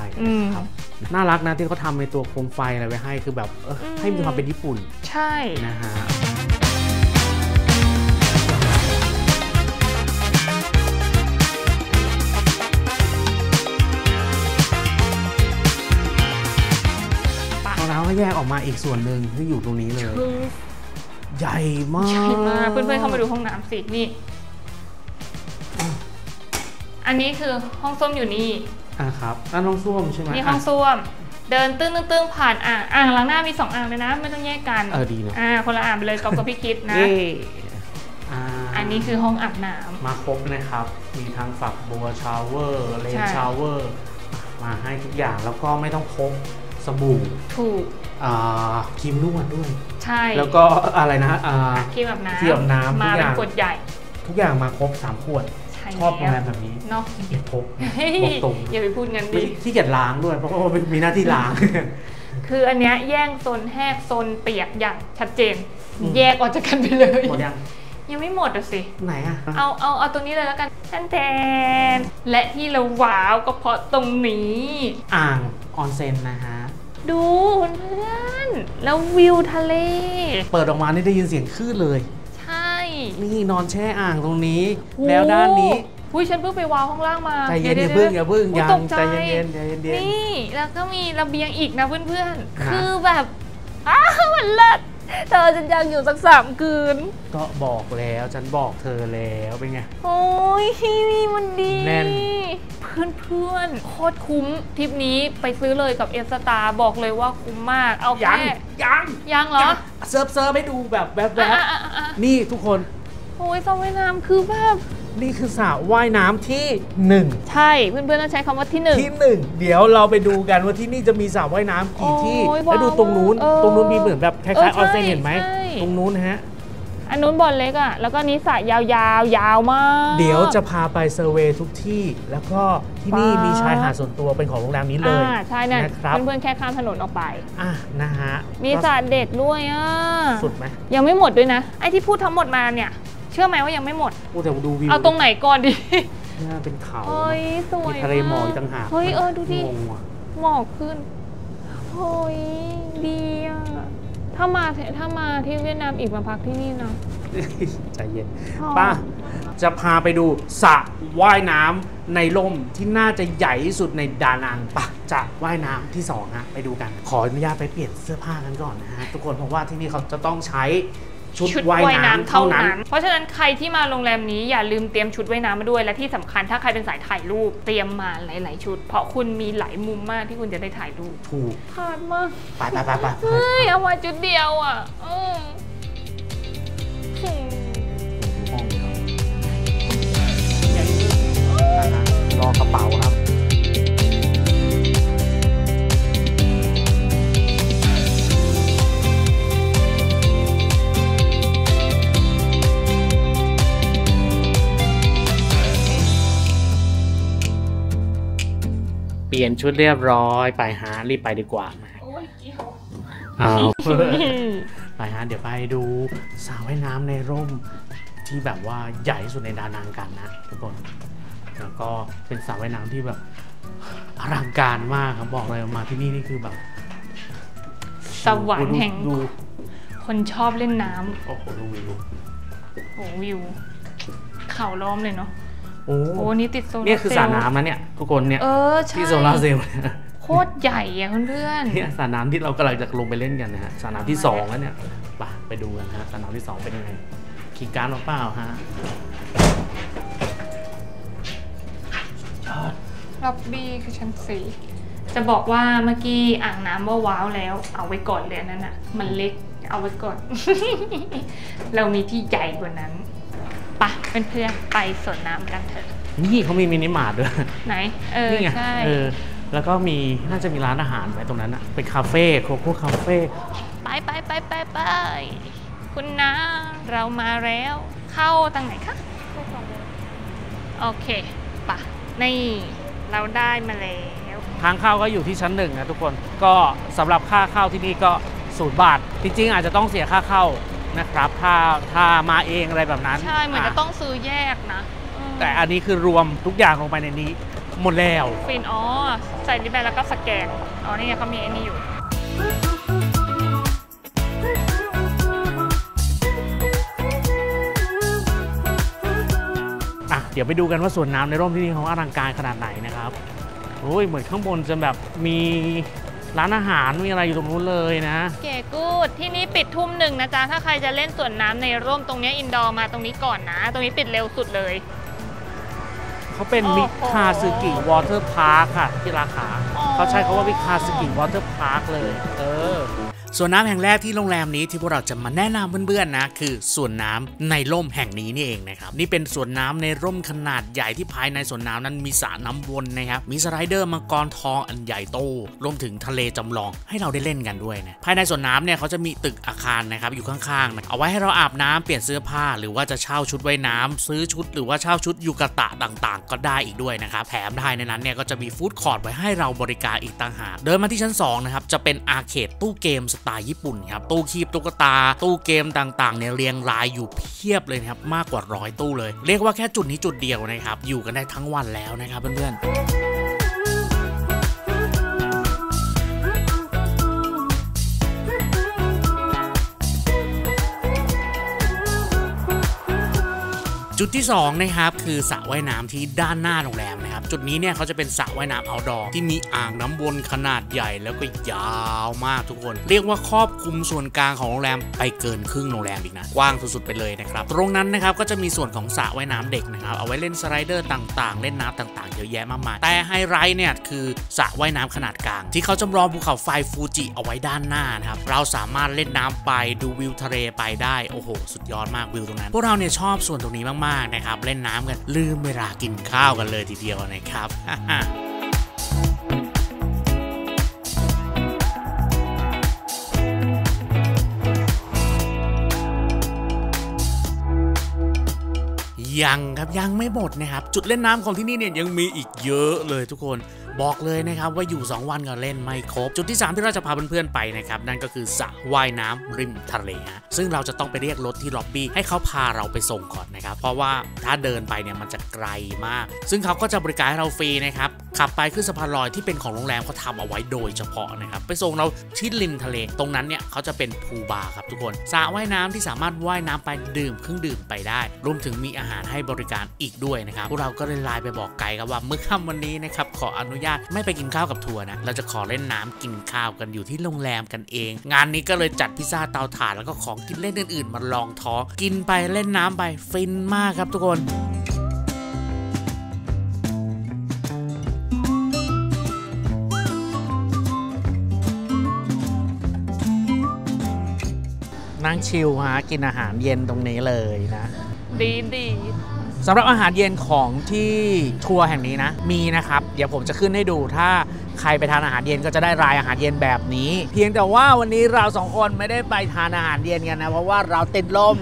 ครับน่ารักนะที่เขาทำในตัวโคมไฟอะไรไว้ให้คือแบบให้มีความเป็นญี่ปุ่นใช่นะฮะแยกออกมาอีกส่วนหนึ่งที่อยู่ตรงนี้เลยใหญ่มากเพื่อนๆเข้ามาดูห้องน้ำสินี่อันนี้คือห้องส้วมอยู่นี่ครับนั่นห้องส้วมใช่ไหมนี่ห้องส้วมเดินตึ้งผ่านอ่างล้างหน้ามี2 อ่างเลยนะไม่ต้องแยกกันดีนะคนละอ่างไปเลยก๊อฟกับพี่คิดนะอันนี้คือห้องอาบน้ำมาครบนะครับมีทั้งฝักบัวชาวเวอร์เลนชาวเวอร์มาให้ทุกอย่างแล้วก็ไม่ต้องพกสบู่ถูกครีมนวดด้วยใช่แล้วก็อะไรนะครีมแบบน้ำมาเป็นขวดใหญ่ทุกอย่างมาครบ3 ขวดชอบโรงแรมแบบนี้เนาะขี้เกียจพกตรงอย่าไปพูดงั้นดิขี้เกียจล้างด้วยเพราะว่ามีหน้าที่ล้างคืออันเนี้ยแยกโซนแห้งโซนเปียกอย่างชัดเจนแยกออกจากกันไปเลยหมดยังไม่หมดอ่ะสิไหนอ่ะเอาตรงนี้เลยแล้วกันแทนและที่เราว้าวก็เพราะตรงนี้อ่างออนเซ็นนะฮะดูเพื่อนแล้ววิวทะเลเปิดออกมานี่ได้ยินเสียงคลื่นเลยใช่นี่นอนแช่อ่างตรงนี้แล้วด้านนี้อุ้ยฉันเพิ่งไปว้าวข้างล่างมาใจเย็นอย่าเพิ่งยังใจเย็นนี่แล้วก็มีระเบียงอีกนะเพื่อนๆคือแบบมันเลิศ เธอฉันอยากอยู่สัก3 คืนก็บอกแล้วฉันบอกเธอแล้วเป็นไงโอ้ยที่นี่มันดีแน่นเพื่อนๆโคตรคุ้มทริปนี้ไปซื้อเลยกับF Starบอกเลยว่าคุ้มมากเอาแค่ยังเหรอเซิร์ฟให้ดูแบบนี่ทุกคนโอ้ยสระว่ายน้ำคือแบบนี่คือสระว่ายน้ำที่1ใช่เพื่อนๆต้องใช้คำว่าที่1ที่1เดี๋ยวเราไปดูกันว่าที่นี่จะมีสระว่ายน้ำกี่ที่แล้วดูตรงนู้นมีเหมือนแบบคล้ายๆออนเซ็นเห็นไหมตรงนู้นฮะอันนู้นบอลเล็กอ่ะแล้วก็นี้สระยาวๆยาวมากเดี๋ยวจะพาไปเซอร์เวย์ทุกที่แล้วก็ที่นี่มีชายหาดส่วนตัวเป็นของโรงแรมนี้เลยใช่นะครับเพื่อนๆแค่ข้ามถนนออกไปนะฮะมีสระเด็กด้วยอ่ะสุดไหมยังไม่หมดด้วยนะไอ้ที่พูดทั้งหมดมาเนี่ยเชื่อไหมว่ายังไม่หมดโอ้แต่ดูวิวเอาตรงไหนก่อนดีน่าเป็นเขาเฮ้ยสวยมีทะเลหมอกต่างหากเฮ้ยดูดิหมอกขึ้นเฮ้ยดีอ่ะถ้ามาที่เวียดนามอีกมาพักที่นี่นะใจเย็นป้าจะพาไปดูสระว่ายน้ำในร่มที่น่าจะใหญ่ที่สุดในดานังปะจะว่ายน้ำที่2ฮะไปดูกันขออนุญาตไปเปลี่ยนเสื้อผ้ากันก่อนนะฮะทุกคนเพราะว่าที่นี่เขาจะต้องใช้ชุดว่ายน้ำเท่านั้นเพราะฉะนั้นใครที่มาโรงแรมนี้อย่าลืมเตรียมชุดว่ายน้ำมาด้วยและที่สำคัญถ้าใครเป็นสายถ่ายรูปเตรียมมาหลายๆชุดเพราะคุณมีหลายมุมมากที่คุณจะได้ถ่ายรูปถูกพลาดมากไปเฮ้ยเอามาชุดเดียวอ่ะรอกระเป๋าครับเปลี่ยนชุดเรียบร้อยไปหารีบไปดีกว่าไปฮะเดี๋ยวไปดูสระว่ายน้ำในร่มที่แบบว่าใหญ่สุดในดานังกันนะทุกคนแล้วก็เป็นสระว่ายน้ำที่แบบอลังการมากครับบอกเลยมาที่นี่นี่คือแบบสวรรค์แห่งคนชอบเล่นน้ำโอ้โหดูวิวเข่าล้อมเลยเนาะโอ้โหนี่ติดโซลาร์เซลล์เนี่ยคือสระน้ำนะเนี่ยทุกคนเนี่ยที่โซลาร์เซลล์โคตรใหญ่อะเพื่อนๆเนี่ยสระน้ำที่เรากำลังจะลงไปเล่นกันนะฮะสระน้ำที่2แล้วเนี่ยไปดูกันฮะสระน้ำที่2เป็นยังไงขี่การ์ดหรือเปล่าฮะล็อบบี้คือชั้น4จะบอกว่าเมื่อกี้อ่างน้ำว่าว้าวแล้วเอาไว้ก่อนเลยนั่นอะมันเล็กเอาไว้ก่อนเรามีที่ใหญ่กว่านั้นปะเป็นเพื่อนไปสวนน้ำกันเถอะนี่เขามีมินิมาร์ทด้วยไหนนี่ไงแล้วก็มีน่าจะมีร้านอาหารไว้ตรงนั้นอะเป็นคาเฟ่โคโค่คาเฟ่ไปคุณนะเรามาแล้วเข้าทางไหนคะโอเคปะนี่เราได้มาแล้วทางเข้าก็อยู่ที่ชั้น1นะทุกคนก็สำหรับค่าเข้าที่นี่ก็0 บาทจริงๆอาจจะต้องเสียค่าเข้านะครับถ้ามาเองอะไรแบบนั้นใช่เหมือนจะต้องซื้อแยกนะแต่อันนี้คือรวมทุกอย่างลงไปในนี้หมดแล้วฟินอ๋อใส่ดิบแบนแล้วก็สแกนอ๋อนี่ไงเขามีอันนี้อยู่อ่ะเดี๋ยวไปดูกันว่าสวนน้ำในร่มที่นี่ของอลังการขนาดไหนนะครับโอ้ยเหมือนข้างบนจะแบบมีร้านอาหารมีอะไรอยู่ตรงนู้นเลยนะเก๋กูดที่นี่ปิดทุ่ม 1นะจ๊ะถ้าใครจะเล่นสวนน้ำในร่มตรงนี้อินดอร์มาตรงนี้ก่อนนะตรงนี้ปิดเร็วสุดเลยเขาเป็นมิคาซึกิวอเตอร์พาร์คค่ะที่ราคาเขาใช้คำว่ามิคาซึกิวอเตอร์พาร์คเลยสวนน้ำแห่งแรกที่โรงแรมนี้ที่พวกเราจะมาแนะนำเพื่อนๆนะคือสวนน้ำในร่มแห่งนี้นี่เองนะครับนี่เป็นสวนน้ำในร่มขนาดใหญ่ที่ภายในสวนน้ำนั้นมีสระน้ำวนนะครับมีสไลเดอร์มังกรทองอันใหญ่โตรวมถึงทะเลจำลองให้เราได้เล่นกันด้วยนะภายในสวนน้ำเนี่ยเขาจะมีตึกอาคารนะครับอยู่ข้างๆนะเอาไว้ให้เราอาบน้ำเปลี่ยนเสื้อผ้าหรือว่าจะเช่าชุดว่ายน้ำซื้อชุดหรือว่าเช่าชุดยูกะตะต่างๆก็ได้อีกด้วยนะครับแถมภายในนั้นเนี่ยก็จะมีฟู้ดคอร์ทไว้ให้เราบริการอีกต่างหากเดินมาที่ชั้น2นะครับจะเป็นอาร์เคดตู้เกมสไตล์ญี่ปุ่นครับตู้คีบตุ๊กตาตู้เกมต่างๆเนี่ยเรียงรายอยู่เพียบเลยนะครับมากกว่า100 ตู้เลยเรียกว่าแค่จุดนี้จุดเดียวนะครับอยู่กันได้ทั้งวันแล้วนะครับเพื่อนๆ จุดที่2นะครับคือสระว่ายน้ำที่ด้านหน้าโรงแรมนะครับจุดนี้เนี่ยเขาจะเป็นสระว่ายน้ำเอาท์ดอร์ที่มีอ่างน้ำวนขนาดใหญ่แล้วก็ยาวมากทุกคนเรียกว่าครอบคลุมส่วนกลางของโรงแรมไปเกินครึ่งโรงแรมอีกนะกว้างสุดๆไปเลยนะครับตรงนั้นนะครับก็จะมีส่วนของสระว่ายน้ำเด็กนะครับเอาไว้เล่นสไลเดอร์ต่างๆเล่นน้ำต่างๆเยอะแยะมากมายแต่ไฮไลท์เนี่ยคือสระว่ายน้ำขนาดกลางที่เขาจำลองภูเขาไฟฟูจิเอาไว้ด้านหน้านะครับเราสามารถเล่นน้ำไปดูวิวทะเลไปได้โอ้โหสุดยอดมากวิวตรงนั้นพวกเราเนี่ยชอบส่วนตรงนี้มากๆนะครับเล่นน้ำกันลืมเวลากินข้าวกันเลยทีเดียวนะครับยังครับยังไม่หมดนะครับจุดเล่นน้ำของที่นี่เนี่ยยังมีอีกเยอะเลยทุกคนบอกเลยนะครับว่าอยู่2วันก็เล่นไม่ครบจุดที่3ที่เราจะพาเพื่อนๆไปนะครับนั่นก็คือสระว่ายน้ำริมทะเลฮะซึ่งเราจะต้องไปเรียกรถที่ล็อบบี้ให้เขาพาเราไปส่งก่อนนะครับเพราะว่าถ้าเดินไปเนี่ยมันจะไกลมากซึ่งเขาก็จะบริการให้เราฟรีนะครับขับไปขึ้นสะพานลอยที่เป็นของโรงแรมเขาทำเอาไว้โดยเฉพาะนะครับไปส่งเราที่ริมทะเลตรงนั้นเนี่ยเขาจะเป็นพูลบาร์ครับทุกคนสระว่ายน้ำที่สามารถว่ายน้ำไปดื่มเครื่องดื่มไปได้รวมถึงมีอาหารให้บริการอีกด้วยนะครับพวกเราก็เลยไลน์ไปบอกไกด์ครับว่ามื้อค่ำวันนี้นะครับขออนุญาตไม่ไปกินข้าวกับทัวร์นะเราจะขอเล่นน้ำกินข้าวกันอยู่ที่โรงแรมกันเองงานนี้ก็เลยจัดพิซซ่าเตาถ่านแล้วก็ของกินเล่นอื่นๆมาลองท้อกินไปเล่นน้ำไปฟินมากครับทุกคนนั่งชิลฮะกินอาหารเย็นตรงนี้เลยนะดีสำหรับอาหารเย็นของที่ทัวร์แห่งนี้นะมีนะครับเดี๋ยวผมจะขึ้นให้ดูถ้าใครไปทานอาหารเย็นก็จะได้รายอาหารเย็นแบบนี้เพียงแต่ว่าวันนี้เรา2คนไม่ได้ไปทานอาหารเย็นกันนะเพราะว่าเราติดลม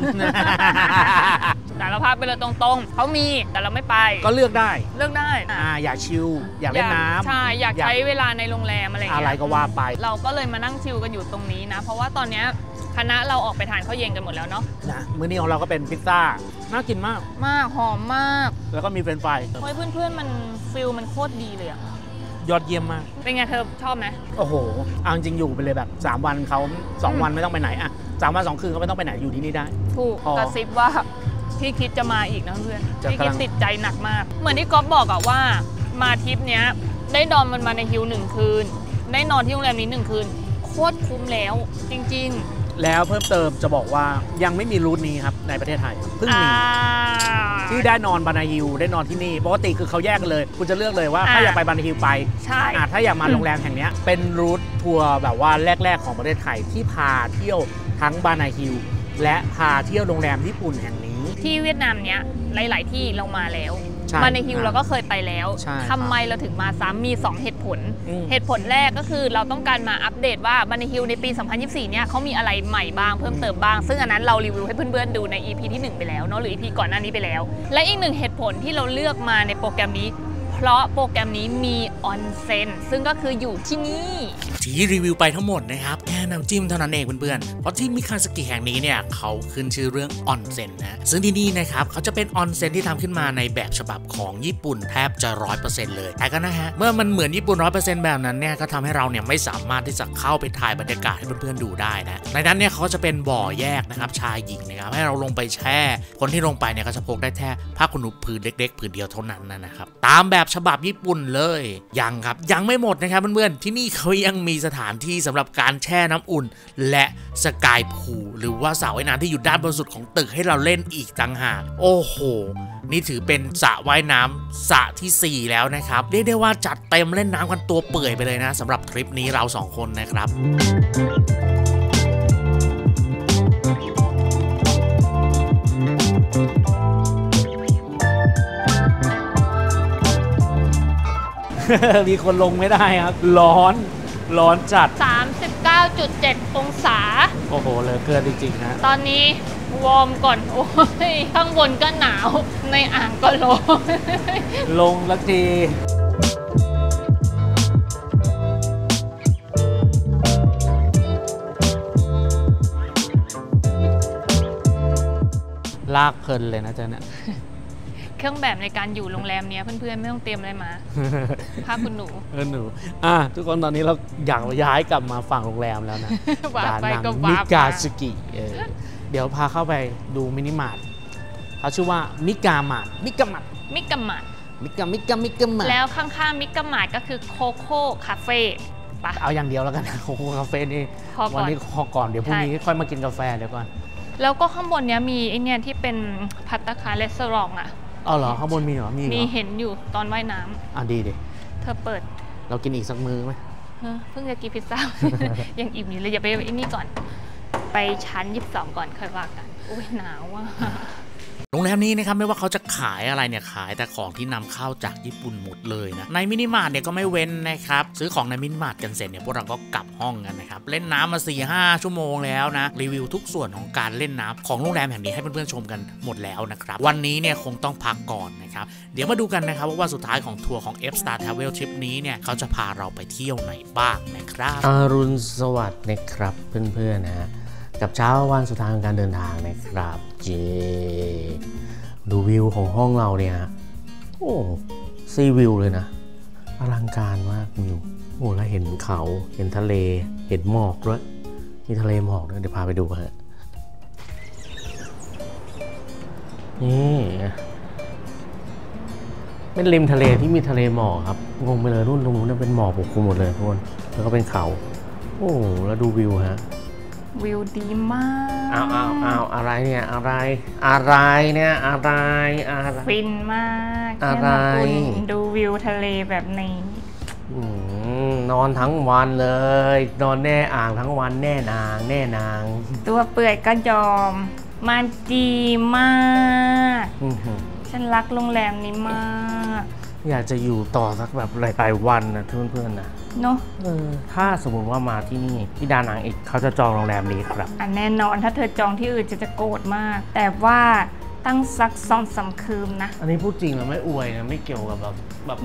แต่เราพาไปเลยตรงๆเขามีแต่เราไม่ไปก็เลือกได้อยากชิลอยากเล่นน้ำใช่อยากใช้เวลาในโรงแรมอะไรอะไรก็ว่าไปเราก็เลยมานั่งชิลกันอยู่ตรงนี้นะเพราะว่าตอนนี้คณะเราออกไปทานข้าวเย็นกันหมดแล้วเนาะมื้อนี้ของเราก็เป็นพิซซ่าน่ากินมากหอมมากแล้วก็มีเฟรนช์ฟรายเฮ้ยเพื่อนมันฟิลมันโคตรดีเลยอะยอดเยี่ยมมากเป็นไงเธอชอบไหมโอ้โหเอาจริงอยู่ไปเลยแบบ3วันเขา2วันไม่ต้องไปไหนอะ3วัน2คืนเขาไม่ต้องไปไหนอยู่ที่นี่ได้ถูกกระซิบว่าพี่คิดจะมาอีกนะเพื่อนพี่คิดติดใจหนักมากเหมือนที่ก๊อฟบอกอะว่ามาทริปเนี้ยได้ดอมมันมาในฮิล1 คืนได้นอนที่โรงแรมนี้1 คืนโคตรคุ้มแล้วจริงๆแล้วเพิ่มเติมจะบอกว่ายังไม่มีรูทนี้ครับในประเทศไทยเพิ่งมีที่ได้นอนบานาฮิลได้นอนที่นี่ปกติคือเขาแยกกันเลยคุณจะเลือกเลยว่าถ้าอยากไปบานาฮิลไปถ้าอยากมาโรงแรมแห่งนี้เป็นรูททัวร์แบบว่าแรกๆของประเทศไทยที่พาเที่ยวทั้งบานาฮิลและพาเที่ยวโรงแรมญี่ปุ่นแห่งนี้ที่เวียดนามเนี้ยหลายๆที่เรามาแล้วบานาฮิลเราก็เคยไปแล้วทำไมเราถึงมาซ้ำมี2เหตุผลเหตุผลแรกก็คือเราต้องการมาอัปเดตว่าบานาฮิลในปี2024เนี่ยเขามีอะไรใหม่บ้างเพิ่มเติมบ้างซึ่งอันนั้นเรารีวิวให้เพื่อนๆดูใน EP ที่1ไปแล้วเนาะหรือ EP ก่อนหน้านี้ไปแล้วและอีกหนึ่งเหตุผลที่เราเลือกมาในโปรแกรมนี้เพราะโปรแกรมนี้มีออนเซ็นซึ่งก็คืออยู่ที่นี่ที่รีวิวไปทั้งหมดนะครับแค่น้ำจิ้มเท่านั้นเองเพื่อนๆเพราะที่มิคาซากิแห่งนี้เนี่ยเขาขึ้นชื่อเรื่องออนเซ็นนะซึ่งที่นี่นะครับเขาจะเป็นออนเซ็นที่ทำขึ้นมาในแบบฉบับของญี่ปุ่นแทบจะ 100% เลยแต่ก็นะฮะเมื่อมันเหมือนญี่ปุ่น 100% แบบนั้นเนี่ยก็ทำให้เราเนี่ยไม่สามารถที่จะเข้าไปถ่ายบรรยากาศให้เพื่อนๆดูได้นะในนั้นเนี่ยเขาจะเป็นบ่อแยกนะครับชายหญิงนะครับให้เราลงไปแช่คนที่ลงไปเนี่ยก็จะพกได้แค่ผ้าขนหนูผืนเล็กๆผืนเดียวเท่านั้นนะครับตามแบบฉบับญี่ปุ่นเลยยังครับยังไม่หมดนะครับเพื่อนๆที่นี่เขายังมีสถานที่สำหรับการแช่น้ำอุ่นและสกายพูลหรือว่าสระว่ายน้ำที่อยู่ด้านบนสุดของตึกให้เราเล่นอีกต่างหากโอ้โหนี่ถือเป็นสระว่ายน้ำสระที่4แล้วนะครับเรียกได้ว่าจัดเต็มเล่นน้ำกันตัวเปื่อยไปเลยนะสำหรับทริปนี้เรา2คนนะครับมีคนลงไม่ได้ครับร้อนจัด 39.7 องศาโอ้โหเลยเกินจริงๆนะตอนนี้วอร์มก่อนโอ้ยข้างบนก็หนาวในอ่างก็ร้อนลงละทีลากเพลินเลยนะจ๊ะเนี่ยเครื่องแบบในการอยู่โรงแรมเนี้ยเพื่อนๆไม่ต้องเตรียมอะไรมาผ้าคุณหนูหนูทุกคนตอนนี้เราอยากย้ายกลับมาฝั่งโรงแรมแล้วนะร้านมิกาซุกิเดี๋ยวพาเข้าไปดูมินิมาร์ท เขาชื่อว่ามิกามาดมิกามาดแล้วข้างๆมิกามาดก็คือโคโค่คาเฟ่เอาอย่างเดียวแล้วกันโคโค่คาเฟ่นี่วันนี้ขอก่อนเดี๋ยวพรุ่งนี้ค่อยมากินกาแฟเดี๋ยวก่อนแล้วก็ข้างบนเนี้ยมีไอเนี้ยที่เป็นภัตตาคารรีสอร์ทอ่ะอ๋อเหรอข้างบนมีเหรอมีเห็นอยู่ตอนว่ายน้ำอ่ะดีดิเธอเปิดเรากินอีกสักมื้อไหมเพิ่งจะกินพิซซ่ายังอิ่มอยู่เลยอย่าไปไอ้นี่ก่อนไปชั้น22ก่อนค่อยว่ากันอุ้ยหนาวว่ะโรงแรมนี้นะครับไม่ว่าเขาจะขายอะไรเนี่ยขายแต่ของที่นำเข้าจากญี่ปุ่นหมดเลยนะในมินิมาร์ทเนี่ยก็ไม่เว้นนะครับซื้อของในมินิมาร์ทกันเสร็จเนี่ยพวกเราก็กลับห้องกันนะครับเล่นน้ำมา 4-5 ชั่วโมงแล้วนะรีวิวทุกส่วนของการเล่นน้ำของโรงแรมแห่งนี้ให้เพื่อนๆชมกันหมดแล้วนะครับวันนี้เนี่ยคงต้องพักก่อนนะครับเดี๋ยวมาดูกันนะครับว่าสุดท้ายของทัวร์ของ F Star Travel ทริปนี้เนี่ยเขาจะพาเราไปเที่ยวไหนบ้างนะครับอรุณสวัสดิ์นะครับเพื่อนๆนะฮะกับเช้าวันสุดท้ายของการเดินทางนะครับเจดูวิวของห้องเราเนี่ยโอ้ซีวิวเลยนะอลังการมากวิวโอ้แล้วเห็นเขาเห็นทะเลเห็นหมอกด้วยมีทะเลหมอกด้วยเดี๋ยวพาไปดูฮะนี่เป็นริมทะเลที่มีทะเลหมอกครับงงไปเลยนู่นตรงนู้นเป็นหมอกปกคลุมหมดเลยทุกคนแล้วก็เป็นเขาโอ้แล้วดูวิวฮะวิวดีมากเอาอะไรเนี่ยอะไรฟินมากอะไรดูวิวทะเลแบบนี้นอนทั้งวันเลยนอนแน่อ่างทั้งวันแน่นางตัวเปื่อยก็ยอมมันดีมากฉันรักโรงแรมนี้มากอยากจะอยู่ต่อสักแบบหลายๆวันนะเพื่อนๆนะเนาะถ้าสมมติว่ามาที่นี่พี่ดานางเอกเขาจะจองโรงแรมนี้ครับแน่นอนถ้าเธอจองที่อื่นจะโกรธมากแต่ว่าตั้งซักซ้อมสำคืมนะอันนี้พูดจริงนะไม่อวยนะไม่เกี่ยวกับแบบ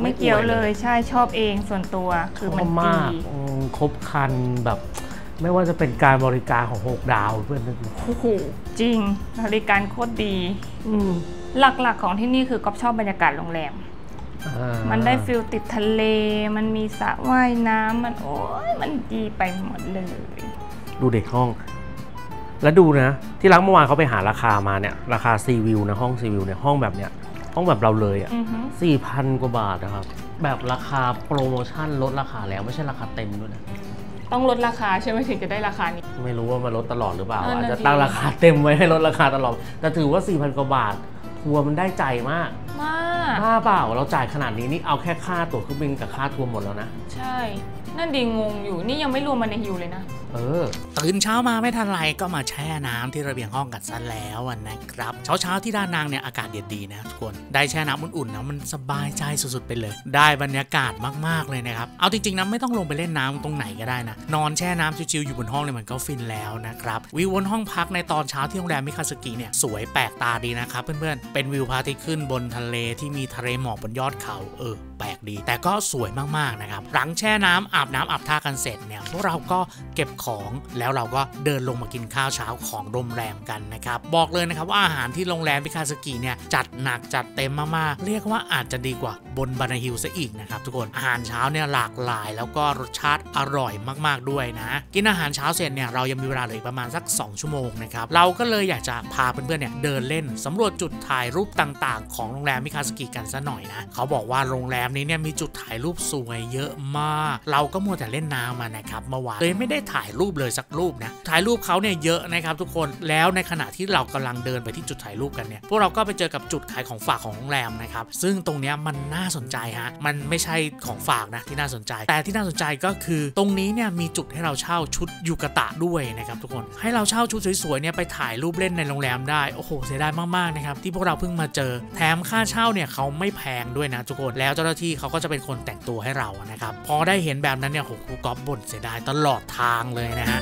ไม่เกี่ยวเลยใช่ชอบเองส่วนตัวคือมันดีครบคันแบบไม่ว่าจะเป็นการบริการของ6 ดาวเพื่อนโอ้โหจริงบริการโคตรดีหลักๆของที่นี่คือก๊อฟชอบบรรยากาศโรงแรมมันได้ฟิลติดทะเลมันมีสระว่ายน้ำมันโอ้ยมันดีไปหมดเลยดูเด็กห้องแล้วดูนะที่รักเมื่อวานเขาไปหาราคามาเนี่ยราคาซีวิวนะห้องซีวิวเนี่ยห้องแบบเนี้ยห้องแบบเราเลยอ่ะ 4,000 กว่าบาทนะครับแบบราคาโปรโมชั่นลดราคาแล้วไม่ใช่ราคาเต็มด้วยนะต้องลดราคาใช่ไหมถึงจะได้ราคานี้ไม่รู้ว่ามันลดตลอดหรือเปล่าอาจจะตั้งราคาเต็มไว้ให้ลดราคาตลอดแต่ถือว่า 4,000 กว่าบาททัวร์มันได้ใจมากค่าเปล่าเราจ่ายขนาดนี้นี่เอาแค่ค่าตั๋วเครื่องบินกับค่าทัวร์หมดแล้วนะใช่นั่นดีงงอยู่นี่ยังไม่รวมมาในฮิวเลยนะตื่นเช้ามาไม่ทันไรก็มาแช่น้ำที่ระเบียงห้องกันซะแล้วนะครับเช้าที่ด้านนางเนี่ยอากาศเย็นดีนะทุกคนได้แช่น้ำอุ่นๆนะมันสบายใจสุดๆไปเลยได้บรรยากาศมากๆเลยนะครับเอาจริงๆนะไม่ต้องลงไปเล่นน้ำตรงไหนก็ได้นะนอนแช่น้ำชิวๆอยู่บนห้องเนี่ยมันก็ฟินแล้วนะครับวิวบนห้องพักในตอนเช้าที่โรงแรมมิคาสึกิเนี่ยสวยแปลกตาดีนะครับเพื่อนๆเป็นวิวพระอาทิตย์ขึ้นบนทะเลที่มีทะเลหมอกบนยอดเขาแปลกดีแต่ก็สวยมากๆนะครับหลังแช่น้ำอาบท่ากันเสร็จเนี่ยพวกเราก็เก็บของแล้วเราก็เดินลงมากินข้าวเช้าของโรงแรมกันนะครับบอกเลยนะครับว่าอาหารที่โรงแรมมิคาสึกิเนี่ยจัดหนักจัดเต็มมากๆเรียกว่าอาจจะดีกว่าบนบานาฮิลซะอีกนะครับทุกคนอาหารเช้าเนี่ยหลากหลายแล้วก็รสชาติอร่อยมากๆด้วยนะกินอาหารเช้าเสร็จเนี่ยเรายังมีเวลาเหลือประมาณสัก2 ชั่วโมงนะครับเราก็เลยอยากจะพาเพื่อนๆเนี่ยเดินเล่นสำรวจจุดถ่ายรูปต่างๆของโรงแรมมิคาสึกิกันซะหน่อยนะเขาบอกว่าโรงแรมนี้เนี่ยมีจุดถ่ายรูปสวยเยอะมากเราก็มัวแต่เล่นน้ำมานะครับเมื่อวานเลยไม่ได้ถ่ายรูปเลยสักรูปนะถ่ายรูปเขาเนี่ยเยอะนะครับทุกคนแล้วในขณะที่เรากำลังเดินไปที่จุดถ่ายรูปกันเนี่ยพวกเราก็ไปเจอกับจุดขายของฝากของโรงแรมนะครับซึ่งตรงเนี้ยมันน่าสนใจฮะมันไม่ใช่ของฝากนะที่น่าสนใจแต่ที่น่าสนใจก็คือตรงนี้เนี่ยมีจุดให้เราเช่าชุดยูกะตะด้วยนะครับทุกคนให้เราเช่าชุดสวยๆเนี่ยไปถ่ายรูปเล่นในโรงแรมได้โอ้โหเสียดายมากๆนะครับที่พวกเราเพิ่งมาเจอแถมค่าเช่าเนี่ยเขาไม่แพงด้วยนะทุกคนแล้วเจ้าหน้าที่เขาก็จะเป็นคนแต่งตัวให้เรานะครับพอได้เห็นแบบนั้นเนี่ยผมกูก๊อฟบ่นเสียดายตลอดทางเลยนะฮะ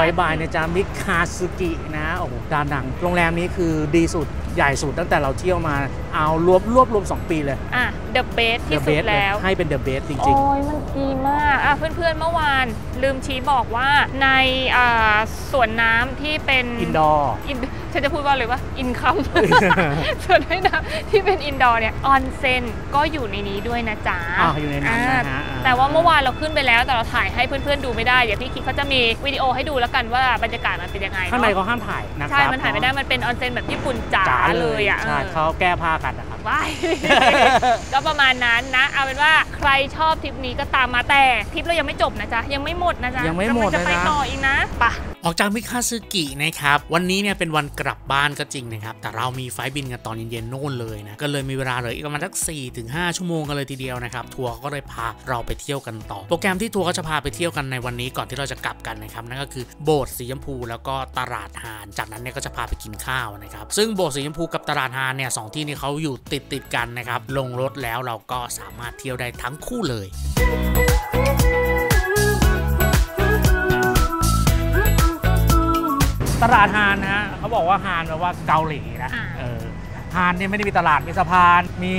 บายบายนะจ๊ะมิคาซุกินะโอ้โหดาดังโรงแรมนี้คือดีสุดใหญ่สุดตั้งแต่เราเที่ยวมาเอารวบ2 ปีเลยอ่ะเดอะเบสที่สุดแล้วให้เป็นเดอะเบสจริงๆโอ้ยมันดีมากอ่ะเพื่อนๆเมื่อวานลืมชี้บอกว่าในสวนน้ำที่เป็นอินดอร์ฉันจะพูดว่าเลยว่าอินคัมส่วนน้ำที่เป็นอินดอร์เนี่ยออนเซ็นก็อยู่ในนี้ด้วยนะจ๊ะอยู่ในนั้นนะฮะแต่ว่าเมื่อวานเราขึ้นไปแล้วแต่เราถ่ายให้เพื่อนๆดูไม่ได้เดี๋ยวพี่คิดเขาจะมีวิดีโอให้ดูแล้วกันว่าบรรยากาศมันเป็นยังไงข้างในเขาห้ามถ่ายนะครับใช่มันถ่ายไม่ได้มันเป็นออนเซ็นแบบญี่ปุ่นจ๋าเลยอ่ะใช่เขาแก้ผ้ากันนะครับว้ายก็ประมาณนั้นนะเอาเป็นว่าใครชอบทริปนี้ก็ตามมาแต่ทริปเรายังไม่จบนะจ๊ะยังไม่หมดนะจ๊ะยังไม่หมดจะไปต่ออีกนะปะออกจากมิคาซึกินะครับวันนี้เนี่ยเป็นวันกลับบ้านก็จริงนะครับแต่เรามีไฟล์บินกันตอนเย็นๆโน่นเลยนะก็เลยมีเวลาเลยอีกประมาณสัก 4-5 ชั่วโมงกันเลยทีเดียวนะครับทัวร์ก็เลยพาเราไปเที่ยวกันต่อโปรแกรมที่ทัวร์ก็จะพาไปเที่ยวกันในวันนี้ก่อนที่เราจะกลับกันนะครับนั่นก็คือโบสถ์สีชมพูแล้วก็ตลาดฮานจากนั้นเนี่ยก็จะพาไปกินข้าวนะครับซึ่งโบสถ์สีชมพูกับตลาดฮานเนี่ย2ที่นี่เขาอยู่ติดกันนะครับลงรถแล้วเราก็สามารถเที่ยวได้ทั้งคู่เลยตลาดฮานนะฮะเขาบอกว่าฮานแปลว่าเกาหลีนะฮานเนี่ยไม่ได้มีตลาดมีสะพานมี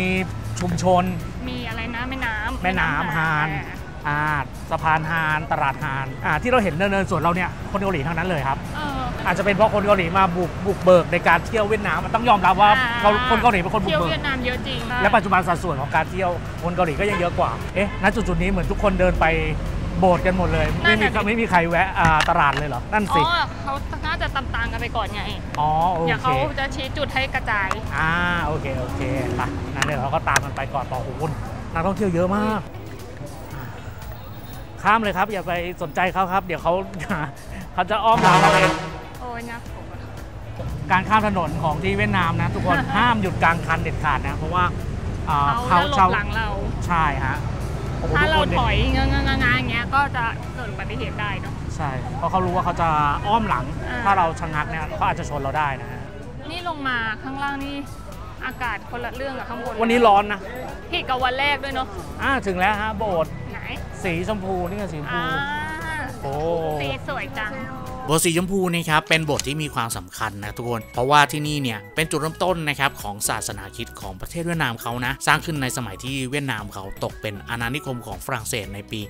ชุมชนมีอะไรนะแม่น้ำฮานสะพานฮานตลาดฮานที่เราเห็นเนินๆส่วนเราเนี่ยคนเกาหลีทั้งนั้นเลยครับอาจจะเป็นเพราะคนเกาหลีมาบุกเบิกในการเที่ยวเวียดนามมันต้องยอมรับว่าคนเกาหลีเป็นคนบุกเบิกเวียดนามเยอะจริงและปัจจุบันสัดส่วนของการเที่ยวคนเกาหลีก็ยังเยอะกว่าเอ๊ะณจุดๆนี้เหมือนทุกคนเดินไปโบสถ์กันหมดเลยไม่มีใครแวะตลาดเลยเหรอนั่นสิเขาน่าจะตามต่างกันไปก่อนไงอย่าเขาจะชี้จุดให้กระจายโอเคไปนั่นเดี๋ยวเราก็ตามกันไปก่อนต่อหูนักท่องเที่ยวเยอะมากข้ามเลยครับอย่าไปสนใจเขาครับเดี๋ยวเขาจะอ้อมเราเองโอ้ยนะการข้ามถนนของที่เวียดนามนะทุกคนห้ามหยุดกลางคันเด็ดขาดนะเพราะว่าเขาจะหลังเราใช่ฮะถ้าเราถอยงานอย่างเงี้ยก็จะเกิดอุบัติเหตุได้เนาะใช่เพราะเขารู้ว่าเขาจะอ้อมหลังถ้าเราชะงักเนี่ยเขาอาจจะชนเราได้นะนี่ลงมาข้างล่างนี่อากาศคนละเรื่องกับข้างบนวันนี้ร้อนนะพี่กับวันแรกด้วยเนาะถึงแล้วฮะโบสถ์ไหนสีชมพูนี่คือสีชมพูโอ้สีสวยจังโบสถ์สีชมพูนะครับเป็นโบสถ์ที่มีความสำคัญนะทุกคนเพราะว่าที่นี่เนี่ยเป็นจุดเริ่มต้นนะครับของศาสนาคริสต์ของประเทศเวียดนามเขานะสร้างขึ้นในสมัยที่เวียดนามเขาตกเป็นอาณานิคมของฝรั่งเศสในปี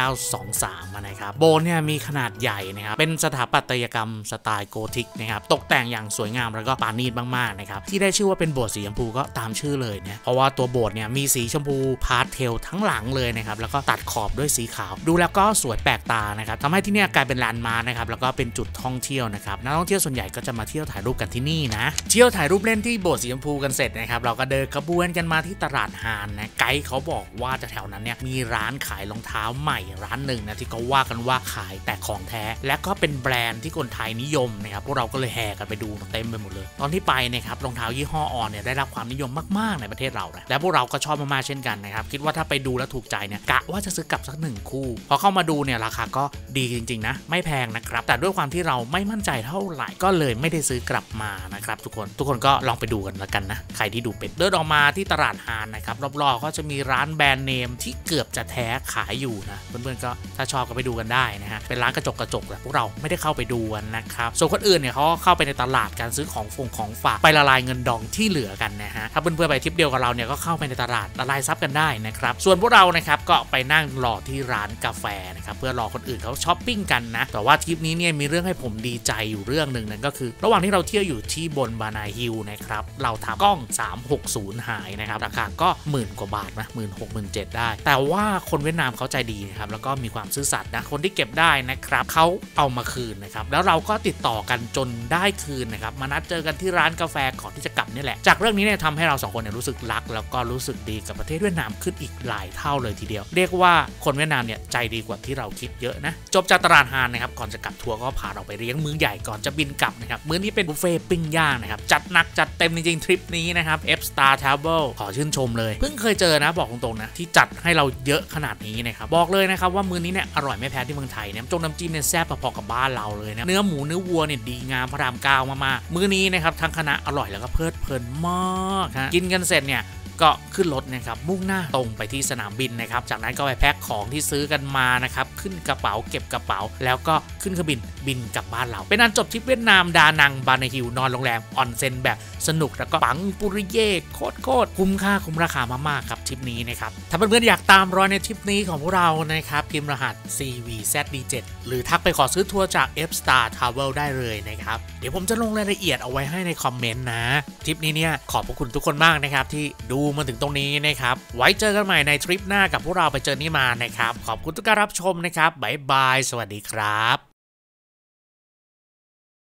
1923 นะครับโบสถ์เนี่ยมีขนาดใหญ่นะครับเป็นสถาปัตยกรรมสไตล์โกธิกนะครับตกแต่งอย่างสวยงามแล้วก็ปานีตมากๆนะครับที่ได้ชื่อว่าเป็นโบสถ์สีชมพูก็ตามชื่อเลยเนี่ยเพราะว่าตัวโบสถ์เนี่ยมีสีชมพูพาสเทลทั้งหลังเลยนะครับแล้วก็ตัดขอบด้วยสีขาวดูแล้วก็สวยแปลกตานะครับทำให้ที่เนี่ยกลายเป็นแลนด์มาร์คนะครับแล้วก็เป็นจุดท่องเที่ยวนะครับนักท่องเที่ยวส่วนใหญ่ก็จะมาเที่ยวถ่ายรูปกันที่นี่นะเที่ยวถ่ายรูปเล่นที่โบสถ์สีชมพูกันเสร็จนะครับเราก็เดินขบวนกันมาที่ตลาดฮานนะไกด์เขาบอกว่าแถวนั้นเนี่ยมีร้านขายรองเท้าใหม่ร้านหนึ่งนะที่เขาว่ากันว่าขายแต่ของแท้และก็เป็นแบรนด์ที่คนไทยนิยมนะครับพวกเราก็เลยแห่กันไปดูเต็มไปหมดเลยตอนที่ไปนะครับรองเท้ายี่ห้อออนเนี่ยได้รับความนิยมมากๆในประเทศเรานะและพวกเราก็ชอบมากๆเช่นกันนะครับคิดว่าถ้าไปดูแล้วถูกใจเนี่ยกะว่าจะซื้อกลับสัก1คู่พอเข้ามาดูเนี่ยราคาก็ดีจริงๆนะไม่แพงนะครับแต่ด้วยความที่เราไม่มั่นใจเท่าไหร่ก็เลยไม่ได้ซื้อกลับมานะครับทุกคนก็ลองไปดูกันแล้วกันนะใครที่ดูเป็ดเดินออกมาที่ตลาดฮานนะครับรอบๆก็จะมีร้านแบรนด์เนมที่เกือบจะแท้ขายอยู่นะเพื่อนๆก็ถ้าชอบก็ไปดูกันได้นะฮะเป็นร้านกระจกแต่พวกเราไม่ได้เข้าไปดูนะครับส่วนคนอื่นเนี่ยเขาเข้าไปในตลาดการซื้อของฝากไปละลายเงินดองที่เหลือกันนะฮะถ้าเพื่อนๆไปทริปเดียวกับเราเนี่ยก็เข้าไปในตลาดละลายซับกันได้นะครับส่วนพวกเรานะครับก็ไปนั่งรอที่ร้านกาแฟนะครับเพื่อรอคนอื่นเขาช้อปปิ้งกันนะแต่ว่าทริปนี้เนี่ยมีเรื่องให้ผมดีใจอยู่เรื่องหนึ่งนั่นก็คือระหว่างที่เราเที่ยวอยู่ที่บนบานายฮิลนะครับเราทำกล้อง360หายนะครับราคาก็10,000 กว่าบาทนะ16,000-17,000ได้แต่ว่าคนเวียดนามเขาใจดีนะครับแล้วก็มีความซื่อสัตย์นะคนที่เก็บได้นะครับเขาเอามาคืนนะครับแล้วเราก็ติดต่อกันจนได้คืนนะครับมานัดเจอกันที่ร้านกาแฟก่อนที่จะกลับนี่แหละจากเรื่องนี้เนี่ยทำให้เรา2คนเนี่ยรู้สึกรักแล้วก็รู้สึกดีกับประเทศเวียดนามขึ้นอีกหลายเท่าเลยทีเดียวเรียกว่าคนเวียดนามเนี่ยใจดีกว่าที่เราคิดเยอะนะจบจากตลาดฮานนะครับก่อนจะกลับทัวร์ก็พาเราไปเลี้ยงมื้อใหญ่ก่อนจะบินกลับนะครับมื้อนี้เป็นบุฟเฟ่ปิ้งย่างนะครับจัดหนักจัดเต็มจริงๆทริปนี้นะครับ F Star Travel ขอชื่นชมเลยเพิ่งเคยเจอนะบอกตรงๆนะที่จัดให้เราเยอะขนาดนี้นะครับบอกเลยนะครับว่ามื้อนี้เนี่ยอร่อยไม่แพ้ที่เมืองไทยเนี่ยจงน้ำจิ้มเนี่ยแซ่บพอๆกับบ้านเราเลยนะเนื้อหมูเนื้อวัวเนี่ยดีงามพระราม 9 มากๆมื้อนี้นะครับทั้งคณะอร่อยแล้วก็เพลิดเพลินมากฮะกินกันเสร็จเนี่ย ก็ขึ้นรถนะครับมุ่งหน้าตรงไปที่สนามบินนะครับจากนั้นก็ไปแพ็คของที่ซื้อกันมานะครับขึ้นกระเป๋าเก็บกระเป๋าแล้วก็ขึ้นเครื่องบินกลับบ้านเราเป็นอันจบทริปเวียดนามดานังบานาฮิวนอนโรงแรมออนเซ็นแบบสนุกแล้วก็ปังปุริเย่โคตรคุ้มค่าคุ้มราคามากๆครับทริปนี้นะครับถ้าเพื่อนๆอยากตามรอยในทริปนี้ของพวกเรานะครับพิมพ์รหัส CVZD7 หรือทักไปขอซื้อทัวร์จาก F Star Travel ได้เลยนะครับเดี๋ยวผมจะลงรายละเอียดเอาไว้ให้ในคอมเมนต์นะทริปนี้เนี่ยขอบพระคุณทุกคนมากนะครับที่ดูมาถึงตรงนี้นะครับไว้เจอกันใหม่ในทริปหน้ากับพวกเราไปเจอนี่มานะครับขอบคุณทุกการรับชมนะครับบ๊ายบายสวัสดีครับ